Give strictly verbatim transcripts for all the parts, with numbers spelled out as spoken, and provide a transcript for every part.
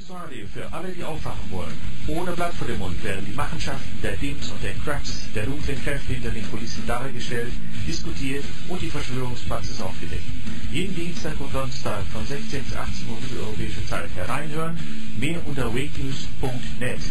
Sorry für alle, die aufwachen wollen. Ohne Blatt vor dem Mund werden die Machenschaften der Dims und der Cracks, der dunklen Kräfte hinter den Kulissen dargestellt, diskutiert und die Verschwörungspraxis aufgedeckt. Jeden Dienstag und Donnerstag von sechzehn bis achtzehn Uhr mitteleuropäische Zeit hereinhören. Mehr unter wake news punkt net.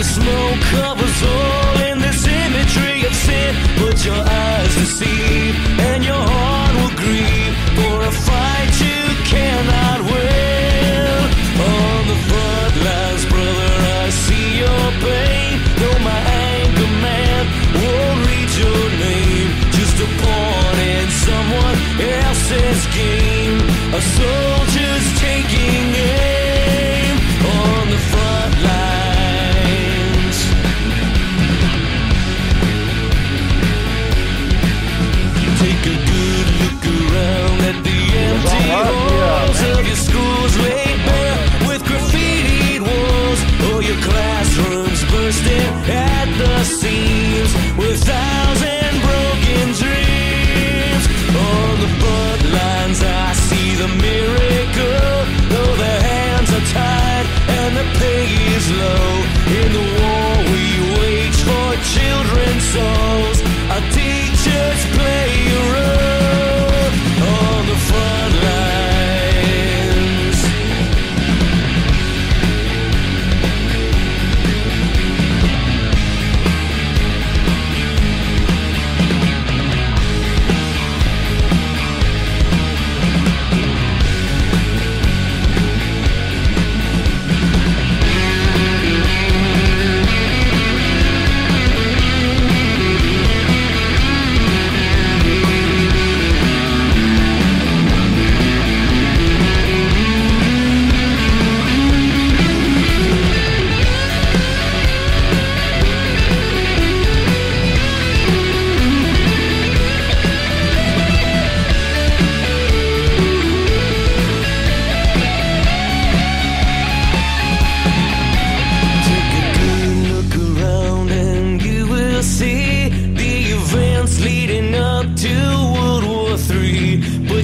Snow covers all in this imagery of sin, but your eyes deceive and your heart will grieve for a fight you cannot win. On the front lines, brother, I see your pain, though my anger man won't read your name, just a pawn in someone else's game, a soldier's taking aim on the front lines.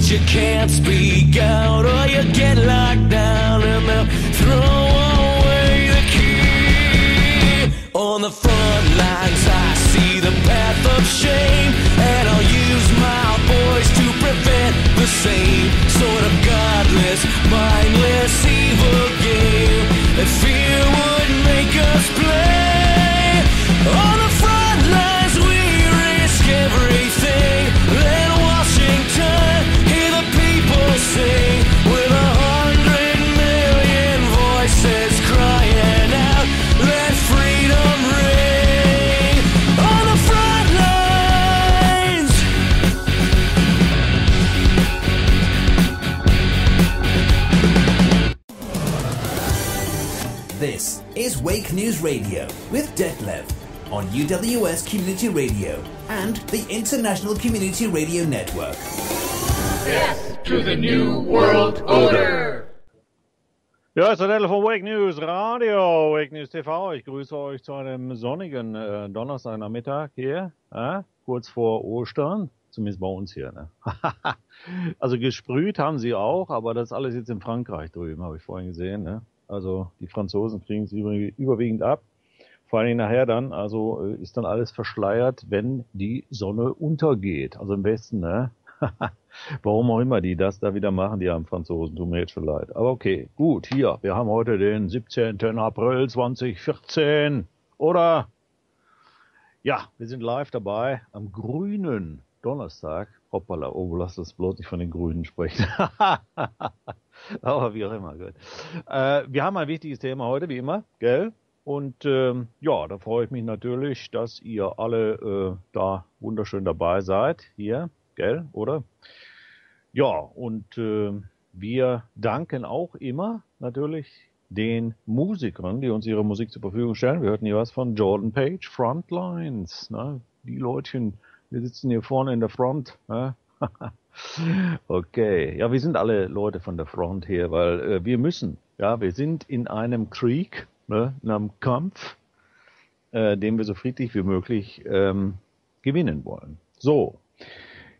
You can't speak out or you get locked down and they'll throw away the key. On the front lines I see the path of shame, and I'll use my voice to prevent the same sort of godless, mindless, evil game that fear would make us play. On the front lines we risk everything, then Washington sing with a hundred million voices crying out, let freedom ring on the front lines. This is Wake News Radio with Detlev on U W S Community Radio and the International Community Radio Network. Yes to the new world order. Ja, es ist der von Wake News Radio, Wake News T V. Ich grüße euch zu einem sonnigen äh, Donnerstagnachmittag hier, äh, kurz vor Ostern, zumindest bei uns hier. Ne? Also gesprüht haben sie auch, aber das ist alles jetzt in Frankreich drüben, habe ich vorhin gesehen. Ne? Also die Franzosen kriegen es überwiegend ab, vor allem nachher dann. Also ist dann alles verschleiert, wenn die Sonne untergeht. Also im Westen, ne? Warum auch immer die das da wieder machen, die haben Franzosen, tut mir jetzt schon leid. Aber okay, gut, hier, wir haben heute den siebzehnten April zweitausendvierzehn, oder? Ja, wir sind live dabei am grünen Donnerstag. Hoppala, oh, lass das bloß nicht von den Grünen sprechen. Aber wie auch immer, gut. Äh, wir haben ein wichtiges Thema heute, wie immer, gell? Und ähm, ja, da freue ich mich natürlich, dass ihr alle äh, da wunderschön dabei seid, hier. Gell, oder? Ja, und äh, wir danken auch immer natürlich den Musikern, die uns ihre Musik zur Verfügung stellen. Wir hörten hier was von Jordan Page, Frontlines. Ne? Die Leutchen, wir sitzen hier vorne in der Front. Ne? Okay, ja, wir sind alle Leute von der Front hier, weil äh, wir müssen Ja, wir sind in einem Krieg, ne, in einem Kampf, äh, den wir so friedlich wie möglich ähm, gewinnen wollen. So,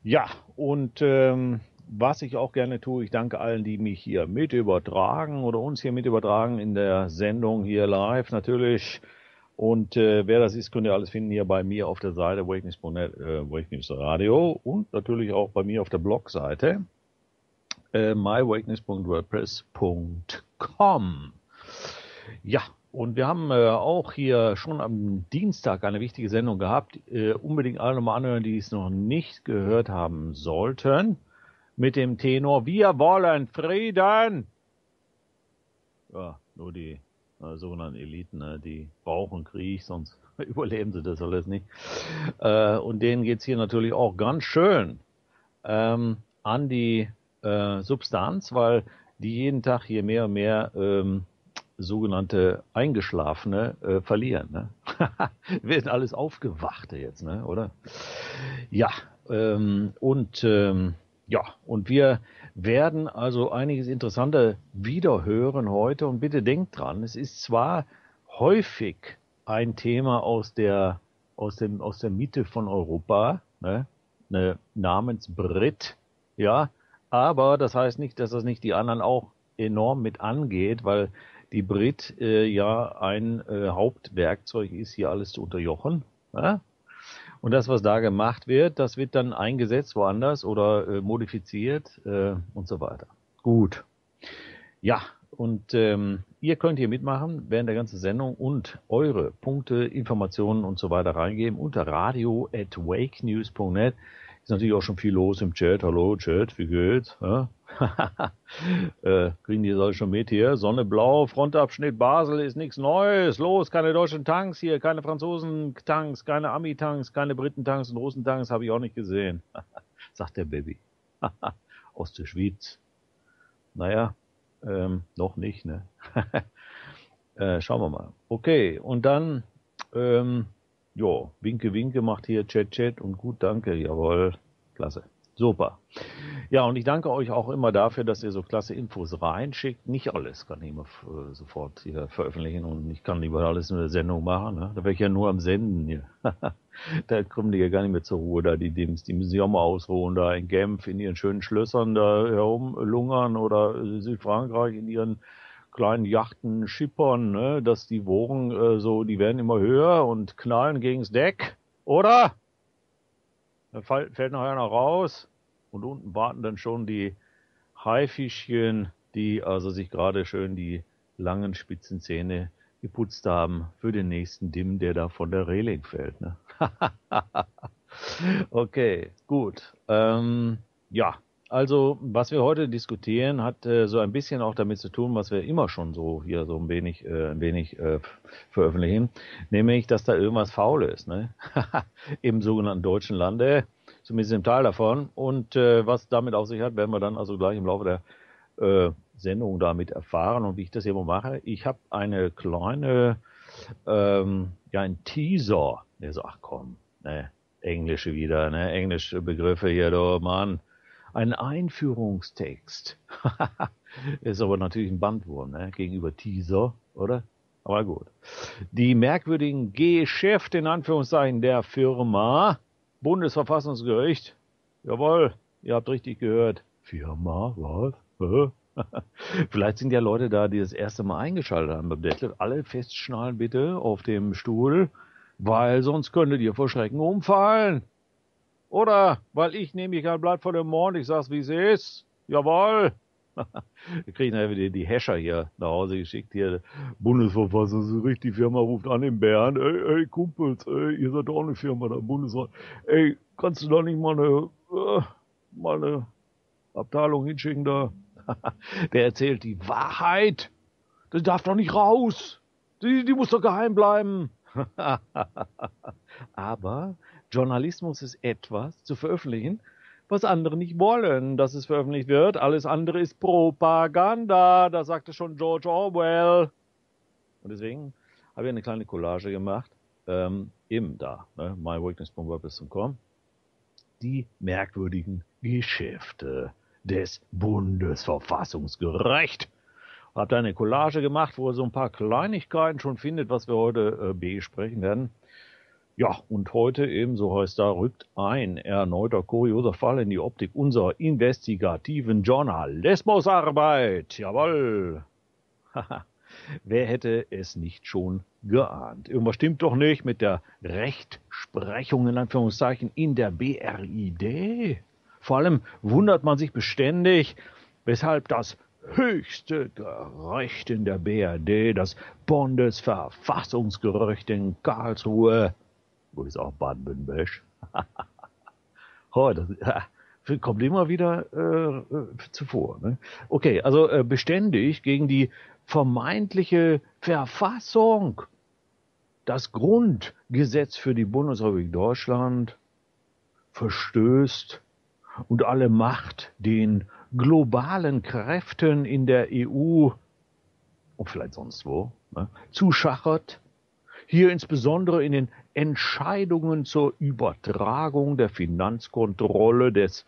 ja, und ähm, was ich auch gerne tue, ich danke allen, die mich hier mit übertragen oder uns hier mit übertragen in der Sendung hier live natürlich. Und äh, wer das ist, könnt ihr alles finden hier bei mir auf der Seite awakenings punkt net, äh, Awakenings Radio, und natürlich auch bei mir auf der Blogseite äh, my awakenings punkt wordpress punkt com. Ja, und wir haben äh, auch hier schon am Dienstag eine wichtige Sendung gehabt. Äh, unbedingt alle nochmal anhören, die es noch nicht gehört haben sollten. Mit dem Tenor, wir wollen Frieden. Ja, nur die sogenannten Eliten, ne, die brauchen Krieg, sonst überleben sie das alles nicht. Äh, und denen geht es hier natürlich auch ganz schön ähm, an die äh, Substanz, weil die jeden Tag hier mehr und mehr ähm, sogenannte Eingeschlafene äh, verlieren. Ne? Wir sind alles Aufgewachte jetzt, ne, oder? Ja, ähm, und ähm, ja, und wir werden also einiges Interessantes wiederhören heute. Und bitte denkt dran, es ist zwar häufig ein Thema aus der, aus dem, aus der Mitte von Europa, ne, ne, namens Brit, ja, aber das heißt nicht, dass das nicht die anderen auch enorm mit angeht, weil die Brit äh, ja ein äh, Hauptwerkzeug ist, hier alles zu unterjochen, ne? Und das, was da gemacht wird, das wird dann eingesetzt woanders oder äh, modifiziert äh, und so weiter. Gut. Ja, und ähm, ihr könnt hier mitmachen während der ganzen Sendung und eure Punkte, Informationen und so weiter reingeben unter radio at wakenews punkt net. Ist natürlich auch schon viel los im Chat. Hallo Chat, wie geht's? Ja? äh, kriegen die das schon mit hier? Sonne blau, Frontabschnitt Basel ist nichts Neues. Los, keine deutschen Tanks hier, keine Franzosen-Tanks, keine Ami-Tanks, keine Briten-Tanks und Russen-Tanks habe ich auch nicht gesehen. Sagt der Baby. Aus der Schweiz. Naja, ähm, noch nicht, ne? äh, schauen wir mal. Okay, und dann, ähm, jo, Winke, Winke macht hier Chat, Chat und gut, danke, jawohl, klasse. Super. Ja, und ich danke euch auch immer dafür, dass ihr so klasse Infos reinschickt. Nicht alles kann ich immer äh, sofort hier veröffentlichen und ich kann lieber alles in der Sendung machen. Ne? Da wäre ich ja nur am Senden hier. Da kommen die ja gar nicht mehr zur Ruhe, da die Dims. Die müssen sich auch mal ausruhen, da in Genf in ihren schönen Schlössern da herumlungern oder Südfrankreich in ihren kleinen Yachten schippern, ne? Dass die Wogen äh, so, die werden immer höher und knallen gegens Deck, oder? Dann fällt nachher noch raus und unten warten dann schon die Haifischchen, die also sich gerade schön die langen spitzen Zähne geputzt haben für den nächsten Dimm, der da von der Reling fällt. Ne? Okay, gut. Ähm, ja, also was wir heute diskutieren, hat äh, so ein bisschen auch damit zu tun, was wir immer schon so hier so ein wenig, äh, ein wenig äh, veröffentlichen, nämlich, dass da irgendwas faul ist, ne? Im sogenannten deutschen Lande, zumindest im Teil davon. Und äh, was damit auf sich hat, werden wir dann also gleich im Laufe der äh, Sendung damit erfahren. Und wie ich das hier mal mache, ich habe eine kleine, ähm, ja, ein Teaser. Der so, ach komm, ne, Englische wieder, ne, englische Begriffe hier, do, Mann. Ein Einführungstext. Ist aber natürlich ein Bandwurm, ne, gegenüber Teaser, oder? Aber gut. Die merkwürdigen Geschäfte in Anführungszeichen der Firma Bundesverfassungsgericht, jawohl, ihr habt richtig gehört. Firma, was? Vielleicht sind ja Leute da, die das erste Mal eingeschaltet haben beim Detlef. Alle festschnallen bitte auf dem Stuhl, weil sonst könntet ihr vor Schrecken umfallen. Oder, weil ich nehme kein Blatt vor dem Mund, ich sag's, wie es ist. Jawohl. Wir kriegen ja wieder die Häscher hier nach Hause geschickt, hier Bundesverfassungsgericht, die Firma ruft an in Bern, ey, ey Kumpels, ey, ihr seid doch eine Firma, der Bundesrat, ey, kannst du da nicht mal eine, äh, mal eine Abteilung hinschicken da? Der erzählt die Wahrheit, das darf doch nicht raus, die, die muss doch geheim bleiben. Aber Journalismus ist etwas zu veröffentlichen, was andere nicht wollen, dass es veröffentlicht wird. Alles andere ist Propaganda, das sagte schon George Orwell. Und deswegen habe ich eine kleine Collage gemacht, ähm, eben da, ne, my awakenings punkt wordpress punkt com, die merkwürdigen Geschäfte des Bundesverfassungsgerichts. habe da eine Collage gemacht, wo er so ein paar Kleinigkeiten schon findet, was wir heute äh, besprechen werden. Ja, und heute eben, so heißt da, rückt ein erneuter kurioser Fall in die Optik unserer investigativen Journalismusarbeit. Jawohl! Wer hätte es nicht schon geahnt? Irgendwas stimmt doch nicht mit der Rechtsprechung in Anführungszeichen in der B R I D. Vor allem wundert man sich beständig, weshalb das höchste Gericht in der B R D, das Bundesverfassungsgericht in Karlsruhe, wo ist auch Baden-Württemberg, oh, kommt immer wieder äh, zuvor. Ne? Okay, also äh, beständig gegen die vermeintliche Verfassung, das Grundgesetz für die Bundesrepublik Deutschland, verstößt und alle Macht den globalen Kräften in der E U und vielleicht sonst wo, ne, zuschachert, hier insbesondere in den Entscheidungen zur Übertragung der Finanzkontrolle des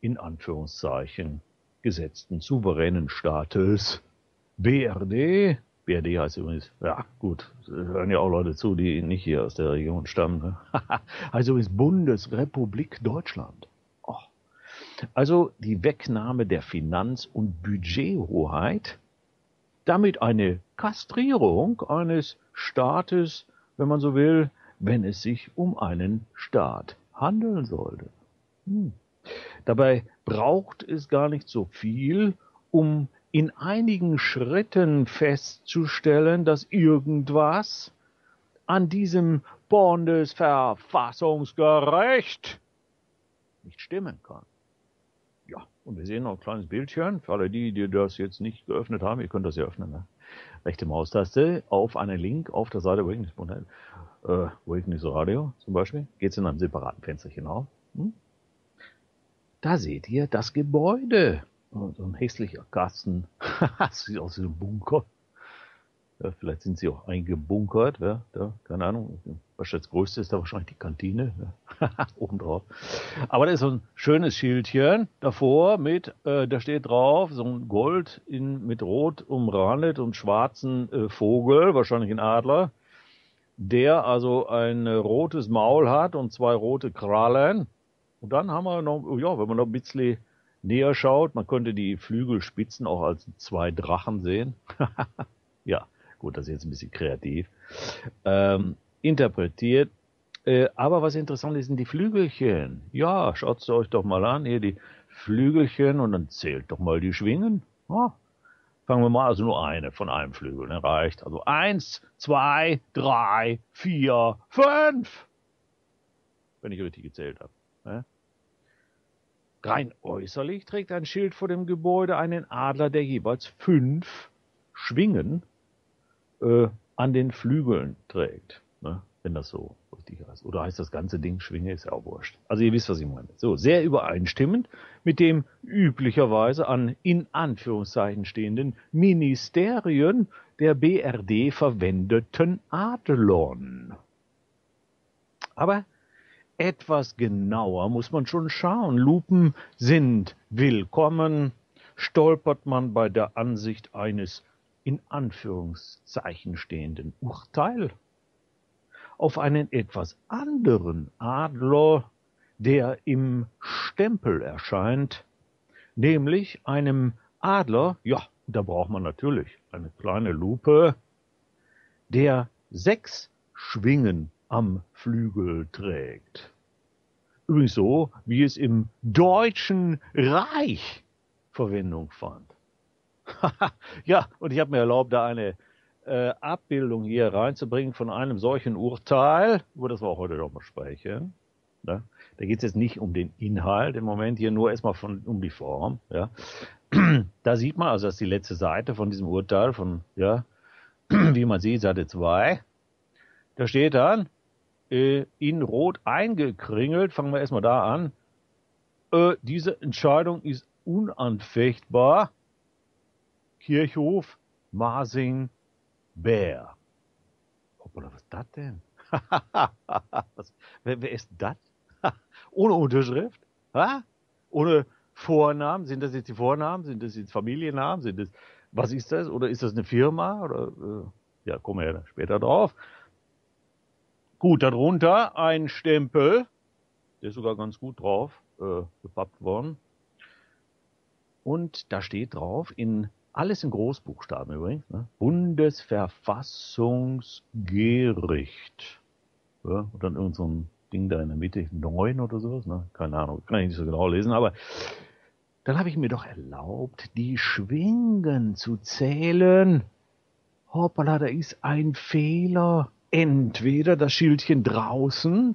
in Anführungszeichen gesetzten souveränen Staates B R D, B R D heißt übrigens, ja gut, hören ja auch Leute zu, die nicht hier aus der Region stammen, ne? Also übrigens Bundesrepublik Deutschland. Oh. Also die Wegnahme der Finanz- und Budgethoheit, damit eine Kastrierung eines Staates, wenn man so will, wenn es sich um einen Staat handeln sollte. Hm. Dabei braucht es gar nicht so viel, um in einigen Schritten festzustellen, dass irgendwas an diesem Bundesverfassungsgericht nicht stimmen kann. Ja, und wir sehen noch ein kleines Bildchen. Für alle die, die das jetzt nicht geöffnet haben, ihr könnt das ja öffnen. Ne? Rechte Maustaste auf einen Link auf der Seite Wakeness punkt net, äh, Wakeness Radio zum Beispiel. Geht es in einem separaten Fensterchen auf. Hm? Da seht ihr das Gebäude. So ein hässlicher Kasten. Das sieht aus wie ein Bunker. Ja, vielleicht sind sie auch eingebunkert. Ja, da, keine Ahnung. Das Größte ist da wahrscheinlich die Kantine. Ja. Oben drauf. Aber da ist so ein schönes Schildchen davor mit, äh, da steht drauf, so ein Gold in, mit Rot umrandet und schwarzen äh, Vogel, wahrscheinlich ein Adler, der also ein äh, rotes Maul hat und zwei rote Krallen. Und dann haben wir noch, ja, wenn man noch ein bisschen näher schaut, man könnte die Flügelspitzen auch als zwei Drachen sehen. Ja, gut, das ist jetzt ein bisschen kreativ ähm, interpretiert. Äh, aber was interessant ist, sind die Flügelchen. Ja, schaut es euch doch mal an, hier die Flügelchen und dann zählt doch mal die Schwingen. Ja. Fangen wir mal, also nur eine von einem Flügel, ne, reicht. Also eins, zwei, drei, vier, fünf. Wenn ich richtig gezählt habe. Ne? Rein äußerlich trägt ein Schild vor dem Gebäude einen Adler, der jeweils fünf Schwingen äh, an den Flügeln trägt, ne? Wenn das so richtig heißt. Oder heißt das ganze Ding Schwinge, ist ja auch wurscht. Also ihr wisst, was ich meine. So, sehr übereinstimmend mit dem üblicherweise an in Anführungszeichen stehenden Ministerien der B R D verwendeten Adlon. Aber etwas genauer muss man schon schauen. Lupen sind willkommen. Stolpert man bei der Ansicht eines in Anführungszeichen stehenden Urteil auf einen etwas anderen Adler, der im Stempel erscheint, nämlich einem Adler, ja, da braucht man natürlich eine kleine Lupe, der sechs Schwingen am Flügel trägt. Übrigens so, wie es im Deutschen Reich Verwendung fand. Ja, und ich habe mir erlaubt, da eine äh, Abbildung hier reinzubringen von einem solchen Urteil, über das wir auch heute nochmal sprechen. Ja? Da geht es jetzt nicht um den Inhalt im Moment, hier nur erstmal von, um die Form. Ja? Da sieht man, also das ist die letzte Seite von diesem Urteil, von, ja, wie man sieht, Seite zwei. Da steht dann, in Rot eingekringelt, fangen wir erstmal da an, äh, diese Entscheidung ist unanfechtbar, Kirchhof, Masing, Bär. Hoppala, was ist das denn? was, wer, wer ist das? Ohne Unterschrift? Ha? Ohne Vornamen? Sind das jetzt die Vornamen? Sind das jetzt Familiennamen? Sind das was ist das? Oder ist das eine Firma? Oder, äh, ja, kommen wir ja später drauf. Gut, darunter ein Stempel, der ist sogar ganz gut drauf äh, gepappt worden. Und da steht drauf, in alles in Großbuchstaben übrigens, ne? Bundesverfassungsgericht. Ja, und dann irgend so ein Ding da in der Mitte, neun oder sowas, ne? Keine Ahnung, kann ich nicht so genau lesen, aber dann habe ich mir doch erlaubt, die Schwingen zu zählen. Hoppala, da ist ein Fehler. Entweder das Schildchen draußen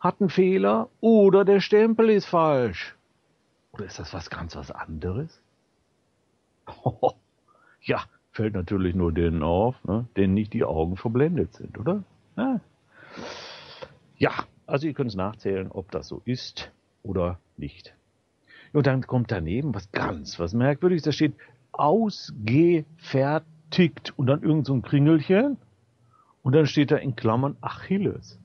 hat einen Fehler oder der Stempel ist falsch. Oder ist das was ganz was anderes? Oh, ja, fällt natürlich nur denen auf, ne, denen nicht die Augen verblendet sind, oder? Ja. Ja, also ihr könnt es nachzählen, ob das so ist oder nicht. Und dann kommt daneben was ganz was Merkwürdiges. Da steht ausgefertigt und dann irgend so ein Kringelchen. Und dann steht da in Klammern Achilles.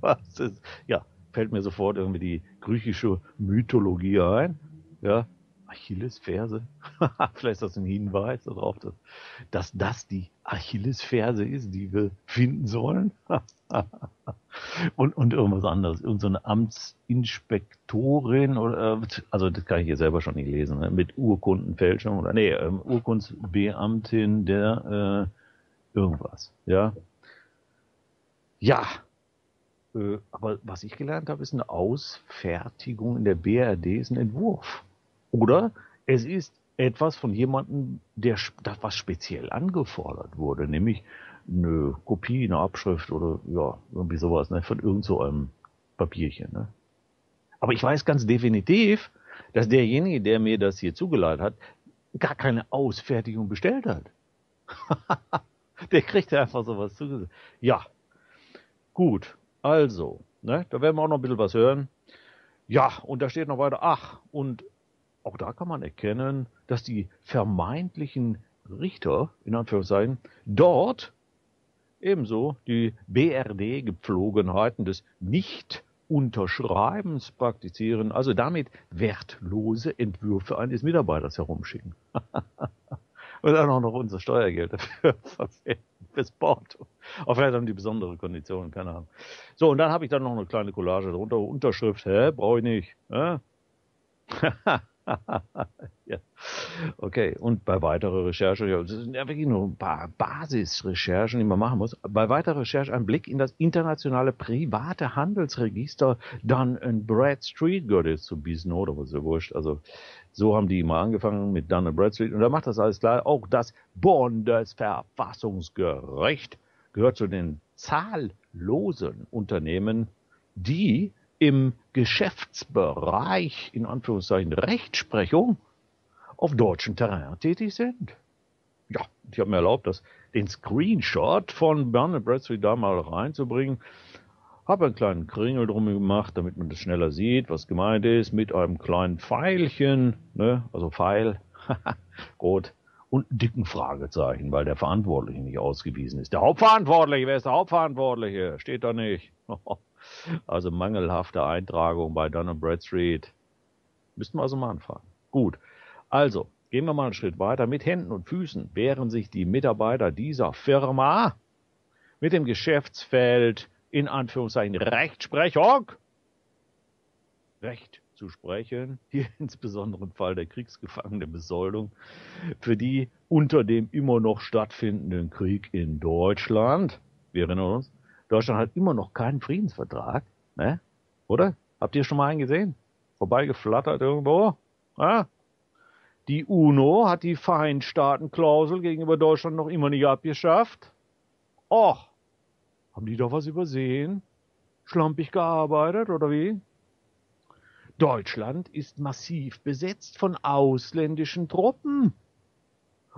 Was ist? Ja, fällt mir sofort irgendwie die griechische Mythologie ein. Ja, Achillesferse. Vielleicht ist das ein Hinweis darauf, dass, dass das die Achillesferse ist, die wir finden sollen. und, und irgendwas anderes. Irgend so eine Amtsinspektorin oder, also das kann ich hier selber schon nicht lesen, ne? Mit Urkundenfälschung oder, nee, ähm, Urkundenbeamtin der, äh, irgendwas, ja. Ja, äh, aber was ich gelernt habe, ist eine Ausfertigung in der B R D ist ein Entwurf. Oder es ist etwas von jemandem, der was speziell angefordert wurde, nämlich eine Kopie, eine Abschrift oder ja, irgendwie sowas, ne, von irgend so einem Papierchen, ne. Aber ich weiß ganz definitiv, dass derjenige, der mir das hier zugeleitet hat, gar keine Ausfertigung bestellt hat. Der kriegt ja einfach sowas zugesagt. Ja, gut, also, ne, da werden wir auch noch ein bisschen was hören. Ja, und da steht noch weiter, ach, und auch da kann man erkennen, dass die vermeintlichen Richter, in Anführungszeichen, dort ebenso die B R D-Gepflogenheiten des Nicht-Unterschreibens praktizieren, also damit wertlose Entwürfe eines Mitarbeiters herumschicken. Und dann auch noch unser Steuergeld dafür verwenden, fürs Porto. Auch vielleicht haben die besondere Konditionen, keine Ahnung. So, und dann habe ich dann noch eine kleine Collage darunter, Unterschrift, hä, brauche ich nicht. Hä? Ja. Okay, und bei weiterer Recherche, ja, das sind ja wirklich nur ein paar Basisrecherchen, die man machen muss, bei weiterer Recherche ein Blick in das internationale private Handelsregister Dun and Bradstreet, gehört jetzt zu Bisno, oder was ist ja wurscht, also so haben die mal angefangen mit Dun and Bradstreet und da macht das alles klar, auch das Bundesverfassungsgericht gehört zu den zahllosen Unternehmen, die im Geschäftsbereich, in Anführungszeichen Rechtsprechung, auf deutschem Terrain tätig sind. Ja, ich habe mir erlaubt, das, den Screenshot von Dun and Bradstreet da mal reinzubringen. Habe einen kleinen Kringel drum gemacht, damit man das schneller sieht, was gemeint ist, mit einem kleinen Pfeilchen, ne, also Pfeil, rot, und dicken Fragezeichen, weil der Verantwortliche nicht ausgewiesen ist. Der Hauptverantwortliche, wer ist der Hauptverantwortliche? Steht da nicht. Also mangelhafte Eintragung bei Dun and Bradstreet. Müssten wir also mal anfangen. Gut, also gehen wir mal einen Schritt weiter. Mit Händen und Füßen wehren sich die Mitarbeiter dieser Firma mit dem Geschäftsfeld in Anführungszeichen Rechtsprechung Recht zu sprechen, hier insbesondere im Fall der Kriegsgefangenenbesoldung, für die unter dem immer noch stattfindenden Krieg in Deutschland, wir erinnern uns, Deutschland hat immer noch keinen Friedensvertrag, ne? Oder? Habt ihr schon mal einen gesehen? Vorbeigeflattert irgendwo? Ja? Die UNO hat die Feindstaatenklausel gegenüber Deutschland noch immer nicht abgeschafft. Och, haben die doch was übersehen? Schlampig gearbeitet, oder wie? Deutschland ist massiv besetzt von ausländischen Truppen.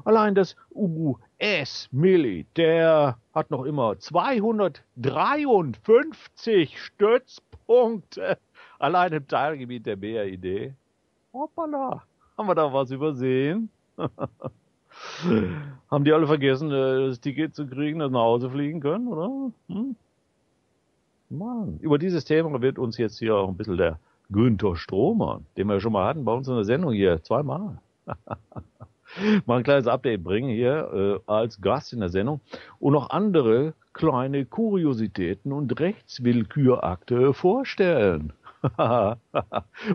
Allein das U S-Militär hat noch immer zweihundertdreiundfünfzig Stützpunkte allein im Teilgebiet der B R D. Hoppala, haben wir da was übersehen? Haben die alle vergessen, das Ticket zu kriegen, dass nach Hause fliegen können, oder? Hm? Mann, über dieses Thema wird uns jetzt hier auch ein bisschen der Günther Stromer, den wir schon mal hatten bei uns in der Sendung hier, zweimal. mal ein kleines Update bringen hier äh, als Gast in der Sendung und noch andere kleine Kuriositäten und Rechtswillkürakte vorstellen.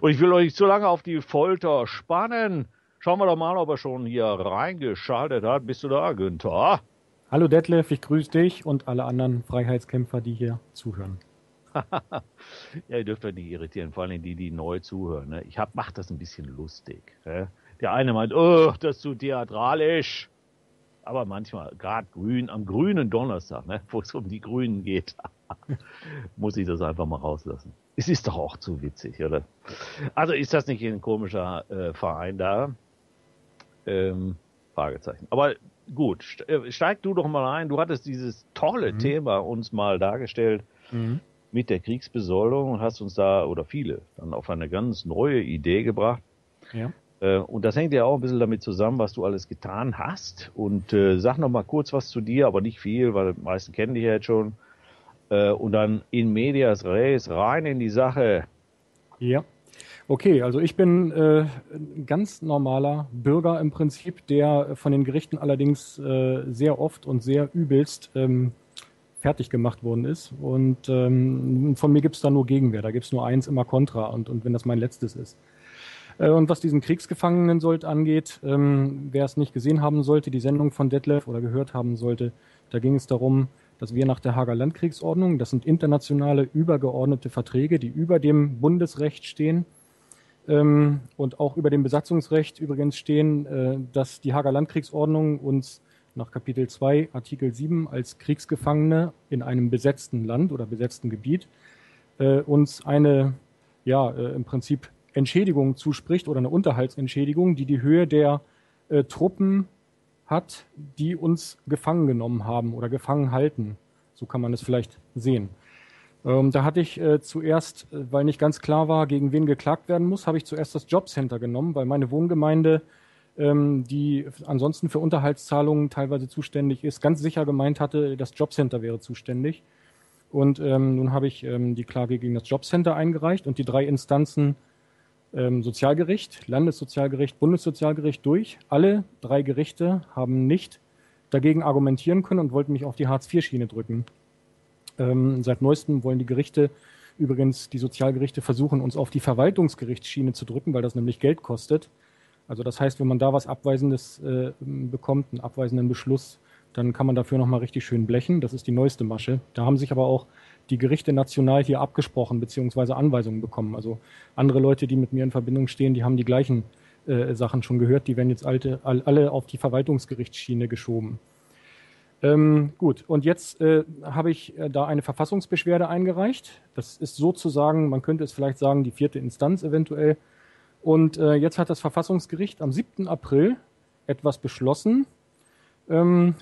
Und ich will euch nicht zu lange auf die Folter spannen. Schauen wir doch mal, ob er schon hier reingeschaltet hat. Bist du da, Günther? Hallo Detlef, ich grüße dich und alle anderen Freiheitskämpfer, die hier zuhören. Ja, ihr dürft euch nicht irritieren, vor allem die, die neu zuhören. Ne? Ich mache das ein bisschen lustig. Ne? Der eine meint, oh, das ist zu theatralisch. Aber manchmal, gerade grün, am grünen Donnerstag, ne, wo es um die Grünen geht, muss ich das einfach mal rauslassen. Es ist doch auch zu witzig, oder? Also ist das nicht ein komischer äh, Verein da? Ähm, Fragezeichen. Aber gut, steig du doch mal ein. Du hattest dieses tolle mhm. Thema uns mal dargestellt. Mhm. Mit der Kriegsbesoldung und hast uns da, oder viele, dann auf eine ganz neue Idee gebracht. Ja. Äh, und das hängt ja auch ein bisschen damit zusammen, was du alles getan hast. Und äh, sag noch mal kurz was zu dir, aber nicht viel, weil die meisten kennen dich ja jetzt schon. Äh, und dann in medias res, rein in die Sache. Ja, okay, also ich bin äh, ein ganz normaler Bürger im Prinzip, der von den Gerichten allerdings äh, sehr oft und sehr übelst ähm, fertig gemacht worden ist. Und ähm, von mir gibt es da nur Gegenwehr. Da gibt es nur eins, immer Kontra. Und, und wenn das mein letztes ist. Äh, und was diesen Kriegsgefangenensold angeht, ähm, wer es nicht gesehen haben sollte, die Sendung von Detlef oder gehört haben sollte, da ging es darum, dass wir nach der Haager Landkriegsordnung, das sind internationale übergeordnete Verträge, die über dem Bundesrecht stehen ähm, und auch über dem Besatzungsrecht übrigens stehen, äh, dass die Haager Landkriegsordnung uns nach Kapitel zwei, Artikel sieben, als Kriegsgefangene in einem besetzten Land oder besetzten Gebiet äh, uns eine, ja, äh, im Prinzip Entschädigung zuspricht oder eine Unterhaltsentschädigung, die die Höhe der äh, Truppen hat, die uns gefangen genommen haben oder gefangen halten. So kann man es vielleicht sehen. Ähm, da hatte ich äh, zuerst, weil nicht ganz klar war, gegen wen geklagt werden muss, habe ich zuerst das Jobcenter genommen, weil meine Wohngemeinde, die ansonsten für Unterhaltszahlungen teilweise zuständig ist, ganz sicher gemeint hatte, das Jobcenter wäre zuständig. Und ähm, nun habe ich ähm, die Klage gegen das Jobcenter eingereicht und die drei Instanzen ähm, Sozialgericht, Landessozialgericht, Bundessozialgericht durch. Alle drei Gerichte haben nicht dagegen argumentieren können und wollten mich auf die Hartz-vier-Schiene drücken. Ähm, seit neuestem wollen die Gerichte, übrigens die Sozialgerichte, versuchen, uns auf die Verwaltungsgerichtsschiene zu drücken, weil das nämlich Geld kostet. Also das heißt, wenn man da was Abweisendes äh, bekommt, einen abweisenden Beschluss, dann kann man dafür nochmal richtig schön blechen. Das ist die neueste Masche. Da haben sich aber auch die Gerichte national hier abgesprochen bzw. Anweisungen bekommen. Also andere Leute, die mit mir in Verbindung stehen, die haben die gleichen äh, Sachen schon gehört. Die werden jetzt alte, all, alle auf die Verwaltungsgerichtsschiene geschoben. Ähm, gut, und jetzt äh, habe ich äh, da eine Verfassungsbeschwerde eingereicht. Das ist sozusagen, man könnte es vielleicht sagen, die vierte Instanz eventuell. Und äh, jetzt hat das Verfassungsgericht am siebten April etwas beschlossen. Ähm,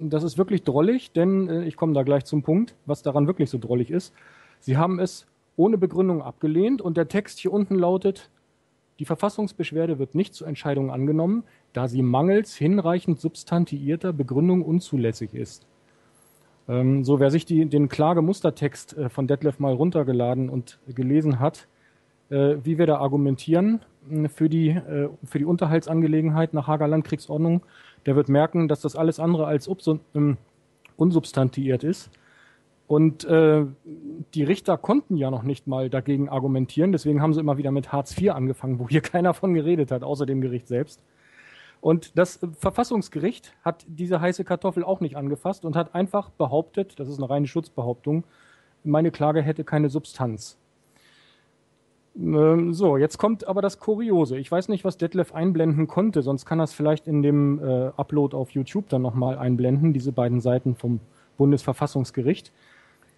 das ist wirklich drollig, denn äh, ich komme da gleich zum Punkt, was daran wirklich so drollig ist. Sie haben es ohne Begründung abgelehnt und der Text hier unten lautet, die Verfassungsbeschwerde wird nicht zur Entscheidung angenommen, da sie mangels hinreichend substantiierter Begründung unzulässig ist. Ähm, so, wer sich die, den Klagemustertext äh, von Detlef mal runtergeladen und gelesen hat, wie wir da argumentieren für die, für die Unterhaltsangelegenheit nach Haager Landkriegsordnung, der wird merken, dass das alles andere als unsubstantiiert ist. Und äh, die Richter konnten ja noch nicht mal dagegen argumentieren, deswegen haben sie immer wieder mit Hartz vier angefangen, wo hier keiner von geredet hat, außer dem Gericht selbst. Und das Verfassungsgericht hat diese heiße Kartoffel auch nicht angefasst und hat einfach behauptet, das ist eine reine Schutzbehauptung, meine Klage hätte keine Substanz. So, jetzt kommt aber das Kuriose. Ich weiß nicht, was Detlef einblenden konnte, sonst kann er es vielleicht in dem äh, Upload auf YouTube dann nochmal einblenden, diese beiden Seiten vom Bundesverfassungsgericht.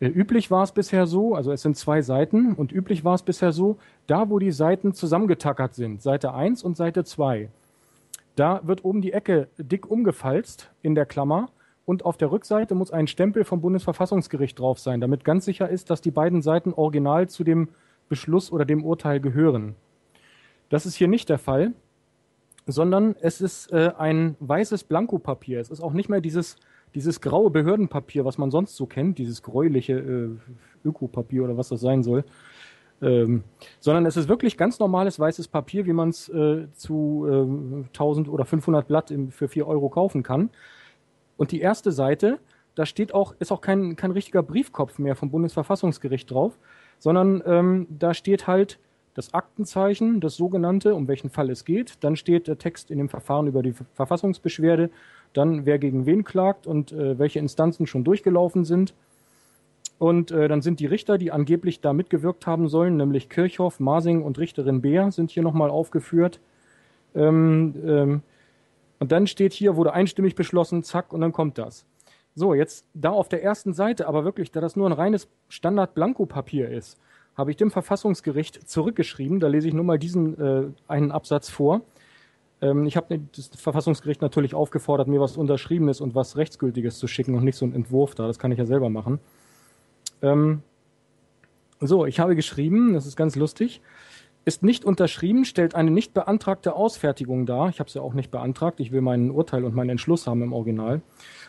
Äh, üblich war es bisher so, also es sind zwei Seiten, und üblich war es bisher so, da wo die Seiten zusammengetackert sind, Seite eins und Seite zwei, da wird oben die Ecke dick umgefalzt in der Klammer und auf der Rückseite muss ein Stempel vom Bundesverfassungsgericht drauf sein, damit ganz sicher ist, dass die beiden Seiten original zu dem Beschluss oder dem Urteil gehören. Das ist hier nicht der Fall, sondern es ist äh, ein weißes Blankopapier. Es ist auch nicht mehr dieses, dieses graue Behördenpapier, was man sonst so kennt, dieses gräuliche äh, Ökopapier oder was das sein soll, Ähm, sondern es ist wirklich ganz normales weißes Papier, wie man es äh, zu ähm, tausend oder fünfhundert Blatt im, für vier Euro kaufen kann. Und die erste Seite, da steht auch, ist auch kein, kein richtiger Briefkopf mehr vom Bundesverfassungsgericht drauf, sondern ähm, da steht halt das Aktenzeichen, das sogenannte, um welchen Fall es geht. Dann steht der Text in dem Verfahren über die Verfassungsbeschwerde, dann wer gegen wen klagt und äh, welche Instanzen schon durchgelaufen sind. Und äh, dann sind die Richter, die angeblich da mitgewirkt haben sollen, nämlich Kirchhoff, Masing und Richterin Beer, sind hier nochmal aufgeführt. Ähm, ähm, und dann steht hier, wurde einstimmig beschlossen, zack, und dann kommt das. So, jetzt da auf der ersten Seite, aber wirklich, da das nur ein reines Standard-Blankopapier ist, habe ich dem Verfassungsgericht zurückgeschrieben. Da lese ich nur mal diesen äh, einen Absatz vor. Ähm, ich habe das Verfassungsgericht natürlich aufgefordert, mir was Unterschriebenes und was Rechtsgültiges zu schicken und nicht so einen Entwurf da. Das kann ich ja selber machen. Ähm, so, ich habe geschrieben, das ist ganz lustig, ist nicht unterschrieben, stellt eine nicht beantragte Ausfertigung dar, ich habe es ja auch nicht beantragt, ich will meinen Urteil und meinen Entschluss haben im Original,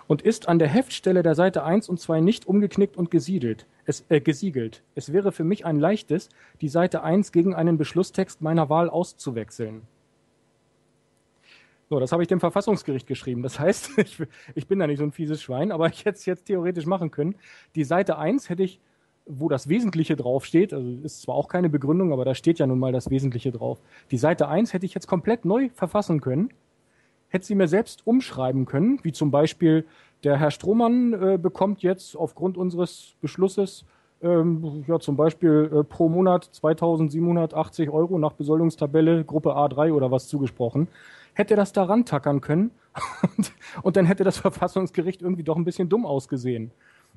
und ist an der Heftstelle der Seite eins und zwei nicht umgeknickt und gesiedelt, es, äh, gesiegelt. Es wäre für mich ein leichtes, die Seite eins gegen einen Beschlusstext meiner Wahl auszuwechseln. So, das habe ich dem Verfassungsgericht geschrieben. Das heißt, ich, ich bin da nicht so ein fieses Schwein, aber ich hätte es jetzt theoretisch machen können. Die Seite eins hätte ich, wo das Wesentliche draufsteht, also ist zwar auch keine Begründung, aber da steht ja nun mal das Wesentliche drauf. Die Seite eins hätte ich jetzt komplett neu verfassen können, hätte sie mir selbst umschreiben können, wie zum Beispiel, der Herr Strohmann äh, bekommt jetzt aufgrund unseres Beschlusses ähm, ja, zum Beispiel äh, pro Monat zweitausendsiebenhundertachtzig Euro nach Besoldungstabelle Gruppe A drei oder was zugesprochen. Hätte das da rantackern können und, und dann hätte das Verfassungsgericht irgendwie doch ein bisschen dumm ausgesehen.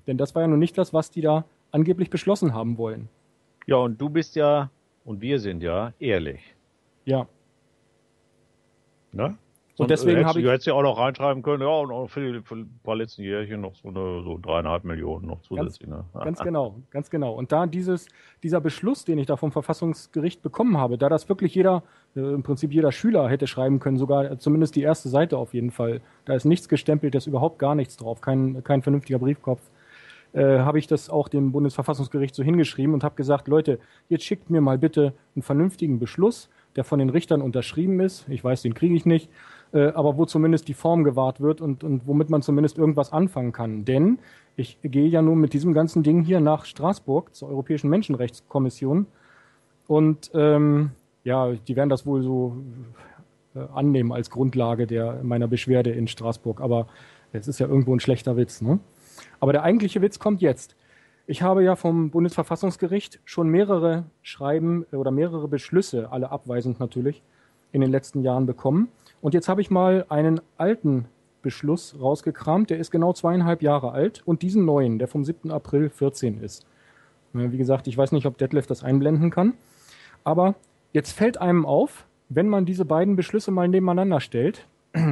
Denn das war ja nun nicht das, was die da angeblich beschlossen haben wollen. Ja, und du bist ja, und wir sind ja, ehrlich. Ja. Ne? Und, und deswegen habe ich... Du hättest ja auch noch reinschreiben können, ja, und auch für die, für die paar letzten Jährchen noch so, eine, so dreieinhalb Millionen noch zusätzlich. Ganz, ne? ganz genau, ganz genau. Und da dieses, dieser Beschluss, den ich da vom Verfassungsgericht bekommen habe, da das wirklich jeder, äh, im Prinzip jeder Schüler hätte schreiben können, sogar äh, zumindest die erste Seite auf jeden Fall, da ist nichts gestempelt, da ist überhaupt gar nichts drauf, kein, kein vernünftiger Briefkopf, äh, habe ich das auch dem Bundesverfassungsgericht so hingeschrieben und habe gesagt, Leute, jetzt schickt mir mal bitte einen vernünftigen Beschluss, der von den Richtern unterschrieben ist, ich weiß, den kriege ich nicht, aber wo zumindest die Form gewahrt wird und, und womit man zumindest irgendwas anfangen kann. Denn ich gehe ja nun mit diesem ganzen Ding hier nach Straßburg zur Europäischen Menschenrechtskommission und ähm, ja, die werden das wohl so äh, annehmen als Grundlage der, meiner Beschwerde in Straßburg. Aber es ist ja irgendwo ein schlechter Witz, ne? Aber der eigentliche Witz kommt jetzt. Ich habe ja vom Bundesverfassungsgericht schon mehrere Schreiben oder mehrere Beschlüsse, alle abweisend natürlich, in den letzten Jahren bekommen. Und jetzt habe ich mal einen alten Beschluss rausgekramt, der ist genau zweieinhalb Jahre alt, und diesen neuen, der vom siebten April vierzehn ist. Wie gesagt, ich weiß nicht, ob Detlef das einblenden kann, aber jetzt fällt einem auf, wenn man diese beiden Beschlüsse mal nebeneinander stellt,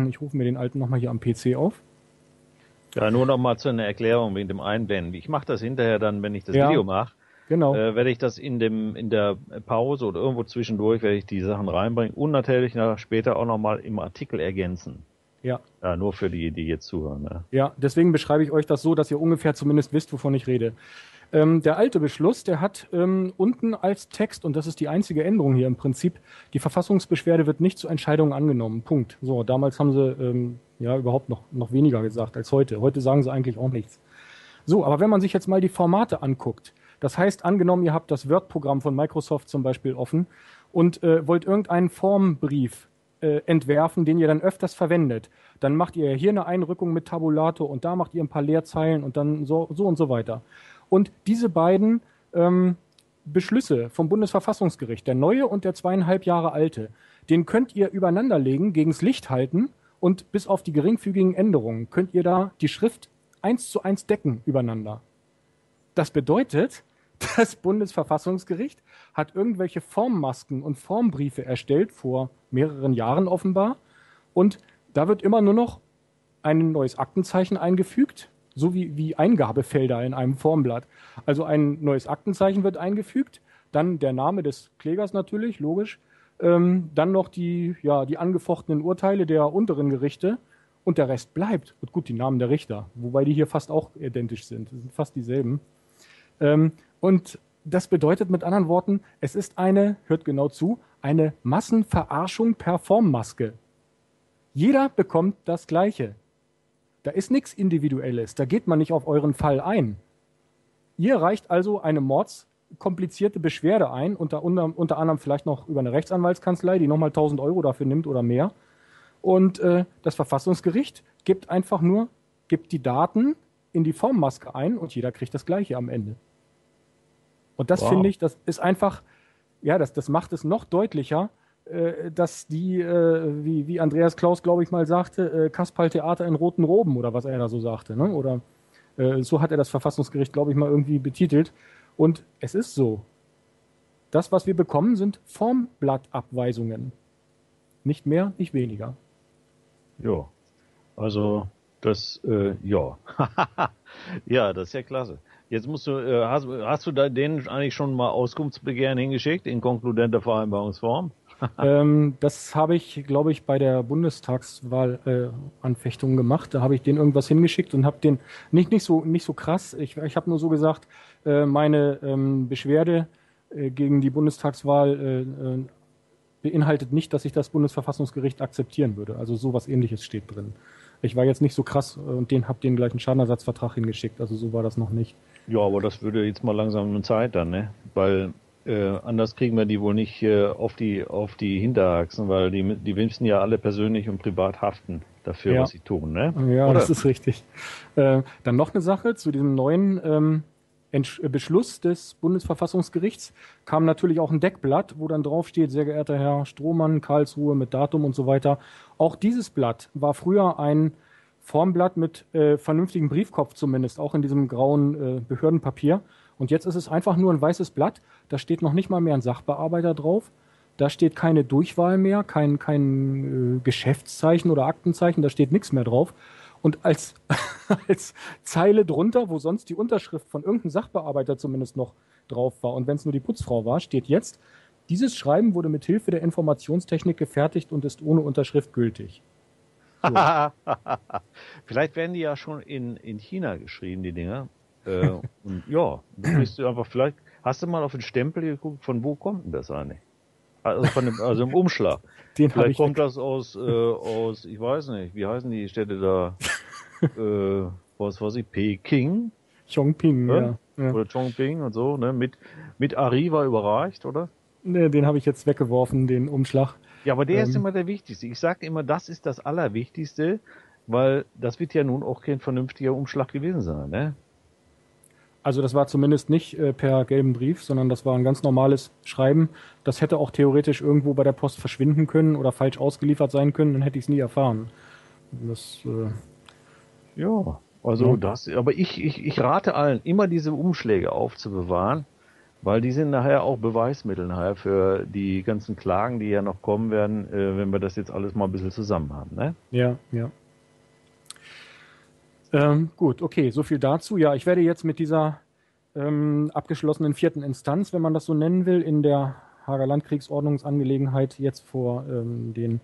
ich rufe mir den alten nochmal hier am P C auf. Ja, nur nochmal zu einer Erklärung wegen dem Einblenden. Ich mache das hinterher dann, wenn ich das ja. Video mache. Genau. Äh, werde ich das in dem in der Pause oder irgendwo zwischendurch, werde ich die Sachen reinbringen und natürlich nach, später auch nochmal im Artikel ergänzen. Ja. Ja, nur für die, die jetzt zuhören. Ne? Ja, deswegen beschreibe ich euch das so, dass ihr ungefähr zumindest wisst, wovon ich rede. Ähm, der alte Beschluss, der hat ähm, unten als Text, und das ist die einzige Änderung hier im Prinzip, die Verfassungsbeschwerde wird nicht zur Entscheidung angenommen. Punkt. So, damals haben sie ähm, ja überhaupt noch, noch weniger gesagt als heute. Heute sagen sie eigentlich auch nichts. So, aber wenn man sich jetzt mal die Formate anguckt, das heißt, angenommen, ihr habt das Word-Programm von Microsoft zum Beispiel offen und äh, wollt irgendeinen Formbrief äh, entwerfen, den ihr dann öfters verwendet. Dann macht ihr hier eine Einrückung mit Tabulator und da macht ihr ein paar Leerzeilen und dann so, so und so weiter. Und diese beiden ähm, Beschlüsse vom Bundesverfassungsgericht, der neue und der zweieinhalb Jahre alte, den könnt ihr übereinander legen, gegens Licht halten, und bis auf die geringfügigen Änderungen könnt ihr da die Schrift eins zu eins decken übereinander. Das bedeutet, das Bundesverfassungsgericht hat irgendwelche Formmasken und Formbriefe erstellt, vor mehreren Jahren offenbar. Und da wird immer nur noch ein neues Aktenzeichen eingefügt, so wie, wie Eingabefelder in einem Formblatt. Also ein neues Aktenzeichen wird eingefügt, dann der Name des Klägers natürlich, logisch, ähm, dann noch die, ja, die angefochtenen Urteile der unteren Gerichte und der Rest bleibt. Und gut, die Namen der Richter, wobei die hier fast auch identisch sind, das sind fast dieselben. Ähm, und Das bedeutet mit anderen Worten, es ist eine, hört genau zu, eine Massenverarschung per Formmaske. Jeder bekommt das Gleiche. Da ist nichts Individuelles, da geht man nicht auf euren Fall ein. Ihr reicht also eine mordskomplizierte Beschwerde ein, unter, unter, unter anderem vielleicht noch über eine Rechtsanwaltskanzlei, die nochmal tausend Euro dafür nimmt oder mehr. Und äh, das Verfassungsgericht gibt einfach nur, gibt die Daten in die Formmaske ein und jeder kriegt das Gleiche am Ende. Und das wow. finde ich, das ist einfach, ja, das, das macht es noch deutlicher, äh, dass die, äh, wie, wie Andreas Klaus, glaube ich mal, sagte, äh, Kasperltheater in roten Roben oder was er da so sagte, ne? Oder äh, so hat er das Verfassungsgericht, glaube ich mal, irgendwie betitelt. Und es ist so. Das, was wir bekommen, sind Formblattabweisungen. Nicht mehr, nicht weniger. Ja, also das, äh, ja. Ja, das ist ja klasse. Jetzt musst du, äh, hast, hast du da denen eigentlich schon mal Auskunftsbegehren hingeschickt in konkludenter Vereinbarungsform? ähm, das habe ich, glaube ich, bei der Bundestagswahl-Anfechtung äh, gemacht. Da habe ich denen irgendwas hingeschickt und habe den nicht, nicht, so, nicht so krass, ich, ich habe nur so gesagt, äh, meine ähm, Beschwerde äh, gegen die Bundestagswahl äh, äh, beinhaltet nicht, dass ich das Bundesverfassungsgericht akzeptieren würde. Also sowas Ähnliches steht drin. Ich war jetzt nicht so krass und den habe den gleichen Schadenersatzvertrag hingeschickt. Also so war das noch nicht. Ja, aber das würde jetzt mal langsam eine Zeit dann, ne? Weil äh, anders kriegen wir die wohl nicht äh, auf die auf die Hinterachsen, weil die die müssen ja alle persönlich und privat haften dafür, ja. was sie tun, ne? Ja, Oder? Das ist richtig. Äh, dann noch eine Sache zu diesem neuen ähm, Entsch Beschluss des Bundesverfassungsgerichts kam natürlich auch ein Deckblatt, wo dann draufsteht, sehr geehrter Herr Strohmann, Karlsruhe mit Datum und so weiter. Auch dieses Blatt war früher ein Formblatt mit äh, vernünftigem Briefkopf zumindest, auch in diesem grauen äh, Behördenpapier. Und jetzt ist es einfach nur ein weißes Blatt. Da steht noch nicht mal mehr ein Sachbearbeiter drauf. Da steht keine Durchwahl mehr, kein, kein äh, Geschäftszeichen oder Aktenzeichen. Da steht nichts mehr drauf. Und als, als Zeile drunter, wo sonst die Unterschrift von irgendeinem Sachbearbeiter zumindest noch drauf war und wenn es nur die Putzfrau war, steht jetzt, dieses Schreiben wurde mit Hilfe der Informationstechnik gefertigt und ist ohne Unterschrift gültig. So. Vielleicht werden die ja schon in, in China geschrieben, die Dinger. Äh, und ja, du bist einfach vielleicht, hast du mal auf den Stempel geguckt, von wo kommt denn das eigentlich? Also, von dem, also im Umschlag. Den Vielleicht kommt das aus, äh, aus, ich weiß nicht, wie heißen die Städte da? äh, was weiß ich, Peking? Chongqing, ne? ja, ja. Oder Chongqing und so, ne? Mit, mit Arriva überreicht, oder? Ne, den habe ich jetzt weggeworfen, den Umschlag. Ja, aber der ähm, ist immer der Wichtigste. Ich sage immer, das ist das Allerwichtigste, weil das wird ja nun auch kein vernünftiger Umschlag gewesen sein, ne? Also das war zumindest nicht äh, per gelben Brief, sondern das war ein ganz normales Schreiben. Das hätte auch theoretisch irgendwo bei der Post verschwinden können oder falsch ausgeliefert sein können, dann hätte ich es nie erfahren. Das, äh, ja, also ja. das. Aber ich, ich, ich rate allen, immer diese Umschläge aufzubewahren, weil die sind nachher auch Beweismittel nachher für die ganzen Klagen, die ja noch kommen werden, äh, wenn wir das jetzt alles mal ein bisschen zusammen haben. Ne? Ja, ja. Ähm, gut, okay, so viel dazu. Ja, ich werde jetzt mit dieser ähm, abgeschlossenen vierten Instanz, wenn man das so nennen will, in der Haager Landkriegsordnungsangelegenheit jetzt vor ähm, den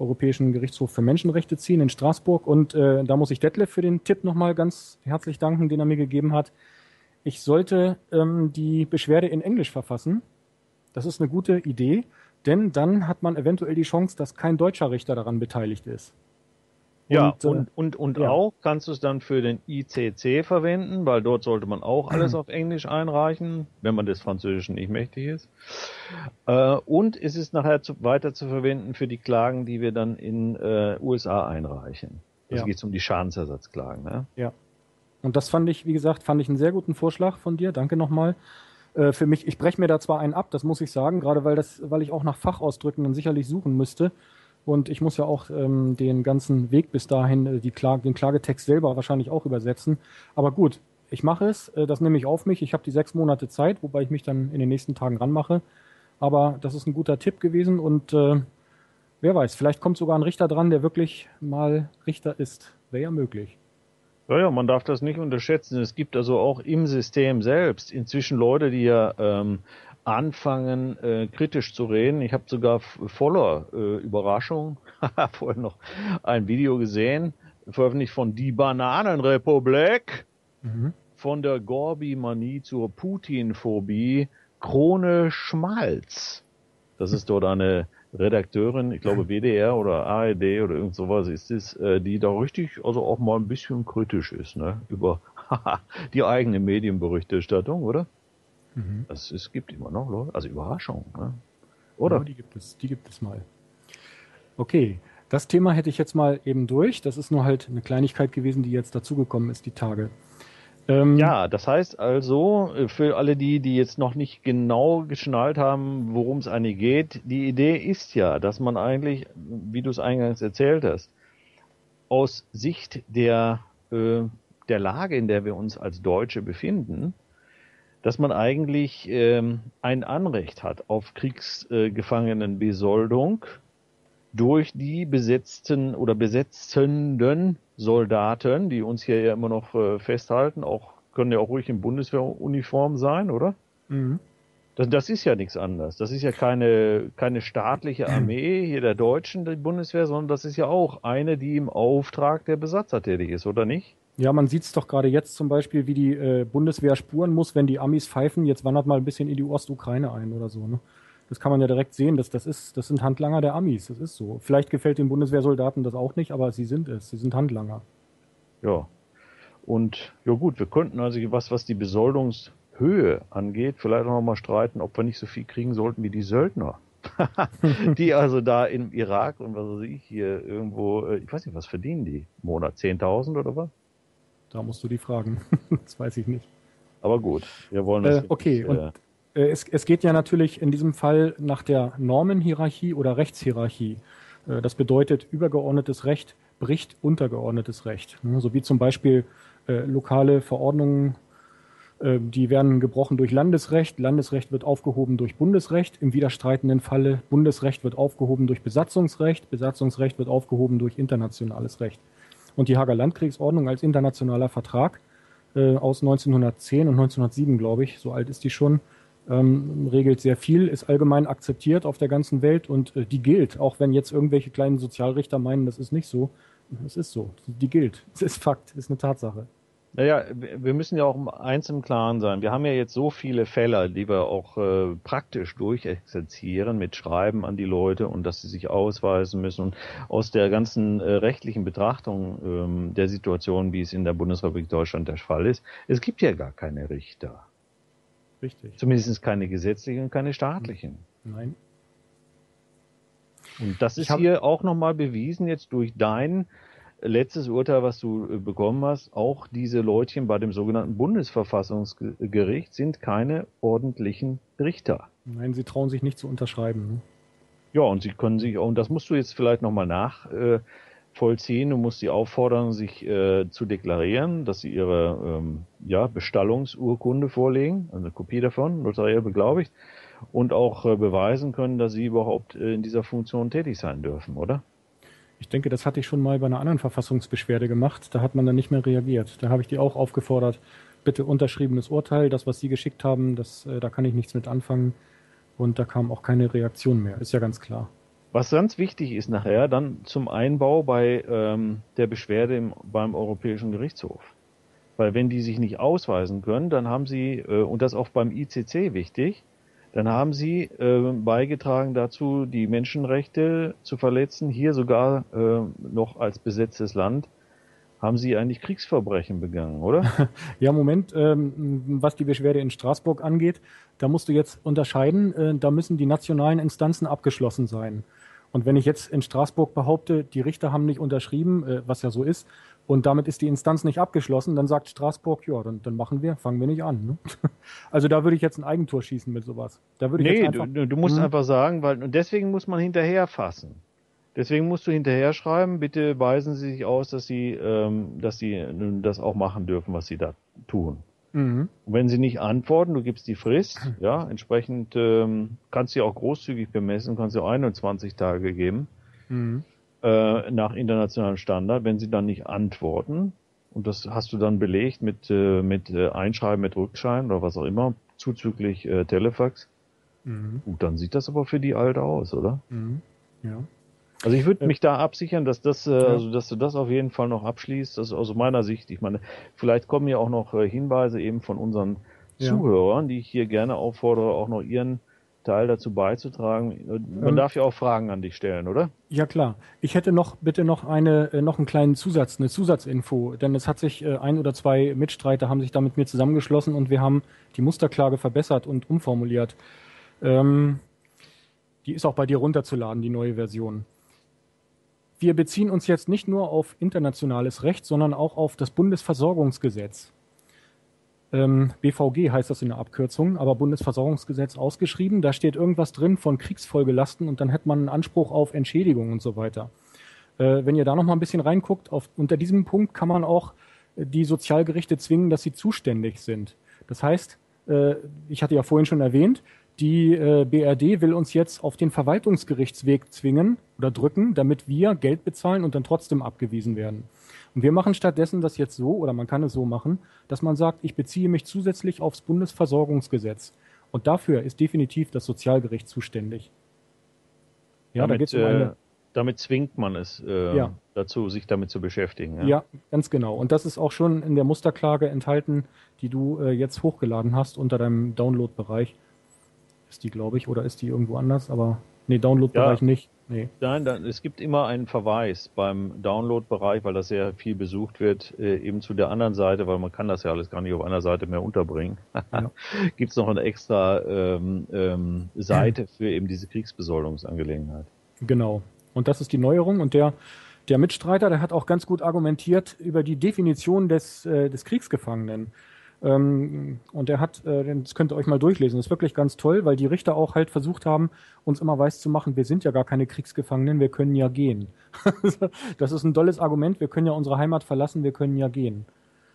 Europäischen Gerichtshof für Menschenrechte ziehen in Straßburg. Und äh, da muss ich Detlef für den Tipp nochmal ganz herzlich danken, den er mir gegeben hat. Ich sollte ähm, die Beschwerde in Englisch verfassen. Das ist eine gute Idee, denn dann hat man eventuell die Chance, dass kein deutscher Richter daran beteiligt ist. Ja, und, und, und, und ja. auch kannst du es dann für den I C C verwenden, weil dort sollte man auch alles auf Englisch einreichen, wenn man des Französischen nicht mächtig ist. Äh, und es ist nachher zu, weiter zu verwenden für die Klagen, die wir dann in äh, U S A einreichen. Das ja. geht um die Schadensersatzklagen. Ne? Ja, und das fand ich, wie gesagt, fand ich einen sehr guten Vorschlag von dir. Danke nochmal. Äh, für mich, ich breche mir da zwar einen ab, das muss ich sagen, gerade weil, das, weil ich auch nach Fachausdrücken dann sicherlich suchen müsste. Und ich muss ja auch ähm, den ganzen Weg bis dahin, äh, die Klage, den Klagetext selber wahrscheinlich auch übersetzen. Aber gut, ich mache es, äh, das nehme ich auf mich. Ich habe die sechs Monate Zeit, wobei ich mich dann in den nächsten Tagen ranmache. Aber das ist ein guter Tipp gewesen und äh, wer weiß, vielleicht kommt sogar ein Richter dran, der wirklich mal Richter ist. Wäre ja möglich. Ja, ja, man darf das nicht unterschätzen. Es gibt also auch im System selbst inzwischen Leute, die ja... Ähm, anfangen, äh, kritisch zu reden. Ich habe sogar voller äh, Überraschung vorhin noch ein Video gesehen, veröffentlicht von Die Bananenrepublik, mhm. von der Gorbi-Manie zur Putin-Phobie, Krone Schmalz. Das ist dort eine Redakteurin, ich glaube W D R oder A R D oder irgend sowas ist es, die da richtig, also auch mal ein bisschen kritisch ist, ne? Über die eigene Medienberichterstattung, oder? Mhm. Das, es gibt immer noch Leute, also Überraschung, ne? Oder? Ja, die gibt es, die gibt es mal. Okay, das Thema hätte ich jetzt mal eben durch. Das ist nur halt eine Kleinigkeit gewesen, die jetzt dazugekommen ist, die Tage. Ähm, ja, das heißt also, für alle die, die jetzt noch nicht genau geschnallt haben, worum es eigentlich geht, die Idee ist ja, dass man eigentlich, wie du es eingangs erzählt hast, aus Sicht der, äh, der Lage, in der wir uns als Deutsche befinden, dass man eigentlich ähm, ein Anrecht hat auf Kriegsgefangenenbesoldung durch die besetzten oder besetzenden Soldaten, die uns hier ja immer noch äh, festhalten, auch können ja auch ruhig in Bundeswehruniform sein, oder? Mhm. Das, das ist ja nichts anderes. Das ist ja keine, keine staatliche Armee hier der Deutschen, die Bundeswehr, sondern das ist ja auch eine, die im Auftrag der Besatzer tätig ist, oder nicht? Ja, man sieht es doch gerade jetzt zum Beispiel, wie die äh, Bundeswehr spuren muss, wenn die Amis pfeifen, jetzt wandert mal ein bisschen in die Ostukraine ein oder so, ne? Das kann man ja direkt sehen, dass das ist, das sind Handlanger der Amis, das ist so. Vielleicht gefällt den Bundeswehrsoldaten das auch nicht, aber sie sind es, sie sind Handlanger. Ja. Und ja gut, wir könnten also was, was die Besoldungshöhe angeht, vielleicht auch nochmal streiten, ob wir nicht so viel kriegen sollten wie die Söldner. Die also da im Irak und was weiß ich hier irgendwo, ich weiß nicht, was verdienen die im Monat? zehntausend oder was? Da musst du die fragen. Das weiß ich nicht. Aber gut, wir wollen das. Äh, okay, nicht, äh, und Es, es geht ja natürlich in diesem Fall nach der Normenhierarchie oder Rechtshierarchie. Das bedeutet, übergeordnetes Recht bricht untergeordnetes Recht. So wie zum Beispiel äh, lokale Verordnungen, äh, die werden gebrochen durch Landesrecht. Landesrecht wird aufgehoben durch Bundesrecht. Im widerstreitenden Falle Bundesrecht wird aufgehoben durch Besatzungsrecht. Besatzungsrecht wird aufgehoben durch internationales Recht. Und die Haager Landkriegsordnung als internationaler Vertrag äh, aus neunzehnhundertzehn und neunzehnhundertsieben, glaube ich, so alt ist die schon, Ähm, regelt sehr viel, ist allgemein akzeptiert auf der ganzen Welt und äh, die gilt, auch wenn jetzt irgendwelche kleinen Sozialrichter meinen, das ist nicht so. Es ist so, die gilt. Es ist Fakt, es ist eine Tatsache. Naja, wir müssen ja auch eins im Klaren sein. Wir haben ja jetzt so viele Fälle, die wir auch äh, praktisch durchexerzieren mit Schreiben an die Leute und dass sie sich ausweisen müssen. Und aus der ganzen äh, rechtlichen Betrachtung ähm, der Situation, wie es in der Bundesrepublik Deutschland der Fall ist, es gibt ja gar keine Richter. Richtig. Zumindest keine gesetzlichen und keine staatlichen. Nein. Und das ist hier auch nochmal bewiesen, jetzt durch dein letztes Urteil, was du bekommen hast, auch diese Leutchen bei dem sogenannten Bundesverfassungsgericht sind keine ordentlichen Richter. Nein, sie trauen sich nicht zu unterschreiben. Ne? Ja, und sie können sich, und das musst du jetzt vielleicht nochmal nach... Äh, vollziehen. Du musst sie auffordern, sich äh, zu deklarieren, dass sie ihre ähm, ja, Bestallungsurkunde vorlegen, also eine Kopie davon, notariell beglaubigt, und auch äh, beweisen können, dass sie überhaupt äh, in dieser Funktion tätig sein dürfen, oder? Ich denke, das hatte ich schon mal bei einer anderen Verfassungsbeschwerde gemacht. Da hat man dann nicht mehr reagiert. Da habe ich die auch aufgefordert, bitte unterschriebenes Urteil, das, was Sie geschickt haben, das, äh, da kann ich nichts mit anfangen. Und da kam auch keine Reaktion mehr, ist ja ganz klar. Was ganz wichtig ist nachher, dann zum Einbau bei ähm, der Beschwerde im, beim Europäischen Gerichtshof. Weil wenn die sich nicht ausweisen können, dann haben sie, äh, und das auch beim I C C wichtig, dann haben sie äh, beigetragen dazu, die Menschenrechte zu verletzen. Hier sogar äh, noch als besetztes Land haben sie eigentlich Kriegsverbrechen begangen, oder? Ja, Moment, ähm, was die Beschwerde in Straßburg angeht, da musst du jetzt unterscheiden, äh, da müssen die nationalen Instanzen abgeschlossen sein. Und wenn ich jetzt in Straßburg behaupte, die Richter haben nicht unterschrieben, äh, was ja so ist, und damit ist die Instanz nicht abgeschlossen, dann sagt Straßburg, ja, dann, dann machen wir, fangen wir nicht an. Ne? Also da würde ich jetzt ein Eigentor schießen mit sowas. Da würde ich nee, jetzt einfach, du, du musst einfach sagen, weil und deswegen muss man hinterher fassen. Deswegen musst du hinterher schreiben, bitte weisen Sie sich aus, dass Sie, ähm, dass Sie das auch machen dürfen, was Sie da tun. Mhm. Und wenn sie nicht antworten, du gibst die Frist, ja, entsprechend ähm, kannst du sie auch großzügig bemessen, kannst du auch einundzwanzig Tage geben, mhm. äh, nach internationalem Standard. Wenn sie dann nicht antworten, und das hast du dann belegt mit, äh, mit äh, Einschreiben, mit Rückschein oder was auch immer, zuzüglich äh, Telefax, mhm. Gut, dann sieht das aber für die alt aus, oder? Mhm. Ja. Also ich würde mich da absichern, dass das, äh, also dass du das auf jeden Fall noch abschließt. Das ist aus meiner Sicht. Ich meine, vielleicht kommen ja auch noch Hinweise eben von unseren ja. Zuhörern, die ich hier gerne auffordere, auch noch ihren Teil dazu beizutragen. Man ähm, darf ja auch Fragen an dich stellen, oder? Ja klar. Ich hätte noch bitte noch eine noch einen kleinen Zusatz, eine Zusatzinfo, denn es hat sich ein oder zwei Mitstreiter haben sich da mit mir zusammengeschlossen und wir haben die Musterklage verbessert und umformuliert. Ähm, die ist auch bei dir runterzuladen, die neue Version. Wir beziehen uns jetzt nicht nur auf internationales Recht, sondern auch auf das Bundesversorgungsgesetz. Ähm, B V G heißt das in der Abkürzung, aber Bundesversorgungsgesetz ausgeschrieben. Da steht irgendwas drin von Kriegsfolgelasten und dann hat man einen Anspruch auf Entschädigung und so weiter. Äh, wenn ihr da noch mal ein bisschen reinguckt, auf, unter diesem Punkt kann man auch die Sozialgerichte zwingen, dass sie zuständig sind. Das heißt, äh, ich hatte ja vorhin schon erwähnt, die äh, B R D will uns jetzt auf den Verwaltungsgerichtsweg zwingen oder drücken, damit wir Geld bezahlen und dann trotzdem abgewiesen werden. Und wir machen stattdessen das jetzt so, oder man kann es so machen, dass man sagt, ich beziehe mich zusätzlich aufs Bundesversorgungsgesetz. Und dafür ist definitiv das Sozialgericht zuständig. Ja, damit, da geht's um eine, äh, damit zwingt man es äh, ja. dazu, sich damit zu beschäftigen. Ja? Ja, ganz genau. Und das ist auch schon in der Musterklage enthalten, die du äh, jetzt hochgeladen hast unter deinem Download-Bereich. Ist die, glaube ich, oder ist die irgendwo anders? Aber nee, Download-Bereich ja. nicht. Nee. Nein, dann, es gibt immer einen Verweis beim Download-Bereich, weil das sehr viel besucht wird, äh, eben zu der anderen Seite, weil man kann das ja alles gar nicht auf einer Seite mehr unterbringen. Ja. Gibt es noch eine extra ähm, ähm, Seite für eben diese Kriegsbesoldungsangelegenheit. Genau. Und das ist die Neuerung. Und der, der Mitstreiter, der hat auch ganz gut argumentiert über die Definition des, äh, des Kriegsgefangenen. Und er hat, das könnt ihr euch mal durchlesen, das ist wirklich ganz toll, weil die Richter auch halt versucht haben, uns immer weiß zu machen, wir sind ja gar keine Kriegsgefangenen, wir können ja gehen. Das ist ein tolles Argument, wir können ja unsere Heimat verlassen, wir können ja gehen.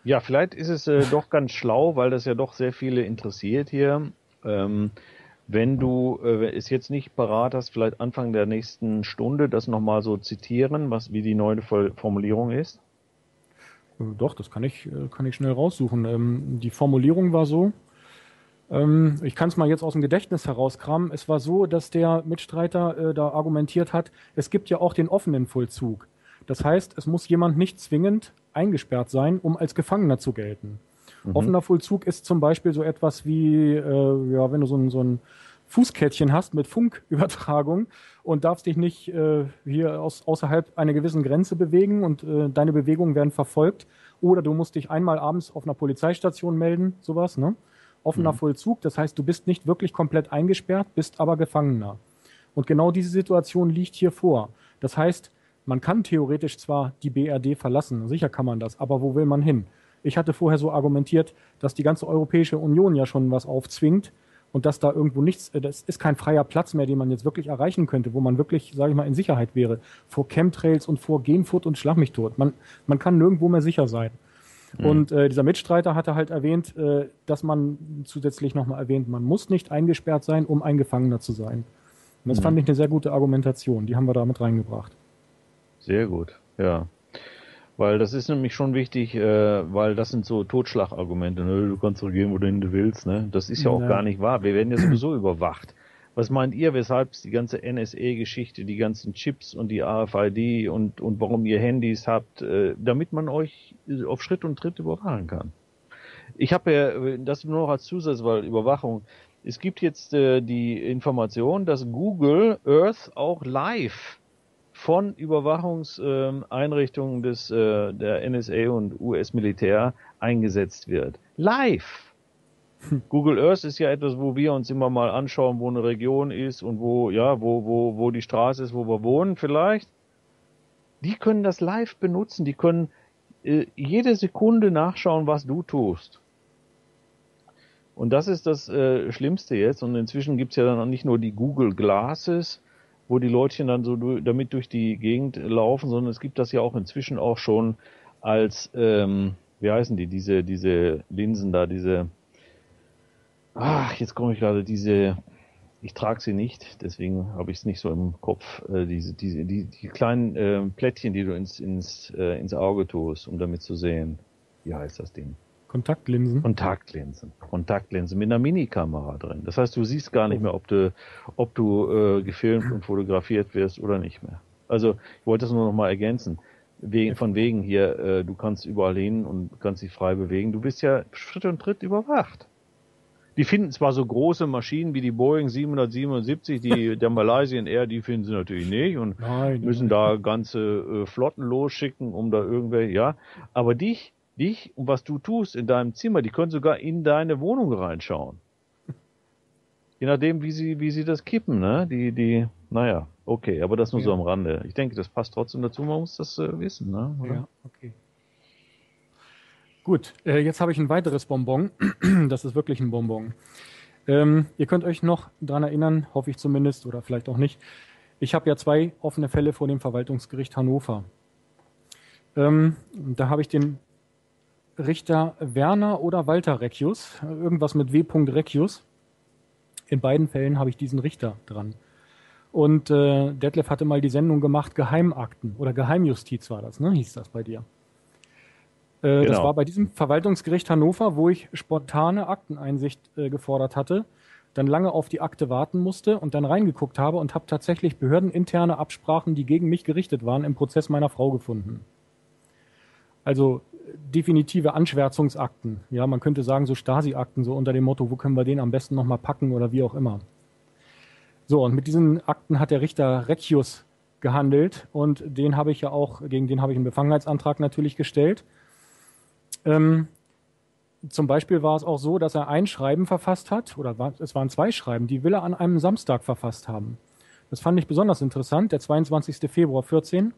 Ja, vielleicht ist es äh, doch ganz schlau, weil das ja doch sehr viele interessiert hier. Ähm, wenn du äh, es jetzt nicht parat hast, vielleicht Anfang der nächsten Stunde das nochmal so zitieren, was wie die neue Formulierung ist. Doch, das kann ich, kann ich schnell raussuchen. Ähm, die Formulierung war so, ähm, ich kann es mal jetzt aus dem Gedächtnis herauskramen, es war so, dass der Mitstreiter äh, da argumentiert hat, es gibt ja auch den offenen Vollzug. Das heißt, es muss jemand nicht zwingend eingesperrt sein, um als Gefangener zu gelten. Mhm. Offener Vollzug ist zum Beispiel so etwas wie, äh, ja, wenn du so ein, so ein Fußkettchen hast mit Funkübertragung und darfst dich nicht äh, hier aus, außerhalb einer gewissen Grenze bewegen und äh, deine Bewegungen werden verfolgt. Oder du musst dich einmal abends auf einer Polizeistation melden, sowas, ne? Offener mhm. Vollzug, das heißt, du bist nicht wirklich komplett eingesperrt, bist aber Gefangener. Und genau diese Situation liegt hier vor. Das heißt, man kann theoretisch zwar die B R D verlassen, sicher kann man das, aber wo will man hin? Ich hatte vorher so argumentiert, dass die ganze Europäische Union ja schon was aufzwingt, und dass da irgendwo nichts, das ist kein freier Platz mehr, den man jetzt wirklich erreichen könnte, wo man wirklich, sage ich mal, in Sicherheit wäre. Vor Chemtrails und vor Genfurt und schlag mich tot. Man, man kann nirgendwo mehr sicher sein. Mhm. Und äh, dieser Mitstreiter hatte halt erwähnt, äh, dass man zusätzlich nochmal erwähnt, man muss nicht eingesperrt sein, um ein Gefangener zu sein. Und das mhm. fand ich eine sehr gute Argumentation. Die haben wir da mit reingebracht. Sehr gut, ja. Weil das ist nämlich schon wichtig, äh, weil das sind so Totschlagargumente. Ne? Du kannst doch gehen, wohin du willst. Ne? Das ist ja auch ja. gar nicht wahr. Wir werden ja sowieso überwacht. Was meint ihr, weshalb die ganze N S A-Geschichte, die ganzen Chips und die R F I D und, und warum ihr Handys habt, äh, damit man euch auf Schritt und Tritt überwachen kann? Ich habe ja, das nur noch als Zusatz, weil Überwachung. Es gibt jetzt äh, die Information, dass Google Earth auch live von Überwachungseinrichtungen ähm, des, äh, der N S A und U S-Militär eingesetzt wird. Live! Google Earth ist ja etwas, wo wir uns immer mal anschauen, wo eine Region ist und wo, ja, wo, wo, wo die Straße ist, wo wir wohnen vielleicht. Die können das live benutzen. Die können äh, jede Sekunde nachschauen, was du tust. Und das ist das äh, Schlimmste jetzt. Und inzwischen gibt es ja dann nicht nur die Google Glasses, wo die Leutchen dann so durch, damit durch die Gegend laufen, sondern es gibt das ja auch inzwischen auch schon als, ähm, wie heißen die, diese diese Linsen da, diese, ach, jetzt komme ich gerade, diese, ich trage sie nicht, deswegen habe ich es nicht so im Kopf, äh, diese diese die, die kleinen äh, Plättchen, die du ins ins äh, ins Auge tust, um damit zu sehen, wie heißt das Ding? Kontaktlinsen. Kontaktlinsen. Kontaktlinsen mit einer Minikamera drin. Das heißt, du siehst gar nicht mehr, ob du, ob du äh, gefilmt und fotografiert wirst oder nicht mehr. Also ich wollte das nur noch mal ergänzen. Wegen, von wegen hier, äh, du kannst überall hin und kannst dich frei bewegen. Du bist ja Schritt und Tritt überwacht. Die finden zwar so große Maschinen wie die Boeing siebenhundertsiebenundsiebzig, die der Malaysian Air, die finden sie natürlich nicht und nein, müssen nein. da ganze äh, Flotten losschicken, um da irgendwelche, ja. Aber dich, dich und was du tust in deinem Zimmer, die können sogar in deine Wohnung reinschauen. Je nachdem, wie sie, wie sie das kippen, ne? Die, die, naja, okay, aber das nur ja. so am Rande. Ich denke, das passt trotzdem dazu, man muss das äh, wissen, ne? Oder? Ja, okay. Gut, äh, jetzt habe ich ein weiteres Bonbon. Das ist wirklich ein Bonbon. Ähm, ihr könnt euch noch daran erinnern, hoffe ich zumindest, oder vielleicht auch nicht. Ich habe ja zwei offene Fälle vor dem Verwaltungsgericht Hannover. Ähm, da habe ich den Richter Werner oder Walter Reckius, irgendwas mit W. Reckius. In beiden Fällen habe ich diesen Richter dran. Und äh, Detlef hatte mal die Sendung gemacht, Geheimakten oder Geheimjustiz war das, ne? Hieß das bei dir. Äh, genau. Das war bei diesem Verwaltungsgericht Hannover, wo ich spontane Akteneinsicht äh, gefordert hatte, dann lange auf die Akte warten musste und dann reingeguckt habe und habe tatsächlich behördeninterne Absprachen, die gegen mich gerichtet waren, im Prozess meiner Frau gefunden. Also definitive Anschwärzungsakten. Ja, man könnte sagen, so Stasi-Akten, so unter dem Motto, wo können wir den am besten nochmal packen oder wie auch immer. So, und mit diesen Akten hat der Richter Reckius gehandelt und den habe ich ja auch, gegen den habe ich einen Befangenheitsantrag natürlich gestellt. Ähm, zum Beispiel war es auch so, dass er ein Schreiben verfasst hat, oder war, es waren zwei Schreiben, die will er an einem Samstag verfasst haben. Das fand ich besonders interessant, der zweiundzwanzigste Februar vierzehn.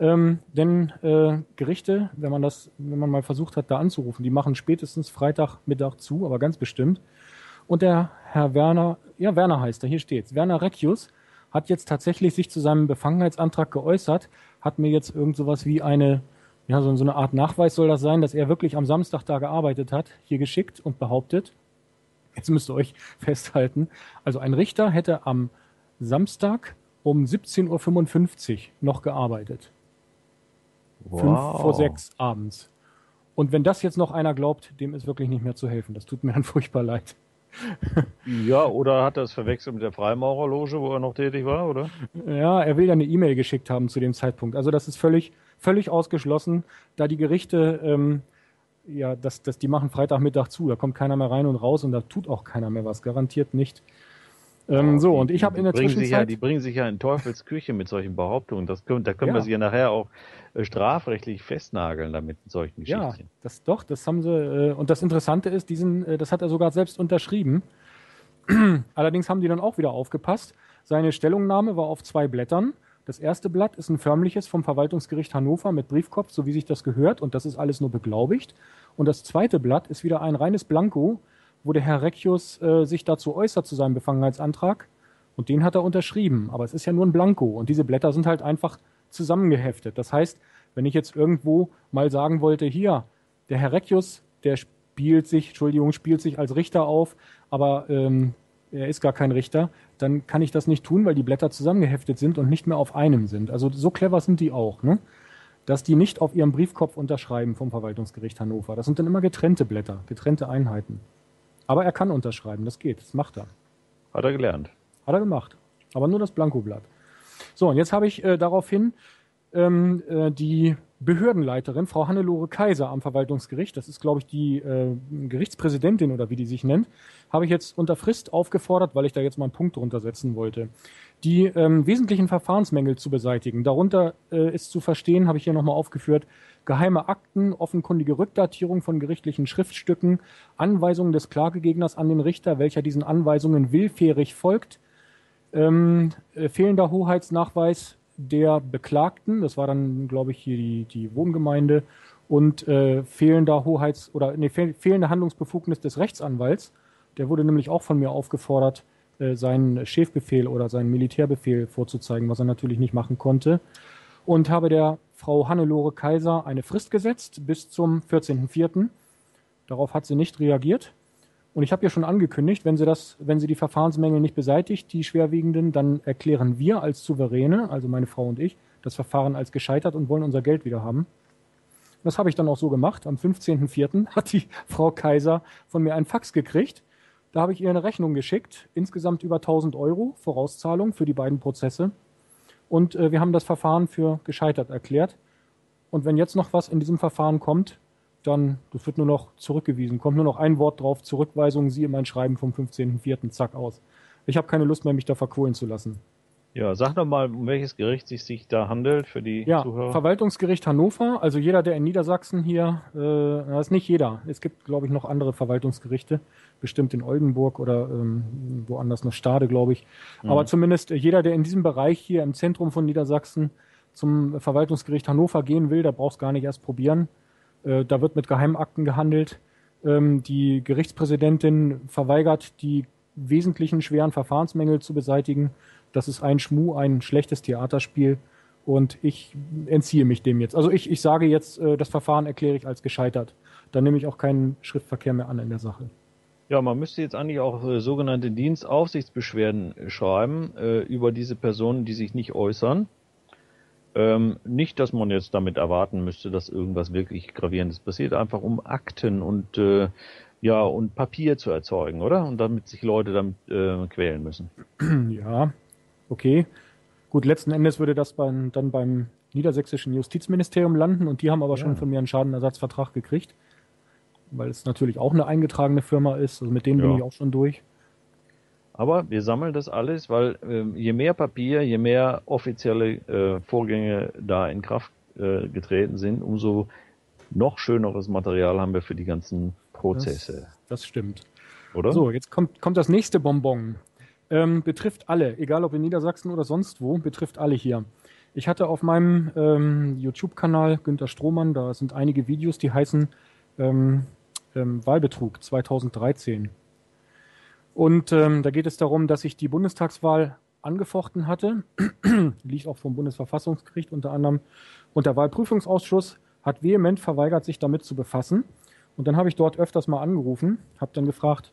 Ähm, denn äh, Gerichte, wenn man das, wenn man mal versucht hat, da anzurufen, die machen spätestens Freitagmittag zu, aber ganz bestimmt. Und der Herr Werner, ja Werner heißt er, hier steht's, Werner Reckius hat jetzt tatsächlich sich zu seinem Befangenheitsantrag geäußert, hat mir jetzt irgend sowas wie eine, ja so, so eine Art Nachweis soll das sein, dass er wirklich am Samstag da gearbeitet hat, hier geschickt und behauptet, jetzt müsst ihr euch festhalten, also ein Richter hätte am Samstag um siebzehn Uhr fünfundfünfzig noch gearbeitet. Wow. fünf vor sechs abends. Und wenn das jetzt noch einer glaubt, dem ist wirklich nicht mehr zu helfen. Das tut mir dann furchtbar leid. Ja, oder hat er es verwechselt mit der Freimaurerloge, wo er noch tätig war, oder? Ja, er will ja eine E-Mail geschickt haben zu dem Zeitpunkt. Also das ist völlig, völlig ausgeschlossen, da die Gerichte, ähm, ja, das, das, die machen Freitagmittag zu. Da kommt keiner mehr rein und raus und da tut auch keiner mehr was. Garantiert nicht. Ähm, so, und ich habe in der bringen Zwischenzeit... Sich ja, die bringen sich ja in Teufelsküche mit solchen Behauptungen. Das können, da können ja. wir sie ja nachher auch äh, strafrechtlich festnageln damit, mit solchen Geschichten. Ja, das doch, das haben sie... Äh, und das Interessante ist, diesen, äh, das hat er sogar selbst unterschrieben. Allerdings haben die dann auch wieder aufgepasst. Seine Stellungnahme war auf zwei Blättern. Das erste Blatt ist ein förmliches vom Verwaltungsgericht Hannover mit Briefkopf, so wie sich das gehört. Und das ist alles nur beglaubigt. Und das zweite Blatt ist wieder ein reines Blanko, wo der Herr Reckius äh, sich dazu äußert zu seinem Befangenheitsantrag und den hat er unterschrieben. Aber es ist ja nur ein Blanko und diese Blätter sind halt einfach zusammengeheftet. Das heißt, wenn ich jetzt irgendwo mal sagen wollte, hier, der Herr Reckius, der spielt sich, Entschuldigung, spielt sich als Richter auf, aber ähm, er ist gar kein Richter, dann kann ich das nicht tun, weil die Blätter zusammengeheftet sind und nicht mehr auf einem sind. Also so clever sind die auch, ne? Dass die nicht auf ihrem Briefkopf unterschreiben vom Verwaltungsgericht Hannover. Das sind dann immer getrennte Blätter, getrennte Einheiten. Aber er kann unterschreiben, das geht, das macht er. Hat er gelernt. Hat er gemacht, aber nur das Blankoblatt. So, und jetzt habe ich äh, daraufhin ähm, äh, die Behördenleiterin, Frau Hannelore Kaiser am Verwaltungsgericht, das ist, glaube ich, die äh, Gerichtspräsidentin oder wie die sich nennt, habe ich jetzt unter Frist aufgefordert, weil ich da jetzt mal einen Punkt drunter setzen wollte, die ähm, wesentlichen Verfahrensmängel zu beseitigen. Darunter äh, ist zu verstehen, habe ich hier nochmal aufgeführt, geheime Akten, offenkundige Rückdatierung von gerichtlichen Schriftstücken, Anweisungen des Klagegegners an den Richter, welcher diesen Anweisungen willfährig folgt, ähm, äh, fehlender Hoheitsnachweis der Beklagten, das war dann, glaube ich, hier die, die Wohngemeinde, und äh, fehlender Hoheits- oder nee, fehlende Handlungsbefugnis des Rechtsanwalts, der wurde nämlich auch von mir aufgefordert, äh, seinen Schäfbefehl oder seinen Militärbefehl vorzuzeigen, was er natürlich nicht machen konnte. Und habe der Frau Hannelore Kaiser eine Frist gesetzt bis zum vierzehnten vierten Darauf hat sie nicht reagiert. Und ich habe ja schon angekündigt, wenn sie, das, wenn sie die Verfahrensmängel nicht beseitigt, die schwerwiegenden, dann erklären wir als Souveräne, also meine Frau und ich, das Verfahren als gescheitert und wollen unser Geld wieder haben. Das habe ich dann auch so gemacht. Am fünfzehnten vierten hat die Frau Kaiser von mir einen Fax gekriegt. Da habe ich ihr eine Rechnung geschickt, insgesamt über tausend Euro, Vorauszahlung für die beiden Prozesse. und äh, wir haben das Verfahren für gescheitert erklärt. Und wenn jetzt noch was in diesem Verfahren kommt, dann das wird nur noch zurückgewiesen. Kommt nur noch ein Wort drauf, Zurückweisung, siehe mein Schreiben vom fünfzehnten vierten, zack, aus. Ich habe keine Lust mehr, mich da verkohlen zu lassen. Ja, sag doch mal, um welches Gericht es sich da handelt für die ja, Zuhörer. Ja, Verwaltungsgericht Hannover. Also jeder, der in Niedersachsen hier, äh, das ist nicht jeder. Es gibt, glaube ich, noch andere Verwaltungsgerichte. Bestimmt in Oldenburg oder ähm, woanders noch Stade, glaube ich. Mhm. Aber zumindest jeder, der in diesem Bereich hier im Zentrum von Niedersachsen zum Verwaltungsgericht Hannover gehen will, da braucht es gar nicht erst probieren. Äh, da wird mit Geheimakten gehandelt. Ähm, die Gerichtspräsidentin verweigert, die wesentlichen schweren Verfahrensmängel zu beseitigen. Das ist ein Schmuh, ein schlechtes Theaterspiel und ich entziehe mich dem jetzt. Also ich, ich sage jetzt, das Verfahren erkläre ich als gescheitert. Dann nehme ich auch keinen Schriftverkehr mehr an in der Sache. Ja, man müsste jetzt eigentlich auch äh, sogenannte Dienstaufsichtsbeschwerden schreiben äh, über diese Personen, die sich nicht äußern. Ähm, nicht, dass man jetzt damit erwarten müsste, dass irgendwas wirklich Gravierendes passiert, einfach um Akten und äh, ja, und Papier zu erzeugen, oder? Und damit sich Leute damit äh, quälen müssen. Ja, okay. Gut, letzten Endes würde das beim, dann beim niedersächsischen Justizministerium landen und die haben aber ja. schon von mir einen Schadenersatzvertrag gekriegt, weil es natürlich auch eine eingetragene Firma ist. Also mit denen ja. bin ich auch schon durch. Aber wir sammeln das alles, weil äh, je mehr Papier, je mehr offizielle äh, Vorgänge da in Kraft äh, getreten sind, umso noch schöneres Material haben wir für die ganzen Prozesse. Das, das stimmt. Oder? So, jetzt kommt, kommt das nächste Bonbon. Ähm, betrifft alle, egal ob in Niedersachsen oder sonst wo, betrifft alle hier. Ich hatte auf meinem ähm, YouTube-Kanal Günther Strohmann, da sind einige Videos, die heißen ähm, ähm, Wahlbetrug zweitausenddreizehn. Und ähm, da geht es darum, dass ich die Bundestagswahl angefochten hatte, liegt auch vom Bundesverfassungsgericht unter anderem, und der Wahlprüfungsausschuss hat vehement verweigert, sich damit zu befassen. Und dann habe ich dort öfters mal angerufen, habe dann gefragt,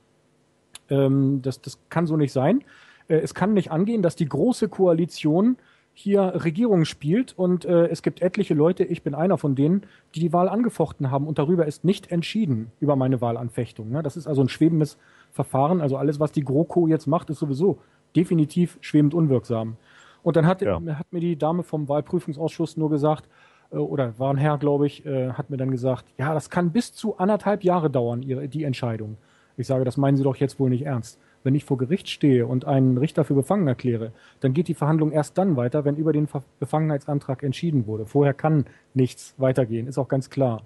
ähm, das, das kann so nicht sein. Äh, es kann nicht angehen, dass die Große Koalition hier Regierung spielt und äh, es gibt etliche Leute, ich bin einer von denen, die die Wahl angefochten haben und darüber ist nicht entschieden über meine Wahlanfechtung. Ne? Das ist also ein schwebendes Verfahren. Also alles, was die GroKo jetzt macht, ist sowieso definitiv schwebend unwirksam. Und dann hat, ja. hat mir die Dame vom Wahlprüfungsausschuss nur gesagt, oder war ein Herr, glaube ich, äh, hat mir dann gesagt, ja, das kann bis zu anderthalb Jahre dauern, ihre, die Entscheidung. Ich sage, das meinen Sie doch jetzt wohl nicht ernst. Wenn ich vor Gericht stehe und einen Richter für befangen erkläre, dann geht die Verhandlung erst dann weiter, wenn über den Ver- Befangenheitsantrag entschieden wurde. Vorher kann nichts weitergehen, ist auch ganz klar.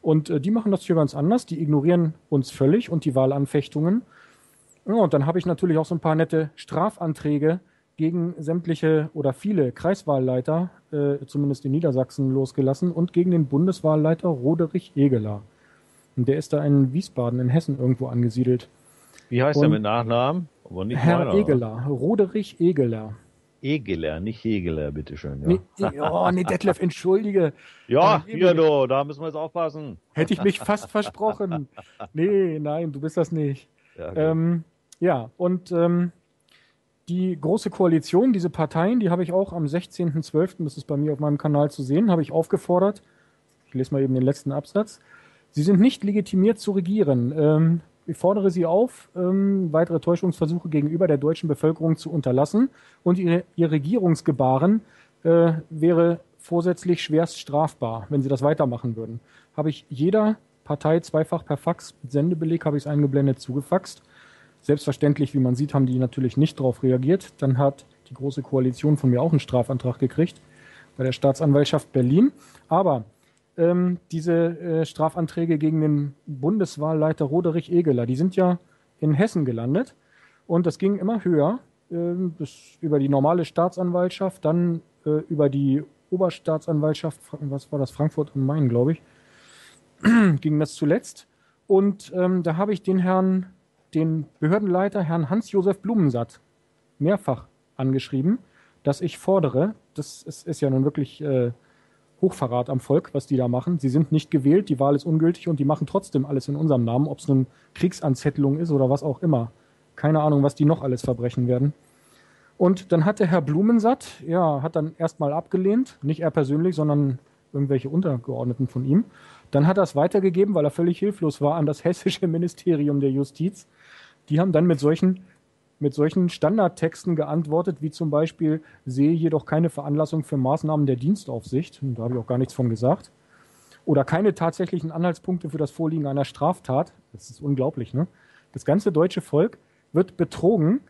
Und äh, die machen das hier ganz anders, die ignorieren uns völlig und die Wahlanfechtungen. Ja, und dann habe ich natürlich auch so ein paar nette Strafanträge gegen sämtliche oder viele Kreiswahlleiter, äh, zumindest in Niedersachsen, losgelassen und gegen den Bundeswahlleiter Roderich Egeler. Und der ist da in Wiesbaden, in Hessen irgendwo angesiedelt. Wie heißt und der mit Nachnamen? Aber nicht Herr meiner. Egeler, Roderich Egeler. Egeler, nicht Hegeler, bitteschön. Ja. Nee, oh, nee, Detlef, entschuldige. Ja, hier, du, da müssen wir jetzt aufpassen. Hätte ich mich fast versprochen. Nee, nein, du bist das nicht. Ja, okay. ähm, ja und... Ähm, Die Große Koalition, diese Parteien, die habe ich auch am sechzehnten zwölften, das ist bei mir auf meinem Kanal zu sehen, habe ich aufgefordert, ich lese mal eben den letzten Absatz, sie sind nicht legitimiert zu regieren. Ähm, ich fordere sie auf, ähm, weitere Täuschungsversuche gegenüber der deutschen Bevölkerung zu unterlassen und ihre, ihr Regierungsgebaren äh, wäre vorsätzlich schwerst strafbar, wenn sie das weitermachen würden. Habe ich jeder Partei zweifach per Fax, mit Sendebeleg habe ich es eingeblendet, zugefaxt. Selbstverständlich, wie man sieht, haben die natürlich nicht darauf reagiert. Dann hat die Große Koalition von mir auch einen Strafantrag gekriegt bei der Staatsanwaltschaft Berlin. Aber ähm, diese äh, Strafanträge gegen den Bundeswahlleiter Roderich Egeler, die sind ja in Hessen gelandet. Und das ging immer höher, äh, bis über die normale Staatsanwaltschaft, dann äh, über die Oberstaatsanwaltschaft, was war das, Frankfurt am Main, glaube ich, ging das zuletzt. Und ähm, da habe ich den Herrn... den Behördenleiter, Herrn Hans-Josef Blumensatt, mehrfach angeschrieben, dass ich fordere, das ist, ist ja nun wirklich äh, Hochverrat am Volk, was die da machen. Sie sind nicht gewählt, die Wahl ist ungültig und die machen trotzdem alles in unserem Namen, ob es nun Kriegsanzettelung ist oder was auch immer. Keine Ahnung, was die noch alles verbrechen werden. Und dann hatte Herr Blumensatt, ja, hat dann erstmal abgelehnt, nicht er persönlich, sondern irgendwelche Untergeordneten von ihm. Dann hat er es weitergegeben, weil er völlig hilflos war, an das hessische Ministerium der Justiz. Die haben dann mit solchen mit solchen Standardtexten geantwortet, wie zum Beispiel, sehe jedoch keine Veranlassung für Maßnahmen der Dienstaufsicht, und da habe ich auch gar nichts von gesagt, oder keine tatsächlichen Anhaltspunkte für das Vorliegen einer Straftat. Das ist unglaublich, ne? Das ganze deutsche Volk wird betrogen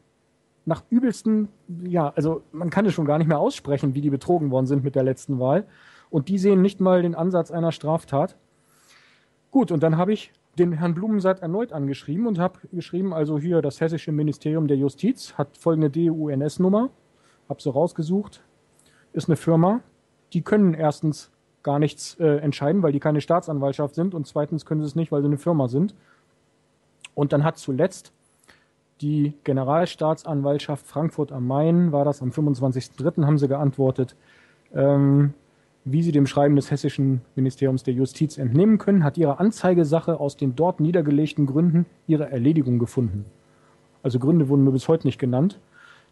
nach übelsten, ja, also man kann es schon gar nicht mehr aussprechen, wie die betrogen worden sind mit der letzten Wahl. Und die sehen nicht mal den Ansatz einer Straftat. Gut, und dann habe ich den Herrn Blumensaat erneut angeschrieben und habe geschrieben, also hier das Hessische Ministerium der Justiz hat folgende D U N S-Nummer, habe sie rausgesucht, ist eine Firma, die können erstens gar nichts äh, entscheiden, weil die keine Staatsanwaltschaft sind, und zweitens können sie es nicht, weil sie eine Firma sind. Und dann hat zuletzt die Generalstaatsanwaltschaft Frankfurt am Main, war das am fünfundzwanzigsten dritten, haben sie geantwortet, ähm, wie sie dem Schreiben des Hessischen Ministeriums der Justiz entnehmen können, hat ihre Anzeigesache aus den dort niedergelegten Gründen ihre Erledigung gefunden. Also Gründe wurden mir bis heute nicht genannt.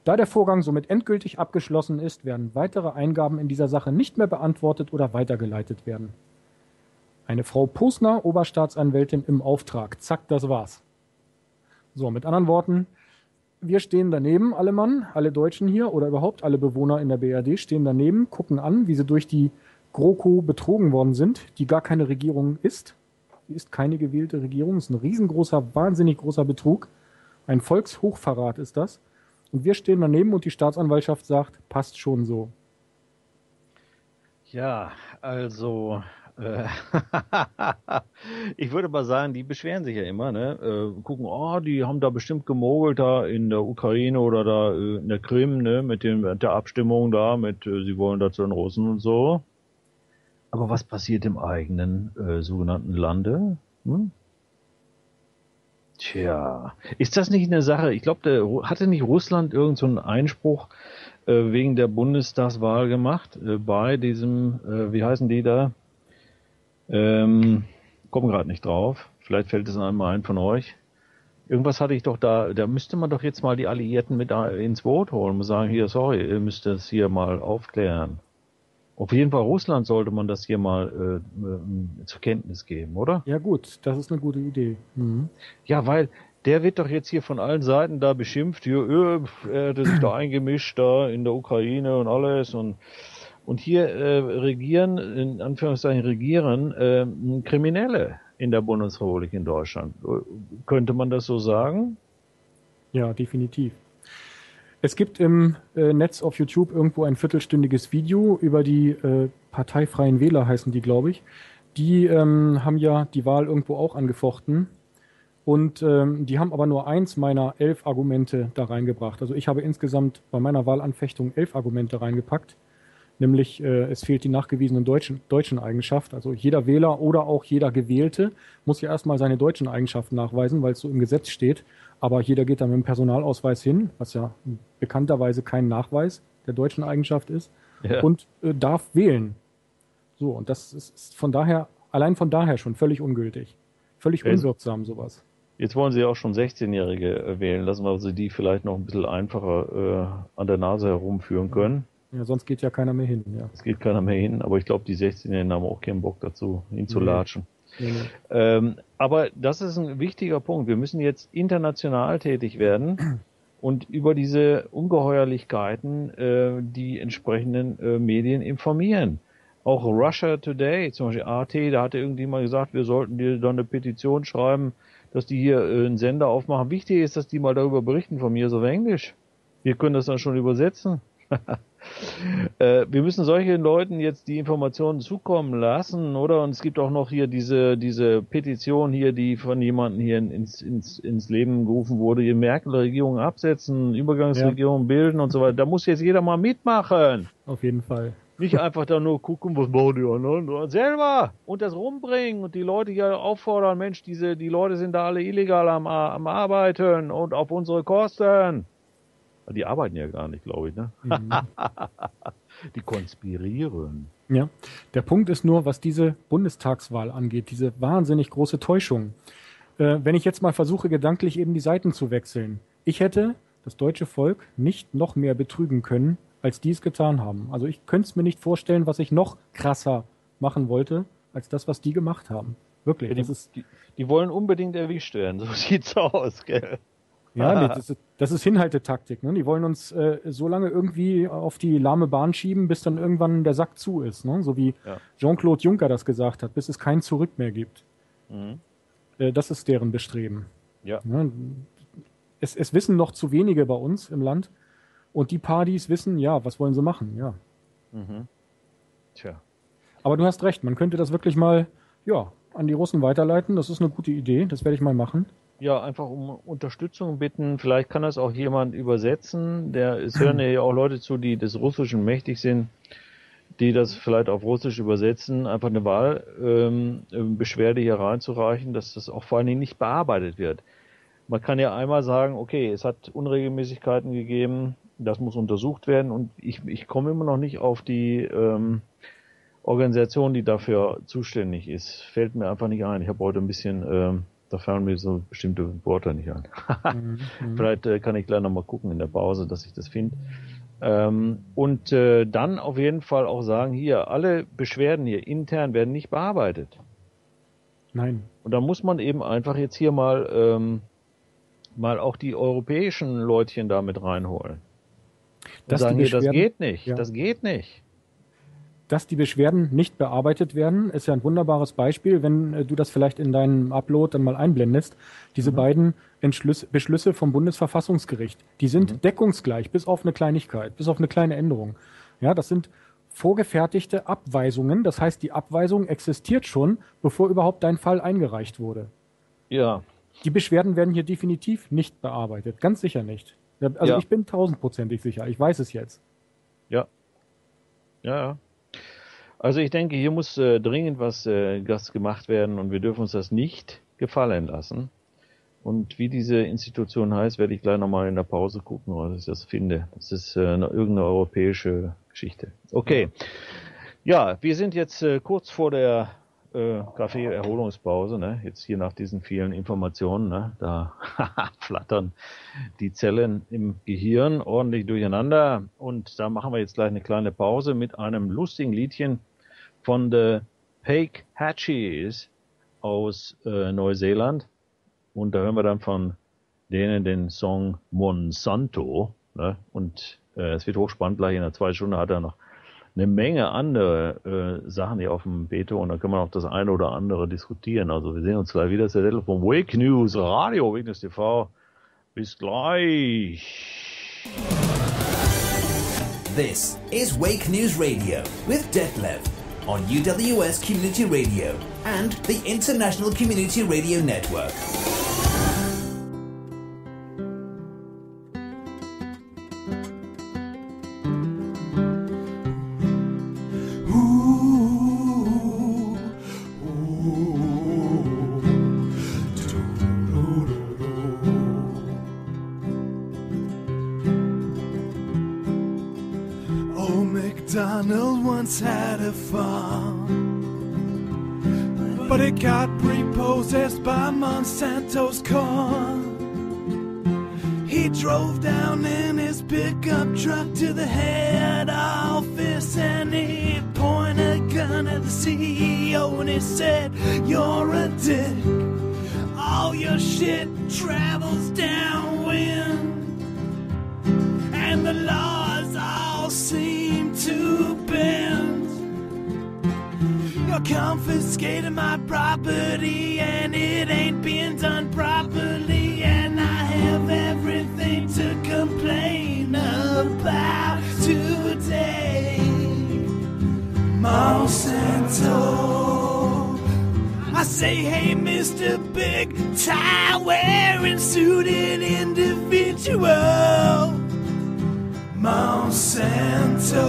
Da der Vorgang somit endgültig abgeschlossen ist, werden weitere Eingaben in dieser Sache nicht mehr beantwortet oder weitergeleitet werden. Eine Frau Posner, Oberstaatsanwältin im Auftrag. Zack, das war's. So, mit anderen Worten, wir stehen daneben, alle Mann, alle Deutschen hier oder überhaupt alle Bewohner in der B R D stehen daneben, gucken an, wie sie durch die GroKo betrogen worden sind, die gar keine Regierung ist. Die ist keine gewählte Regierung, ist ein riesengroßer, wahnsinnig großer Betrug. Ein Volkshochverrat ist das. Und wir stehen daneben und die Staatsanwaltschaft sagt, passt schon so. Ja, also... Ich würde mal sagen, die beschweren sich ja immer, ne? Äh, gucken, oh, die haben da bestimmt gemogelt da in der Ukraine oder da äh, in der Krim, ne? Mit dem, der Abstimmung da, mit äh, sie wollen da zu den Russen und so. Aber was passiert im eigenen äh, sogenannten Lande? Hm? Tja, ist das nicht eine Sache? Ich glaube, hatte nicht Russland irgend so einen Einspruch äh, wegen der Bundestagswahl gemacht äh, bei diesem, äh, wie heißen die da? Ähm, komm gerade nicht drauf. Vielleicht fällt es einem ein von euch. Irgendwas hatte ich doch da, da müsste man doch jetzt mal die Alliierten mit ins Boot holen und sagen, hier, sorry, ihr müsst das hier mal aufklären. Auf jeden Fall Russland sollte man das hier mal äh, zur Kenntnis geben, oder? Ja gut, das ist eine gute Idee. Mhm. Ja, weil der wird doch jetzt hier von allen Seiten da beschimpft, hier, er hat sich da eingemischt da in der Ukraine und alles und Und hier äh, regieren, in Anführungszeichen regieren, äh, Kriminelle in der Bundesrepublik in Deutschland. Könnte man das so sagen? Ja, definitiv. Es gibt im äh, Netz auf YouTube irgendwo ein viertelstündiges Video über die äh, Parteifreien Wähler, heißen die, glaube ich. Die ähm, haben ja die Wahl irgendwo auch angefochten. Und ähm, die haben aber nur eins meiner elf Argumente da reingebracht. Also ich habe insgesamt bei meiner Wahlanfechtung elf Argumente reingepackt. Nämlich äh, es fehlt die nachgewiesenen deutschen, deutschen Eigenschaft. Also jeder Wähler oder auch jeder Gewählte muss ja erstmal seine deutschen Eigenschaften nachweisen, weil es so im Gesetz steht. Aber jeder geht dann mit dem Personalausweis hin, was ja bekannterweise kein Nachweis der deutschen Eigenschaft ist, ja. und äh, darf wählen. So, und das ist von daher, allein von daher schon völlig ungültig. Völlig jetzt, unwirksam sowas. Jetzt wollen Sie auch schon sechzehnjährige wählen. Lassen wir also die vielleicht noch ein bisschen einfacher äh, an der Nase herumführen können. Ja, sonst geht ja keiner mehr hin. Ja. Es geht keiner mehr hin, aber ich glaube, die sechzehnjährigen haben auch keinen Bock dazu, hinzulatschen. Nee. Nee, nee. Ähm, aber das ist ein wichtiger Punkt. Wir müssen jetzt international tätig werden und über diese Ungeheuerlichkeiten äh, die entsprechenden äh, Medien informieren. Auch Russia Today, zum Beispiel A T, da hatte irgendjemand gesagt, wir sollten dir dann eine Petition schreiben, dass die hier äh, einen Sender aufmachen. Wichtig ist, dass die mal darüber berichten, von mir so auf Englisch. Wir können das dann schon übersetzen. äh, wir müssen solchen Leuten jetzt die Informationen zukommen lassen, oder? Und es gibt auch noch hier diese diese Petition hier, die von jemandem hier ins, ins, ins Leben gerufen wurde, die Merkel-Regierung absetzen, Übergangsregierung ja. bilden und so weiter. Da muss jetzt jeder mal mitmachen. Auf jeden Fall. Nicht einfach da nur gucken, was machen die anderen selber und das rumbringen und die Leute hier auffordern, Mensch, diese die Leute sind da alle illegal am, am Arbeiten und auf unsere Kosten. Die arbeiten ja gar nicht, glaube ich, ne? Mhm. Die konspirieren. Ja, der Punkt ist nur, was diese Bundestagswahl angeht, diese wahnsinnig große Täuschung. Äh, wenn ich jetzt mal versuche, gedanklich eben die Seiten zu wechseln. Ich hätte das deutsche Volk nicht noch mehr betrügen können, als die es getan haben. Also ich könnte es mir nicht vorstellen, was ich noch krasser machen wollte, als das, was die gemacht haben. Wirklich. Ja, die, das ist, die, die wollen unbedingt erwischt werden, so sieht's aus, gell? Ja, nee, das, das ist Hinhaltetaktik. Ne? Die wollen uns äh, so lange irgendwie auf die lahme Bahn schieben, bis dann irgendwann der Sack zu ist. Ne? So wie ja. Jean-Claude Juncker das gesagt hat, bis es kein Zurück mehr gibt. Mhm. Äh, das ist deren Bestreben. Ja. Ne? Es, es wissen noch zu wenige bei uns im Land. Und die Partys wissen, ja, was wollen sie machen? Ja. Mhm. Tja. Aber du hast recht, man könnte das wirklich mal ja, an die Russen weiterleiten. Das ist eine gute Idee, das werde ich mal machen. Ja, einfach um Unterstützung bitten. Vielleicht kann das auch jemand übersetzen. Der, es hören ja auch Leute zu, die des Russischen mächtig sind, die das vielleicht auf Russisch übersetzen. Einfach eine Wahlbeschwerde ähm, hier reinzureichen, dass das auch vor allen Dingen nicht bearbeitet wird. Man kann ja einmal sagen, okay, es hat Unregelmäßigkeiten gegeben, das muss untersucht werden. Und ich, ich komme immer noch nicht auf die ähm, Organisation, die dafür zuständig ist. Fällt mir einfach nicht ein. Ich habe heute ein bisschen... Ähm, Da fallen mir so bestimmte Wörter nicht an. mhm. Vielleicht äh, kann ich gleich nochmal gucken in der Pause, dass ich das finde. Ähm, und äh, dann auf jeden Fall auch sagen, hier, alle Beschwerden hier intern werden nicht bearbeitet. Nein. Und da muss man eben einfach jetzt hier mal, ähm, mal auch die europäischen Leutchen da mit reinholen. Und sagen, hier, das geht nicht, ja. das geht nicht. Dass die Beschwerden nicht bearbeitet werden, ist ja ein wunderbares Beispiel, wenn du das vielleicht in deinem Upload dann mal einblendest. Diese mhm. beiden Entschlüsse, Beschlüsse vom Bundesverfassungsgericht, die sind mhm. deckungsgleich, bis auf eine Kleinigkeit, bis auf eine kleine Änderung. Ja, das sind vorgefertigte Abweisungen. Das heißt, die Abweisung existiert schon, bevor überhaupt dein Fall eingereicht wurde. Ja. Die Beschwerden werden hier definitiv nicht bearbeitet. Ganz sicher nicht. Also ja. ich bin tausendprozentig sicher. Ich weiß es jetzt. Ja. Ja, ja. Also ich denke, hier muss äh, dringend was äh, gemacht werden und wir dürfen uns das nicht gefallen lassen. Und wie diese Institution heißt, werde ich gleich nochmal in der Pause gucken, was ich das finde. Das ist äh, eine, irgendeine europäische Geschichte. Okay, ja, wir sind jetzt äh, kurz vor der äh, Kaffee-Erholungspause, ne? Jetzt hier nach diesen vielen Informationen, ne? Da flattern die Zellen im Gehirn ordentlich durcheinander. Und da machen wir jetzt gleich eine kleine Pause mit einem lustigen Liedchen von The Paik Hatchies aus äh, Neuseeland. Und da hören wir dann von denen den Song Monsanto. Ne? Und äh, es wird hochspannend, gleich in der zweiten Stunde hat er noch eine Menge andere äh, Sachen hier auf dem Beto. Und da können wir noch das eine oder andere diskutieren. Also wir sehen uns gleich wieder zur Telefon Wake News Radio, Wake News T V. Bis gleich. This is Wake News Radio with Detlev. On U W S Community Radio and the International Community Radio Network. Had a farm, but it got repossessed by Monsanto's corn. He drove down in his pickup truck to the head office and he pointed a gun at the C E O and he said, "You're a dick. All your shit travels downwind, and the laws all seem to bend. You're confiscating my property and it ain't being done properly, and I have everything to complain about today. Monsanto." I say, "Hey, Mister Big Tie wearing suited individual, Monsanto,